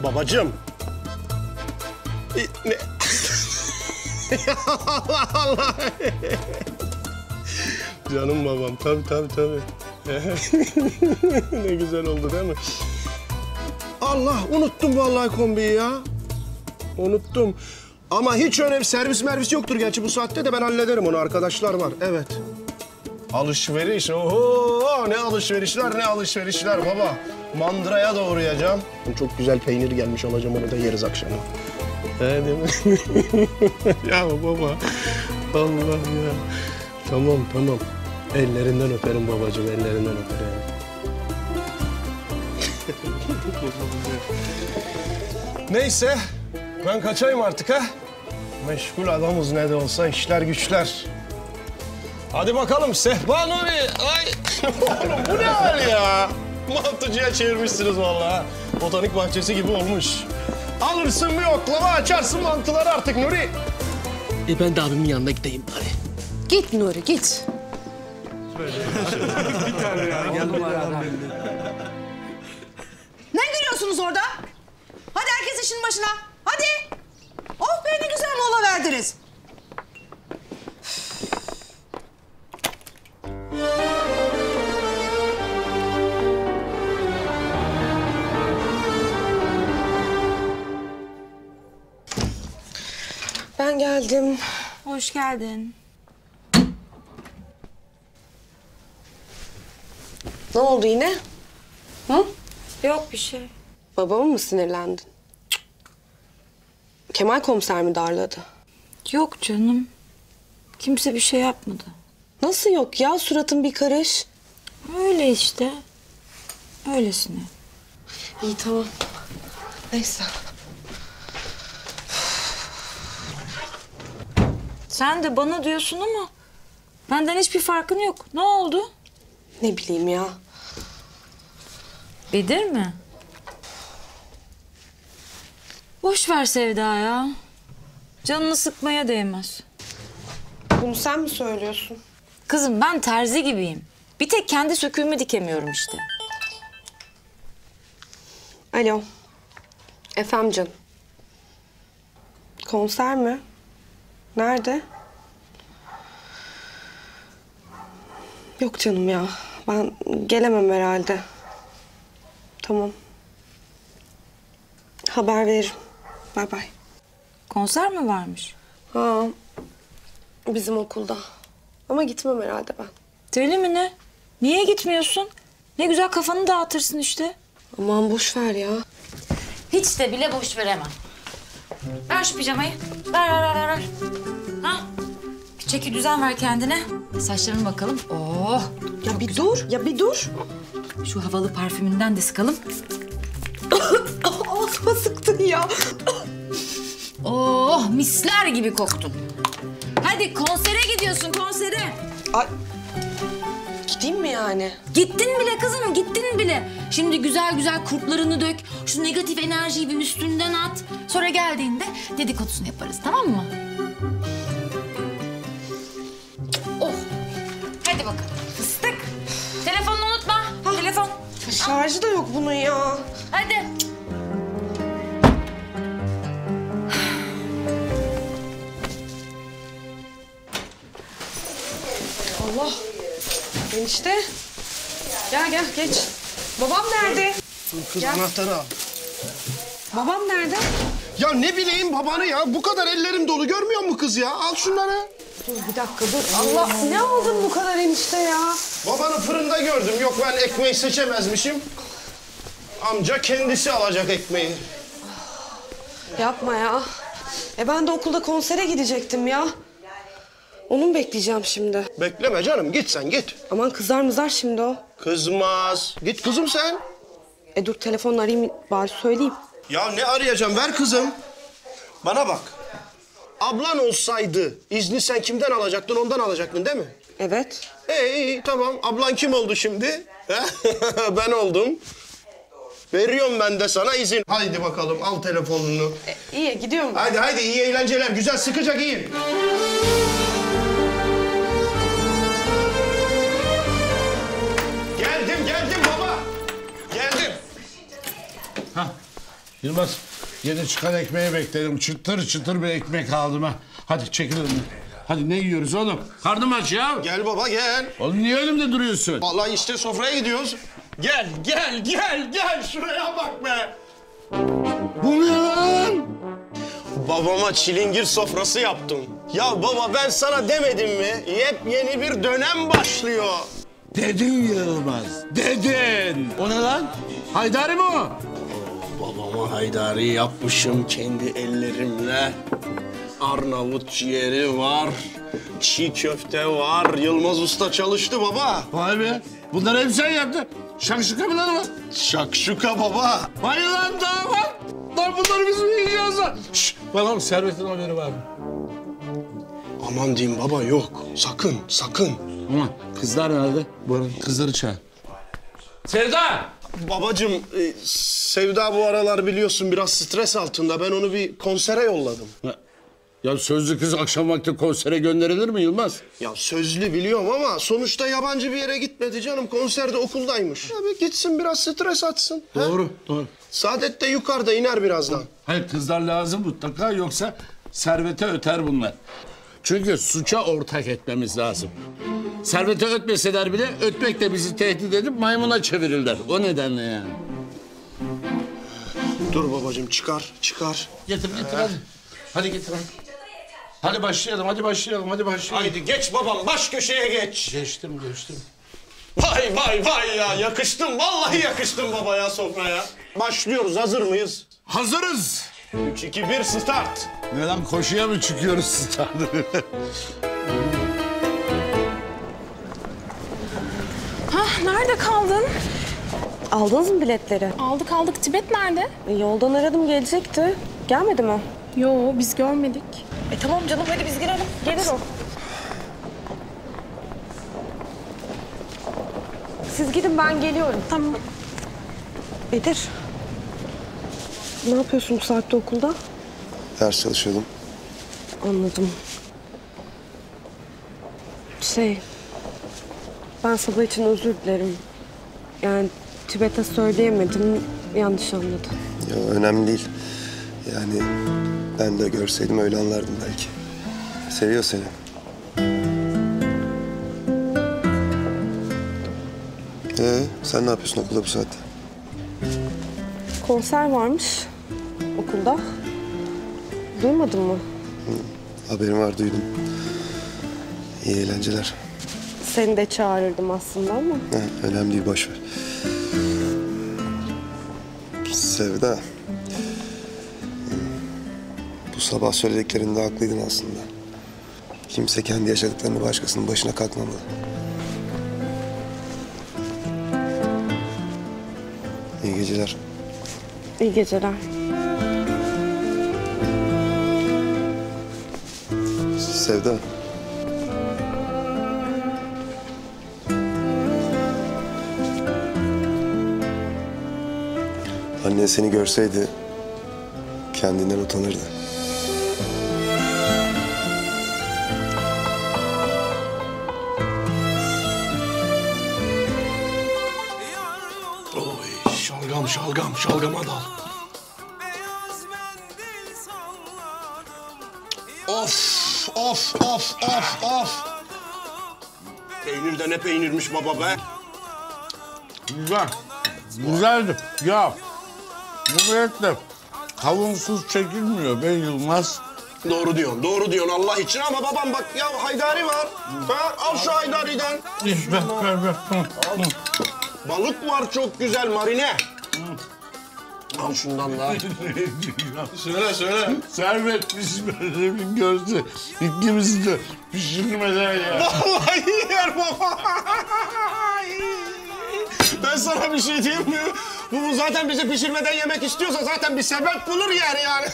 Babacığım. Ne? Allah Allah. Canım babam, tabii tabii tabii. Ne güzel oldu değil mi? Allah, unuttum vallahi kombiyi ya. Unuttum. Ama hiç önemli, servis mervis yoktur gerçi bu saatte de ben hallederim onu. Arkadaşlar var, evet. Alışveriş, oho! Ne alışverişler, ne alışverişler baba. Mandıraya doğrayacağım. Çok güzel peynir gelmiş, alacağım onu da yeriz akşama. He değil mi? Ya baba, Allah ya. Tamam, tamam. Ellerinden öperim babacığım, ellerinden öperim. Neyse, ben kaçayım artık ha. Meşgul adamız ne de olsa, işler güçler. Hadi bakalım Sehpa Nuri, ay! Oğlum bu ne hal ya? Mantıcıya çevirmişsiniz vallahi. Botanik bahçesi gibi olmuş. Alırsın bir oklava, açarsın mantıları artık Nuri. E ben de abimin yanına gideyim bari. Git Nuri, git. Bir tane ya, gel bir tane. Ne gülüyorsunuz orada? Hadi herkes işin başına, hadi. Oh be, ne güzel mola verdiniz. Ben geldim. Hoş geldin. Ne oldu yine? Hı? Yok bir şey. Babama mı sinirlendin? Cık. Kemal komiser mi darladı? Yok canım. Kimse bir şey yapmadı. Nasıl yok ya? Suratın bir karış. Öyle işte. Öylesine. İyi tamam. Neyse. Sen de bana diyorsun ama benden hiçbir farkın yok. Ne oldu? Ne bileyim ya. Bedir mi? Boş ver Sevda ya. Canını sıkmaya değmez. Bunu sen mi söylüyorsun? Kızım ben terzi gibiyim. Bir tek kendi söküğümü dikemiyorum işte. Alo. Efendim canım. Konser mi? Nerede? Yok canım ya. Ben gelemem herhalde. Tamam. Haber veririm. Bay bay. Konser mi varmış? Ha. Bizim okulda. Ama gitmem herhalde ben. Deli mi ne? Niye gitmiyorsun? Ne güzel kafanı dağıtırsın işte. Aman boş ver ya. Hiç de bile boş veremem. Ver şu pijamayı. Ver, ver, ver, ver. Ha? Bir çeki düzen ver kendine. Saçlarına bakalım. Oo. Ya bir dur, ya bir dur. Şu havalı parfümünden de sıkalım. Ağzıma sıktın ya. Oh, misler gibi koktun. Hadi konsere gidiyorsun, konsere. Ay. Gideyim mi yani? Gittin bile kızım, gittin bile. Şimdi güzel güzel kurtlarını dök, şu negatif enerjiyi bir üstünden at. Sonra geldiğinde dedikodusunu yaparız, tamam mı? Oh, hadi bakalım. Fıstık, telefonunu unutma. Ha. Telefon. Şarjı Al. da yok bunun ya. Hadi. Allah. Enişte, gel gel geç. Babam nerede? Kız gel. Anahtarı al. Babam nerede? Ya ne bileyim babanı ya, bu kadar ellerim dolu görmüyor musun kız ya? Al şunları. Dur bir dakika dur. Allah, ne aldın bu kadar enişte ya? Babanı fırında gördüm, yok ben ekmeği seçemezmişim. Amca kendisi alacak ekmeği. Yapma ya. E ben de okulda konsere gidecektim ya. Onu mu bekleyeceğim şimdi? Bekleme canım, git sen git. Aman kızar mızar şimdi o. Kızmaz. Git kızım sen. E dur telefonla arayayım bari söyleyeyim. Ya ne arayacağım, ver kızım. Bana bak. Ablan olsaydı izni sen kimden alacaktın, ondan alacaktın değil mi? Evet. Ee iyi tamam, ablan kim oldu şimdi? Ben oldum. Veriyorum ben de sana izin. Haydi bakalım al telefonunu. E, iyi gidiyorum. Haydi haydi iyi eğlenceler, güzel sıkacak iyi. Yılmaz, yine çıkan ekmeği beklerim. Çıtır çıtır bir ekmek aldım ha. Hadi çekil önümden. Hadi ne yiyoruz oğlum? Karnım aç ya. Gel baba gel. Oğlum niye önümde duruyorsun? Vallahi işte sofraya gidiyoruz. Gel gel gel gel şuraya bak be. Bu ne lan? Babama çilingir sofrası yaptım. Ya baba ben sana demedim mi? Yepyeni bir dönem başlıyor. Dedin Yılmaz, dedin. O ne lan? Haydari mi o? Babama haydari yapmışım kendi ellerimle. Arnavut ciğeri var, çiğ köfte var. Yılmaz Usta çalıştı baba. Vay be, bunları hep sen yaptın. Şakşuka mı lan o? Şakşuka baba. Vay lan daha bak. Lan bunları biz mi yiyeceğiz lan? Şşş, bana Servet'in haberi var mı? Aman diyeyim baba yok. Sakın, sakın. Aman, kızlar nerede? Bana kızları çağır. Sevda! Babacığım, e, Sevda bu aralar biliyorsun biraz stres altında. Ben onu bir konsere yolladım. Ha. Ya sözlü kız akşam vakti konsere gönderilir mi Yılmaz? Ya sözlü biliyorum ama sonuçta yabancı bir yere gitmedi canım. Konserde okuldaymış. Ya bir gitsin biraz stres atsın. Doğru, ha? Doğru. Saadet de yukarıda iner birazdan. Hayır kızlar lazım mutlaka yoksa Servet'e öter bunlar. Çünkü suça ortak etmemiz lazım. Servet'e ötmeseler bile ötmekle bizi tehdit edip maymuna çevirirler. O nedenle yani. Dur babacığım çıkar, çıkar. Getir, getir ee. hadi. Hadi getir hadi. Hadi başlayalım, hadi başlayalım, hadi başlayalım. Haydi geç babam, baş köşeye geç. Geçtim, geçtim. Vay vay vay ya, yakıştım. Vallahi yakıştım baba ya sofraya. Başlıyoruz, hazır mıyız? Hazırız. Üç, iki, bir, start. Ne lan, koşuya mı çıkıyoruz startı? Hah, nerede kaldın? Aldınız mı biletleri? Aldık aldık. Tibet nerede? E, yoldan aradım gelecekti. Gelmedi mi? Yo, biz görmedik. E tamam canım, hadi biz girelim. Gelir o. Siz gidin, ben geliyorum. Tamam. Bedir. Ne yapıyorsun bu saatte okulda? Ders çalışıyordum. Anladım. Şey... Ben sabah için özür dilerim. Yani Tibet'e söyleyemedim, yanlış anladım. Ya önemli değil. Yani ben de görseydim öyle anlardım belki. Seviyor seni. Ee, sen ne yapıyorsun okulda bu saatte? Konser varmış okulda. Duymadın mı? Hı, haberim var, duydum. İyi eğlenceler. Seni de çağırırdım aslında ama. Heh, önemli değil, boş ver. Sevda. Bu sabah söylediklerinde haklıydın aslında. Kimse kendi yaşadıklarını başkasının başına kalkmamalı. İyi geceler. İyi geceler. Sevda. Annen seni görseydi kendinden utanırdı. Oy, şalgam şalgam şalgama dal. Of of of of of. Peynir de ne peynirmiş baba be. Güzel. Güzeldi. Ya. Bu börekler kavunsuz çekilmiyor be Yılmaz. Doğru diyorsun, doğru diyorsun Allah için ama babam bak ya haydari var. Ha, al şu haydariden. Ver, ver, ver. Al. Balık var çok güzel marine. Al şundan da. Söyle, söyle. Servet pişmelerin gözü. İkimizi de pişirmeden ya. Vallahi yer baba. Ben sana bir şey diyeyim mi? Bu zaten bizi pişirmeden yemek istiyorsa zaten bir sebep bulur yani yani.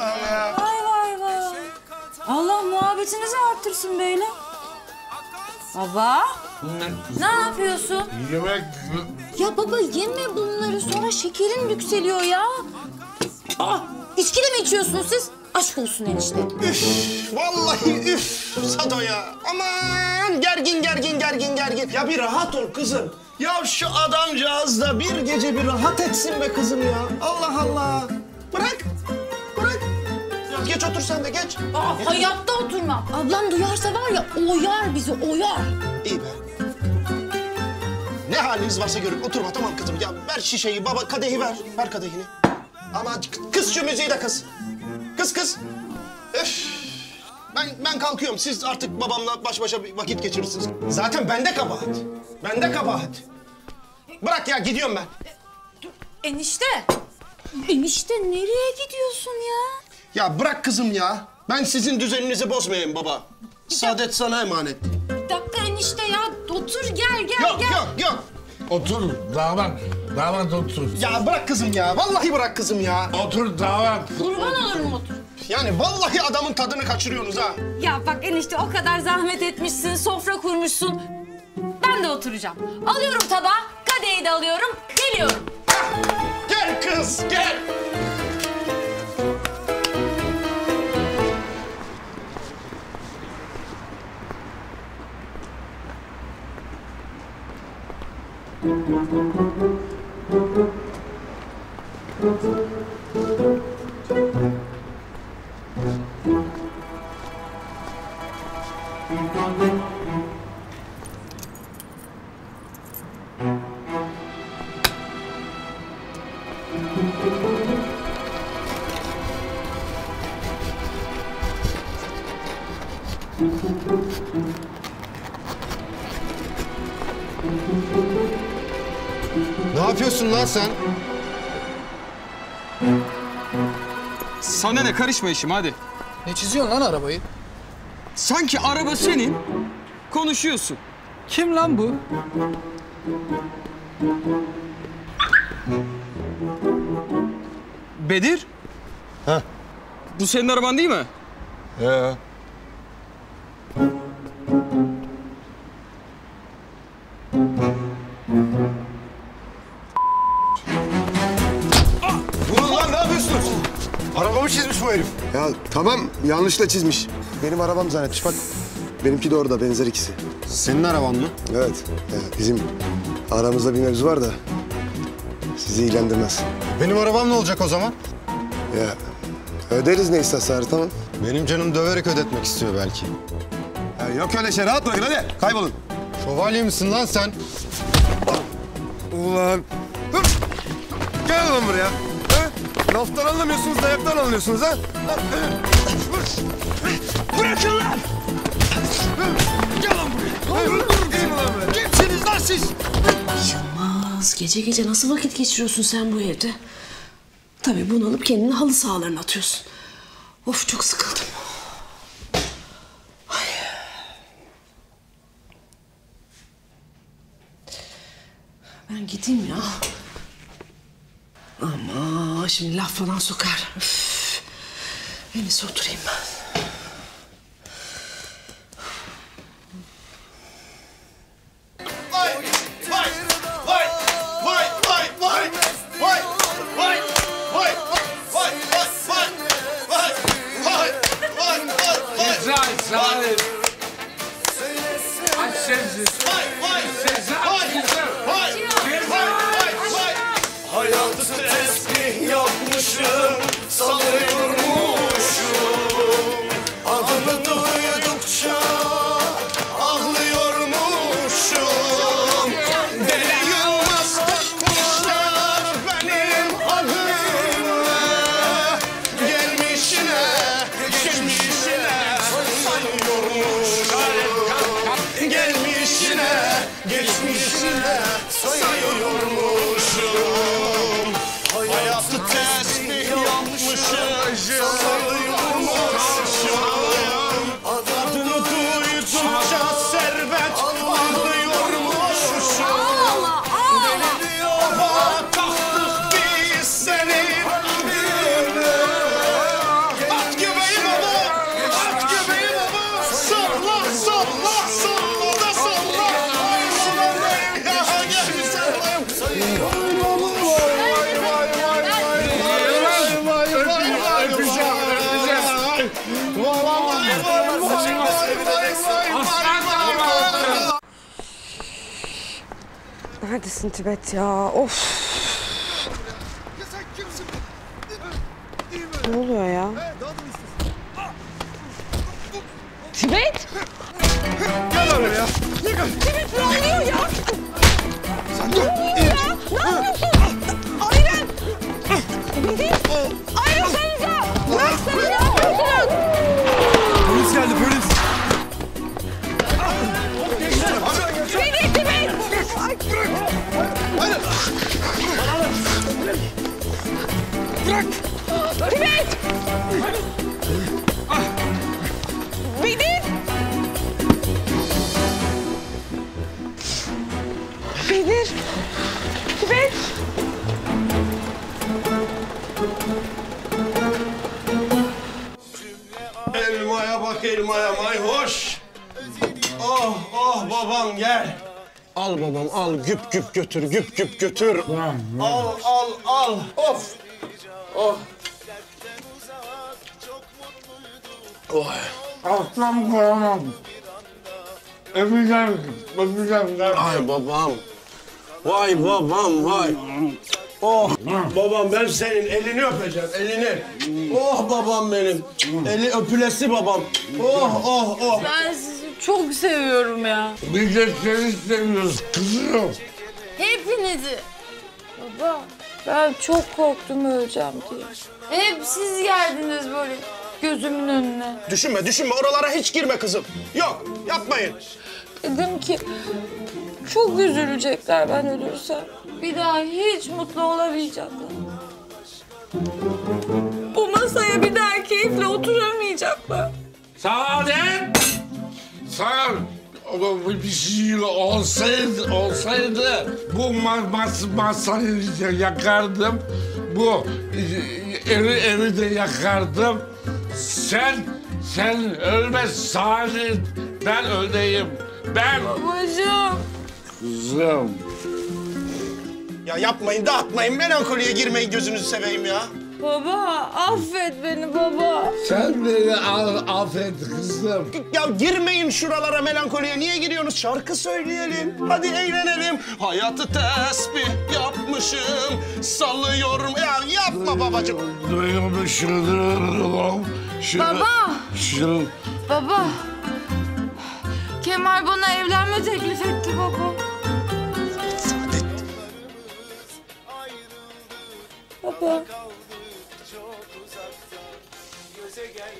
Vay vay vay. Allah muhabbetinizi arttırsın böyle. Baba. Ne, ne yapıyorsun? Yemek. Ya baba yeme bunları sonra şekerin yükseliyor ya. Aa, içki de mi içiyorsunuz siz? Aşk olsun enişte. Üf, vallahi üf Sado ya. Aman gergin gergin gergin gergin. Ya bir rahat ol kızım. Ya şu adamcağız da bir gece bir rahat etsin be kızım ya. Allah Allah. Bırak, bırak. Geç otur sen de geç. Aa, geç. Hayatta oturma. Ablam duyarsa var ya oyar bizi, oyar. İyi be. Ne haliniz varsa görün. Oturma tamam kızım. Ya ver şişeyi baba, kadehi ver. Ver kadehini. Ama kız şu müziği de kız. Kız kız. Öf. Ben, ben kalkıyorum. Siz artık babamla baş başa bir vakit geçirirsiniz. Zaten bende kabahat. Bende kabahat. Bırak ya gidiyorum ben. Dur, enişte. Enişte nereye gidiyorsun ya? Ya bırak kızım ya. Ben sizin düzeninizi bozmayayım baba. Saadet sana emanet. Bir dakika enişte ya. Otur gel gel yok, gel. Yok yok yok. Otur damat. Damat otur. Ya bırak kızım ya. Vallahi bırak kızım ya. Otur damat. Kurban olurum otur. Yani vallahi adamın tadını kaçırıyorsunuz ha. Ya bak enişte o kadar zahmet etmişsin, sofra kurmuşsun. Ben de oturacağım. Alıyorum tabağı, kadehi de alıyorum, geliyorum. Hah. Gel kız, gel. Ne yapıyorsun lan sen? Sana ne karışma işim hadi. Ne çiziyorsun lan arabayı? Sanki araba senin. Konuşuyorsun. Kim lan bu? Bedir. Ha. Bu senin araban değil mi? Ee. Ya tamam, yanlışla çizmiş. Benim arabam zannetmiş bak. Benimki de orada, benzer ikisi. Senin araban mı? Evet, evet bizim aramızda bir mevzu var da sizi ilgilendirmez. Benim arabam ne olacak o zaman? Ya öderiz neyse hasarı tamam. Benim canım döverek ödetmek istiyor belki. Ya yok öyle şey, rahat bırakın hadi kaybolun. Şövalye misin lan sen? Ulan. Gel lan buraya. Laftan anlamıyorsunuz, dayaktan anlıyorsunuz ha? Bırakın lan! Gel lan buraya! Öldürün lan buraya! Kimsiniz lan siz? Yılmaz, gece gece nasıl vakit geçiriyorsun sen bu evde? Tabii bunu alıp kendini halı sahalarına atıyorsun. Of çok sıkıldım. Ay. Ben ben gideyim ya. Ama şimdi laf falan sokar. Üf. En iyisi oturayım ben. Neredesin Tibet ya? Of! Ne oluyor ya? Tibet! Gel oraya! Tibet ne oluyor ya? Sen dur! Ne yapıyorsun? Ayrıl! Bedir! Ayrılsanıza! Bıraksana ya! Polis geldi polis! Bedir! Tibet! Bırak! Hayır! Bırak! Tibet! Bedir! Bedir! Tibet! Elmaya bak elmaya mayhoş! Oh oh babam gel! Al babam, al, güp güp götür, güp güp götür. Tamam, al, al, al, of! Oh! Oh! Aslan koramam. Öpeceğim, öpeceğim. Ay babam. Vay babam, vay. Oh! Babam, ben senin elini öpeceğim, elini. Oh babam benim. Eli öpülesi babam. Oh, oh, oh. Ben... Çok seviyorum ya. Biz de seni seviyoruz kızım. Hepinizi. Baba ben çok korktum öleceğim diye. Hep siz geldiniz böyle gözümün önüne. Düşünme düşünme oralara hiç girme kızım. Yok yapmayın. Dedim ki çok üzülecekler ben ölürsem. Bir daha hiç mutlu olamayacaklar. Bu masaya bir daha keyifle oturamayacaklar. Saadet! Sen bir olsaydı, olsaydı bu mas masayı yakardım, bu evi evi de yakardım. Sen, sen ölme Saadet, ben öleyim, ben... Babacığım. Kızım. Ya yapmayın, dağıtmayın, melankoliye girmeyin gözünüzü seveyim ya. Baba, affet beni baba. Sen beni affet kızım. Ya girmeyin şuralara melankoliye. Niye giriyorsunuz? Şarkı söyleyelim. Hadi eğlenelim. Hayatı tesbih yapmışım. Sallıyorum. Ya yapma babacığım. Baba. Baba. Kemal bana evlenme teklif etti baba. Saadet. Baba.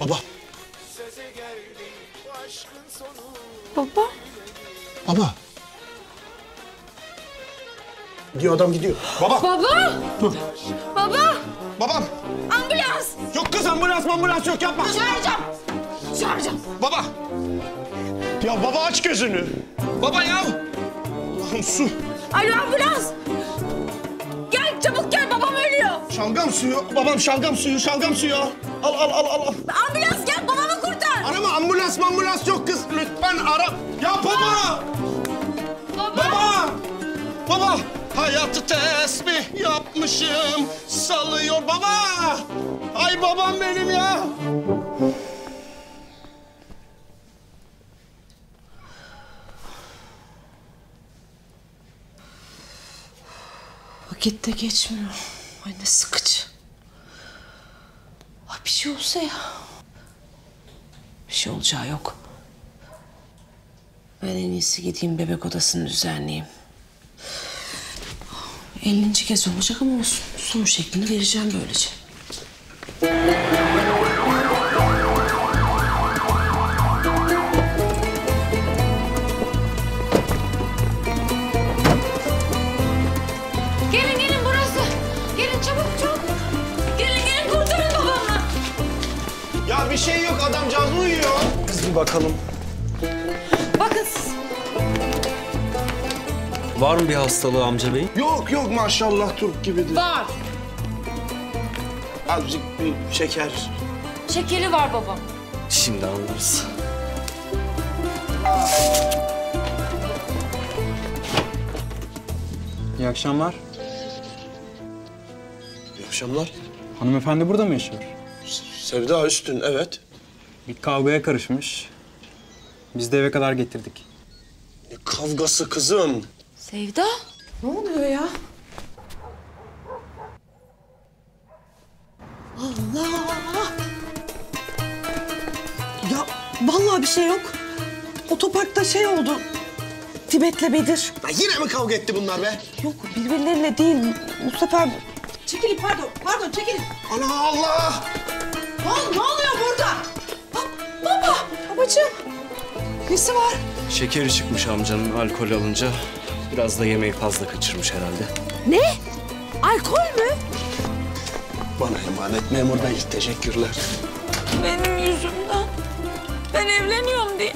Baba. Baba. Baba. Gidiyor adam gidiyor. Baba. Baba. Dur. Baba. Babam. Ambulans. Yok kız ambulans ambulans yok yapma. Çağıracağım. Çağıracağım. Baba. Ya baba aç gözünü. Baba ya. Allah'ım su. Alo ambulans! Gel çabuk gel, babam ölüyor. Şalgam suyu, babam şalgam suyu, şalgam suyu. Al, al, al, al. Ambulans gel, babamı kurtar. Arama ambulans, ambulans yok kız. Lütfen ara. Ya baba! Baba! Baba! Baba! Hayatı tesbih yapmışım, sallıyor baba. Ay babam benim ya. Vakit de geçmiyor. Ay ne sıkıcı. Ay bir şey olsa ya. Bir şey olacağı yok. Ben en iyisi gideyim bebek odasını düzenleyeyim. ellinci kez olacak ama olsun. Son şeklini vereceğim böylece. Gelin gelin burası. Gelin çabuk çabuk. Gelin gelin kurtarın babamı. Ya bir şey yok, adamcağız uyuyor. Biz bir bakalım. Bakın siz. Var mı bir hastalığı amca bey? Yok yok, maşallah Türk gibidir. Var. Azıcık bir şeker. Şekeri var baba. Şimdi anlarız. İyi akşamlar. İyi akşamlar. Hanımefendi burada mı yaşıyor? Sevda Üstün, evet. Bir kavgaya karışmış. Biz de eve kadar getirdik. Ne kavgası kızım? Sevda, ne oluyor ya? Allah! Ya vallahi bir şey yok. Otoparkta şey oldu. Tibet'le Bedir. Ya yine mi kavga etti bunlar be? Yok, birbirleriyle değil. Bu sefer... Çekilin, pardon, pardon çekilin. Allah Allah! Oğlum ne oluyor burada? Bak, baba! Babacığım, nesi var? Şekeri çıkmış amcanın alkol alınca. Biraz da yemeği fazla kaçırmış herhalde. Ne? Alkol mü? Bana emanet memur bey, teşekkürler. Benim yüzümden. Ben evleniyorum diye.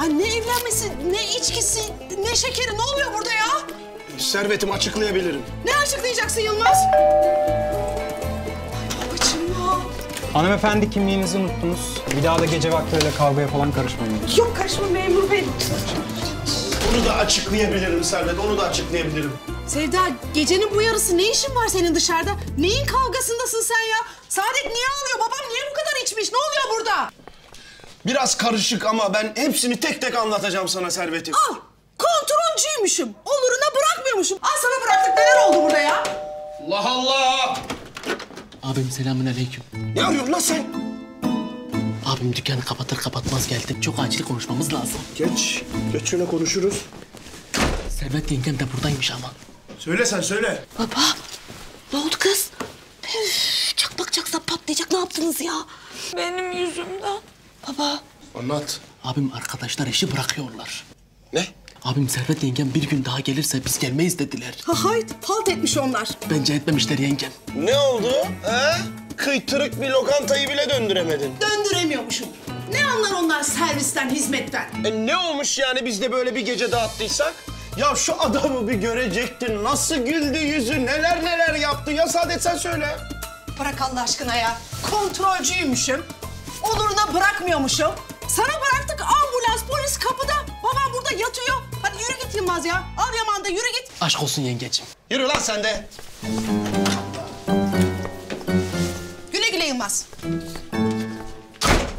Ay ne evlenmesi, ne içkisi, ne şekeri, ne oluyor burada ya? Servetim, açıklayabilirim. Ne açıklayacaksın Yılmaz? Ay babacığım ya. Hanımefendi kimliğinizi unuttunuz. Bir daha da gece vakti öyle kavgaya falan karışmayın. Yok karışma memur bey. Onu da açıklayabilirim Servet, onu da açıklayabilirim. Sevda, gecenin bu yarısı ne işin var senin dışarıda? Neyin kavgasındasın sen ya? Saadet niye ağlıyor? Babam niye bu kadar içmiş? Ne oluyor burada? Biraz karışık ama ben hepsini tek tek anlatacağım sana Servet'im. Al! Kontrolcüymüşüm. Oluruna bırakmıyormuşum. Al sana bıraktık, neler oldu burada ya? Allah Allah! Abim selamünaleyküm. Ne yapıyorsun lan sen? Abim dükkanı kapatır kapatmaz geldi. Çok acil konuşmamız lazım. Geç. Geç şöyle konuşuruz. Servet yengem de buradaymış ama. Söyle sen söyle. Baba. Ne oldu kız? Üf, çakmak çaksa patlayacak. Ne yaptınız ya? Benim yüzümden. Baba. Anlat. Abim arkadaşlar işi bırakıyorlar. Ne? Abim Servet yengem bir gün daha gelirse biz gelmeyiz dediler. Ha hayt. Halt etmiş onlar. Bence etmemişler yengem. Ne oldu? Ha? Kıytırık bir lokantayı bile döndüremedin. Döndüremiyormuşum. Ne anlar onlar servisten, hizmetten? E ne olmuş yani biz de böyle bir gece dağıttıysak? Ya şu adamı bir görecektin. Nasıl güldü yüzü, neler neler yaptı. Ya Saadet sen söyle. Bırak Allah aşkına ya. Kontrolcüymüşüm. Oluruna bırakmıyormuşum. Sana bıraktık, ambulans, polis kapıda. Babam burada yatıyor. Hadi yürü git Yılmaz ya. Al Yaman'da yürü git. Aşk olsun yengeciğim. Yürü lan sen de.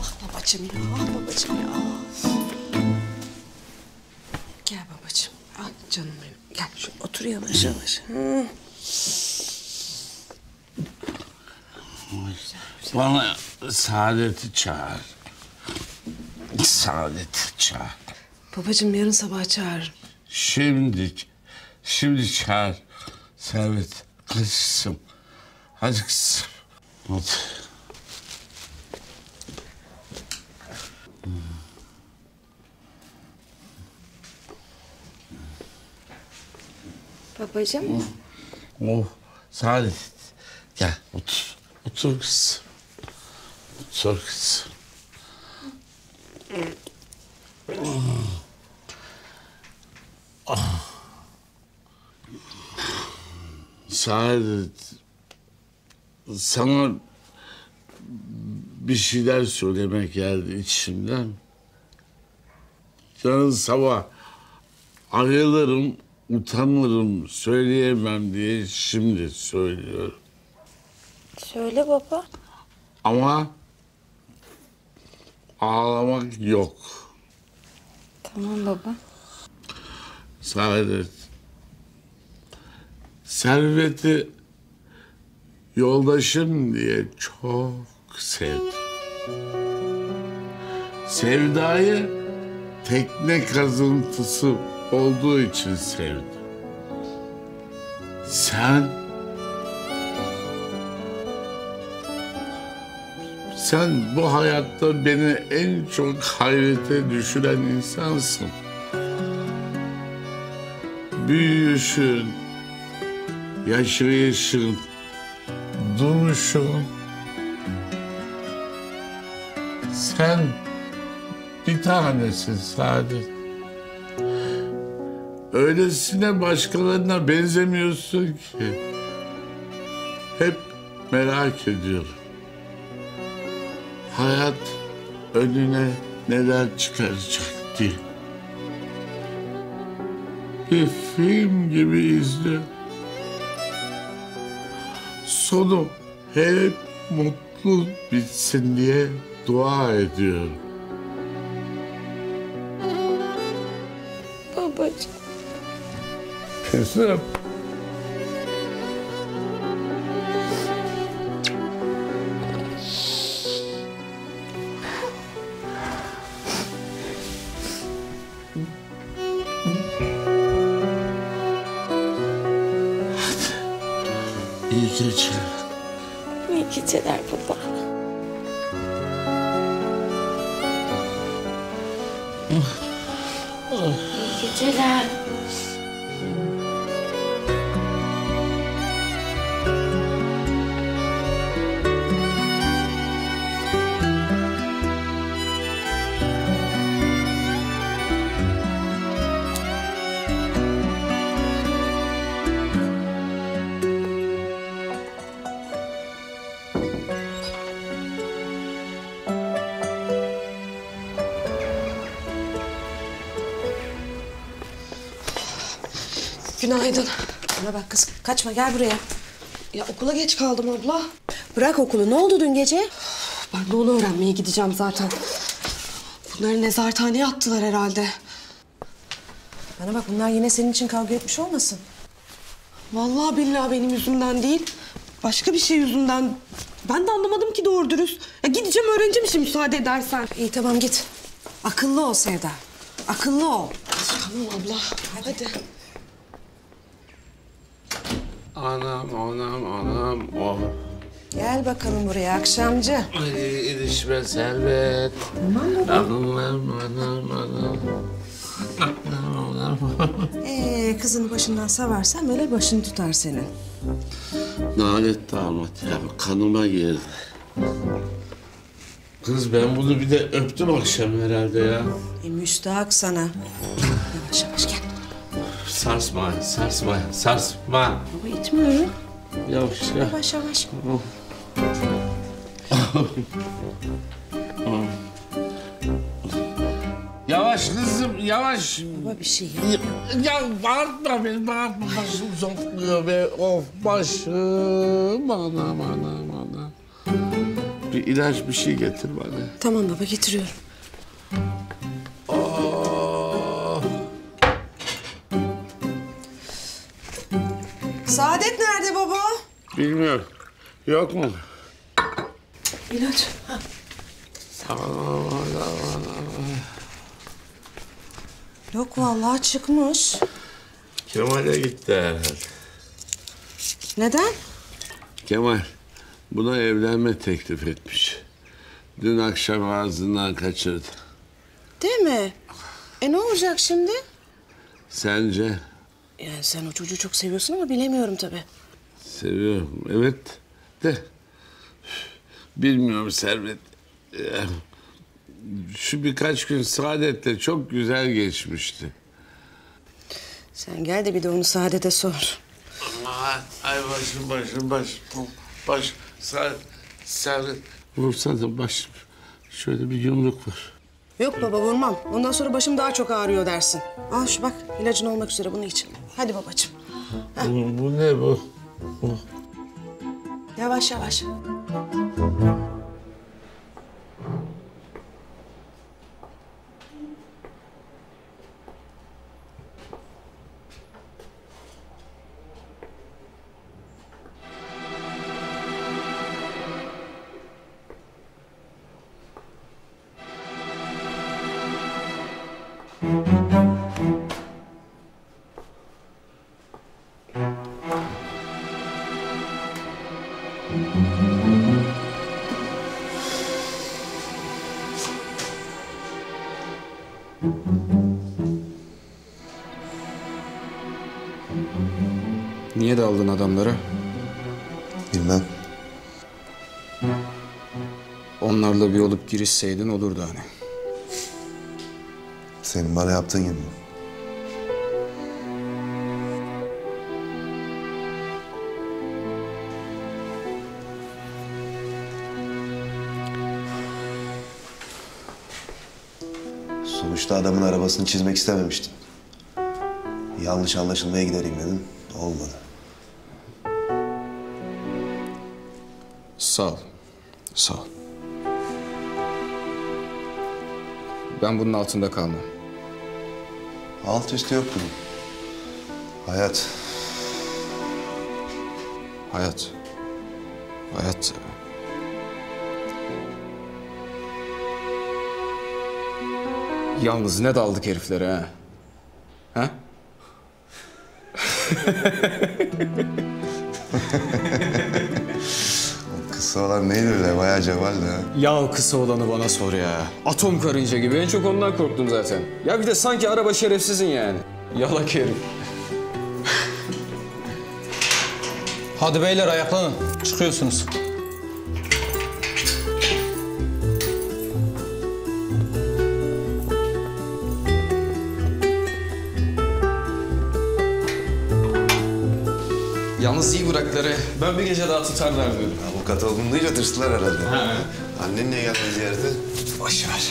Ah babacığım ya, ah babacığım ya. Gel babacığım, al canım benim. Gel şöyle otur yavaş yavaş. Hı. Bana Saadet'i çağır. Saadet'i çağır. Babacığım yarın sabah çağır. Şimdi, şimdi çağır. Servet, kızım. Hadi kızım. Hadi. Babacığım. Oh, oh. Saadet. Gel otur. Otur kızım. Otur kızım. Ah. Ah. Saadet, sana bir şeyler söylemek geldi içimden. Yarın sabah ayrılırım, utanırım, söyleyemem diye şimdi söylüyorum. Söyle baba. Ama ağlamak yok. Tamam baba. Saadet. Servet'i yoldaşım diye çok sevdim. Sevda'yı tekne kazıntısı olduğu için sevdim. Sen... Sen bu hayatta beni en çok hayrete düşüren insansın. Büyüyüşün, yaşayışın, duruşun. Sen bir tanesin Saadet. Öylesine başkalarına benzemiyorsun ki. Hep merak ediyorum. Hayat önüne neler çıkaracak diye. Bir film gibi izliyorum. Sonu hep mutlu bitsin diye dua ediyorum. Babacığım. Kızım. Geceler baba. İyi geceler. Günaydın. Bana bak kızım, kaçma, gel buraya. Ya okula geç kaldım abla. Bırak okulu, ne oldu dün gece? Ben de onu öğrenmeye gideceğim zaten. Bunları nezarethaneye attılar herhalde. Bana bak, bunlar yine senin için kavga etmiş olmasın? Vallahi billahi benim yüzümden değil, başka bir şey yüzünden. Ben de anlamadım ki doğru dürüst. Ya gideceğim, öğreneceğim işi müsaade edersen. İyi tamam git. Akıllı ol Sevda, akıllı ol. Tamam abla, hadi. hadi. Anam, anam, anam, oh. Gel bakalım buraya akşamcı. Ay, ilişme Servet. Tamam baba. Anam, anam, anam. Anam, anam. Ee, kızını başından savarsan böyle başını tutar senin. Nalet damat ya, kanıma girdi. Kız ben bunu bir de öptüm akşam herhalde ya. E, müstahak sana. Yavaş yavaş gel. Sarsma, sarsma, sarsma. Baba itmiyorum. Yavaş ya. Yavaş yavaş. Yavaş kızım, yavaş. Baba bir şey yap. Ya bağırtma beni, bağırtma. Başım zonkluyor be. Of başım. Anam, anam, anam. Bir ilaç, bir şey getir bana. Tamam baba, getiriyorum. Saadet nerede baba? Bilmiyorum. Yok mu? İlaç. Tamam. Yok vallahi çıkmış. Kemal'e gitti herhalde. Neden? Kemal buna evlenme teklif etmiş. Dün akşam ağzından kaçırdı. Değil mi? E ne olacak şimdi? Sence? Yani sen o çocuğu çok seviyorsun ama bilemiyorum tabii. Seviyorum, evet de bilmiyorum Servet. Şu birkaç gün Saadet'le çok güzel geçmişti. Sen gel de bir de onu Saadet'e sor. Aa, Ay başım başım başım. Baş, Servet, Servet. Vursan da başım şöyle bir yumruk var. Yok baba vurmam. Ondan sonra başım daha çok ağrıyor dersin. Al şu bak ilacın olmak üzere bunu iç. Hadi babacığım. Bu, bu ne bu? bu? Yavaş yavaş. Niye daldın adamlara? Bilmem. Onlarla bir olup girişseydin olurdu hani. Senin bana yaptığın gibi mi? Sonuçta adamın arabasını çizmek istememiştim. Yanlış anlaşılmaya gidereyim dedim. Olmadı. Sağ ol. Sağ ol. Ben bunun altında kalmam. Alt üstü yok bunun. Hayat. Hayat. Hayat. Yalnız ne daldık heriflere ha? Ha? O kısa olan neydi öyle? Bayağı cevaldi ha. Ya o kısa olanı bana sor ya. Atom karınca gibi. En çok ondan korktum zaten. Ya bir de sanki araba şerefsizin yani. Yalak herif. Hadi beyler ayaklanın. Çıkıyorsunuz. Yalnız iyi bırakları, ben bir gece daha tutarlar diyorum. Avukat oldum deyince tırstılar herhalde. He. Annen niye geldi ziyarete? Boş ver.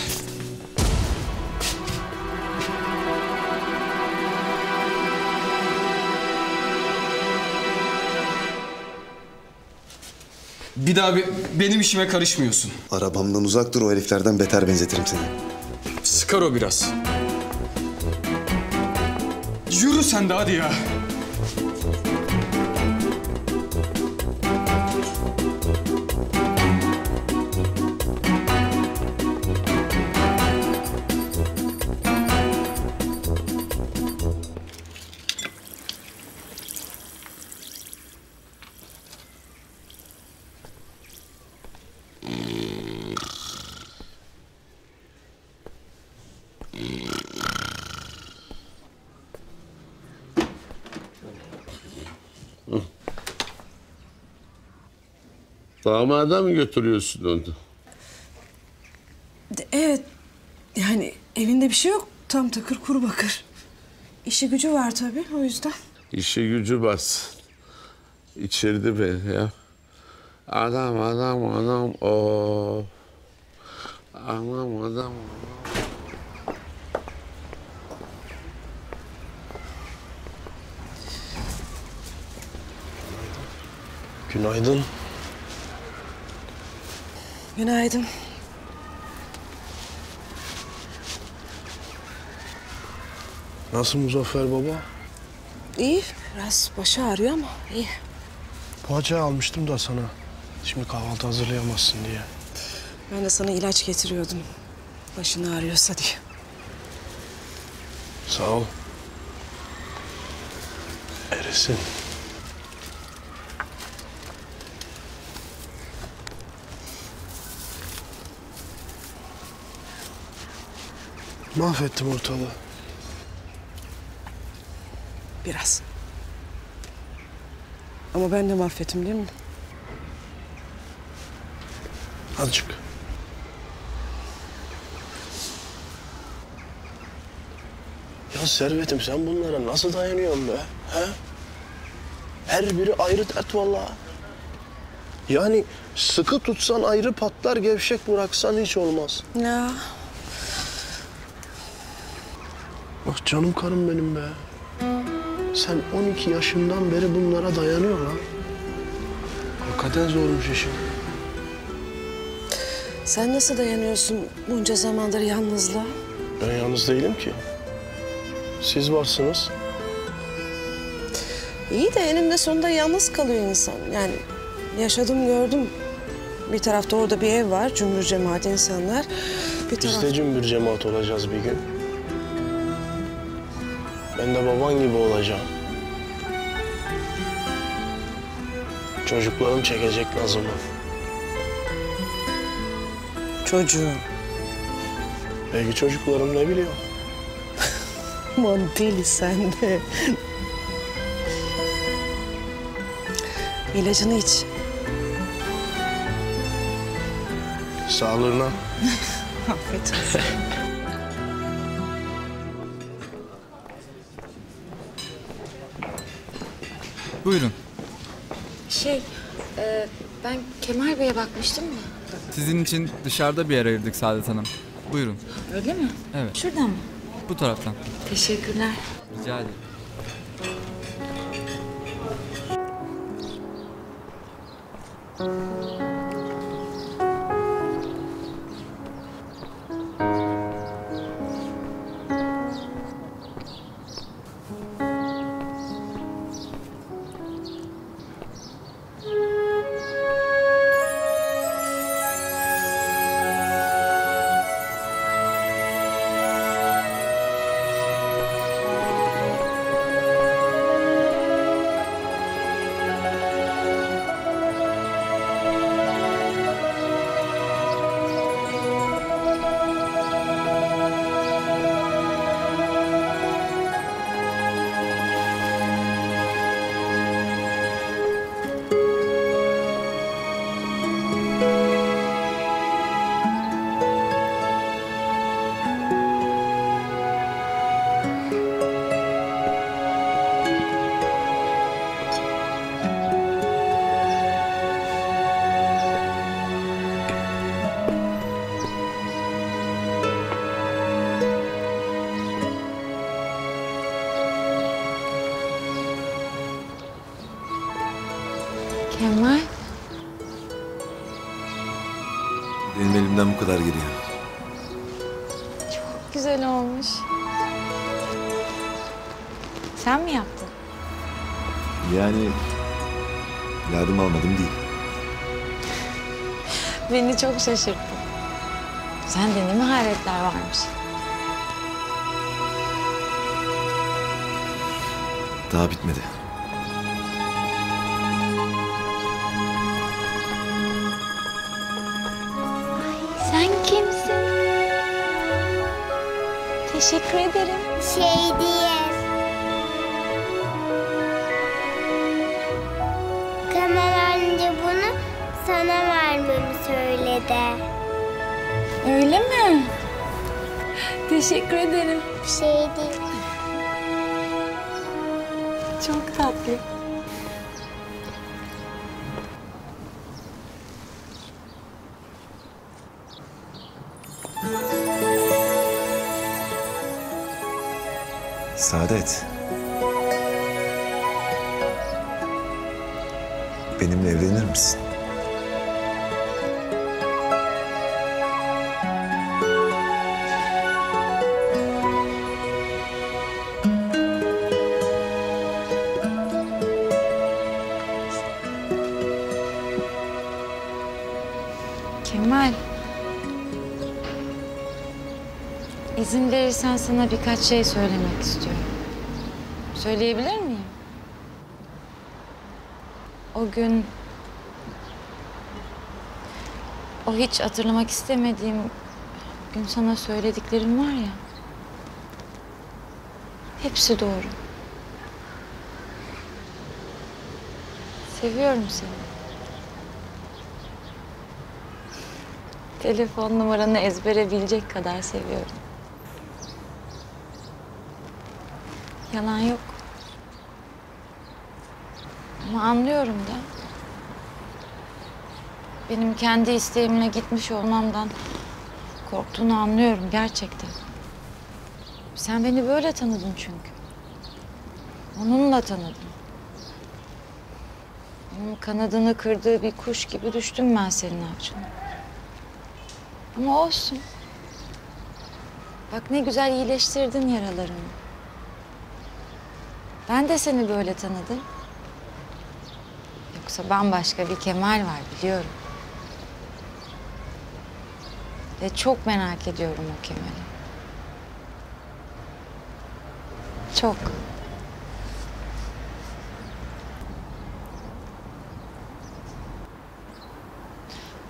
Bir daha be benim işime karışmıyorsun. Arabamdan uzak dur, o heriflerden beter benzetirim seni. Sıkar o biraz. Yürü sen de hadi ya. Damada mı götürüyorsun onu? Evet. Yani evinde bir şey yok. Tam takır kuru bakır. İşi gücü var tabii o yüzden. İşi gücü bas. İçirdi beni ya. Adam adam adam o. Adam adam adam. Günaydın. Günaydın. Nasıl Muzaffer baba? İyi. Biraz başı ağrıyor ama iyi. Poğaça almıştım da sana. Şimdi kahvaltı hazırlayamazsın diye. Ben de sana ilaç getiriyordum. Başını ağrıyorsa diye. Sağ ol. Erisin. Mahvettim ortalığı. Biraz. Ama ben de mahvettim değil mi? Azıcık. Ya Servet'im sen bunlara nasıl dayanıyorsun be? He? Her biri ayrı dert vallahi. Yani sıkı tutsan ayrı patlar, gevşek bıraksan hiç olmaz. Ya. Bak canım karım benim be. Sen on iki yaşından beri bunlara dayanıyor ha. Hakikaten zormuş işin. Sen nasıl dayanıyorsun bunca zamandır yalnızlığa? Ben yalnız değilim ki. Siz varsınız. İyi de eninde sonunda yalnız kalıyor insan. Yani yaşadım gördüm. Bir tarafta orada bir ev var, cümbür cemaat insanlar. Bir taraf... Biz de cümbür cemaat olacağız bir gün. Ben de baban gibi olacağım. Çocuklarım çekecek nazımı. Çocuğum. Belki çocuklarım ne biliyor? Aman deli sen de. İlacını iç. Sağlığına. Afiyet olsun. Buyurun. Şey, e, ben Kemal Bey'e bakmıştım mı? Sizin için dışarıda bir yer ayırdık Saadet Hanım. Buyurun. Öyle mi? Evet. Şuradan mı? Bu taraftan. Teşekkürler. Rica ederim. Bu kadar geliyor. Çok güzel olmuş. Sen mi yaptın? Yani yardım almadım değil. Beni çok şaşırttın. Sende ne maharetler varmış. Daha bitmedi. Teşekkür ederim. Şey diye. Kameracı bunu sana vermemi söyledi. Öyle mi? Teşekkür ederim. Şey değil. Çok tatlı. Saadet. Benimle evlenir misin? Kemal. İzin verirsen sana birkaç şey söylemek istiyorum. Söyleyebilir miyim? O gün... O hiç hatırlamak istemediğim gün sana söylediklerim var ya... Hepsi doğru. Seviyorum seni. Telefon numaranı ezbere bilecek kadar seviyorum. Yalan yok. Ama anlıyorum da. Benim kendi isteğimle gitmiş olmamdan korktuğunu anlıyorum gerçekten. Sen beni böyle tanıdın çünkü. Onunla tanıdın. Onun kanadını kırdığı bir kuş gibi düştüm ben senin avcına. Ama olsun. Bak ne güzel iyileştirdin yaralarını. Ben de seni böyle tanıdım. Yoksa bambaşka bir Kemal var biliyorum. Ve çok merak ediyorum o Kemal'i. Çok.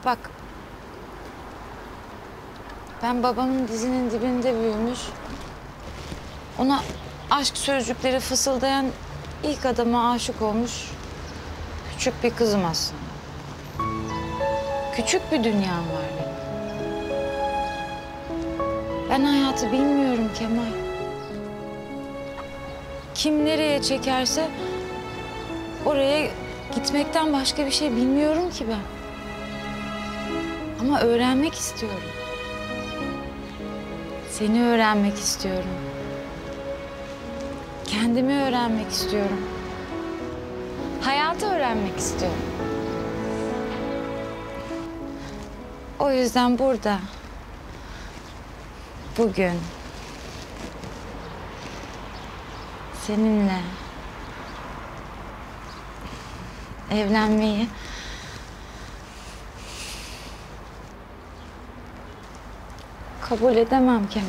Bak. Ben babamın dizinin dibinde büyümüş, ona aşk sözcükleri fısıldayan ilk adama aşık olmuş küçük bir kızım aslında. Küçük bir dünyam var benim. Ben hayatı bilmiyorum Kemal. Kim nereye çekerse oraya gitmekten başka bir şey bilmiyorum ki ben. Ama öğrenmek istiyorum. Seni öğrenmek istiyorum. Kendimi öğrenmek istiyorum. Hayatı öğrenmek istiyorum. O yüzden burada, bugün seninle evlenmeyi kabul edemem Kemal.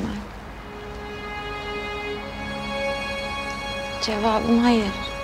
Cevabım hayır.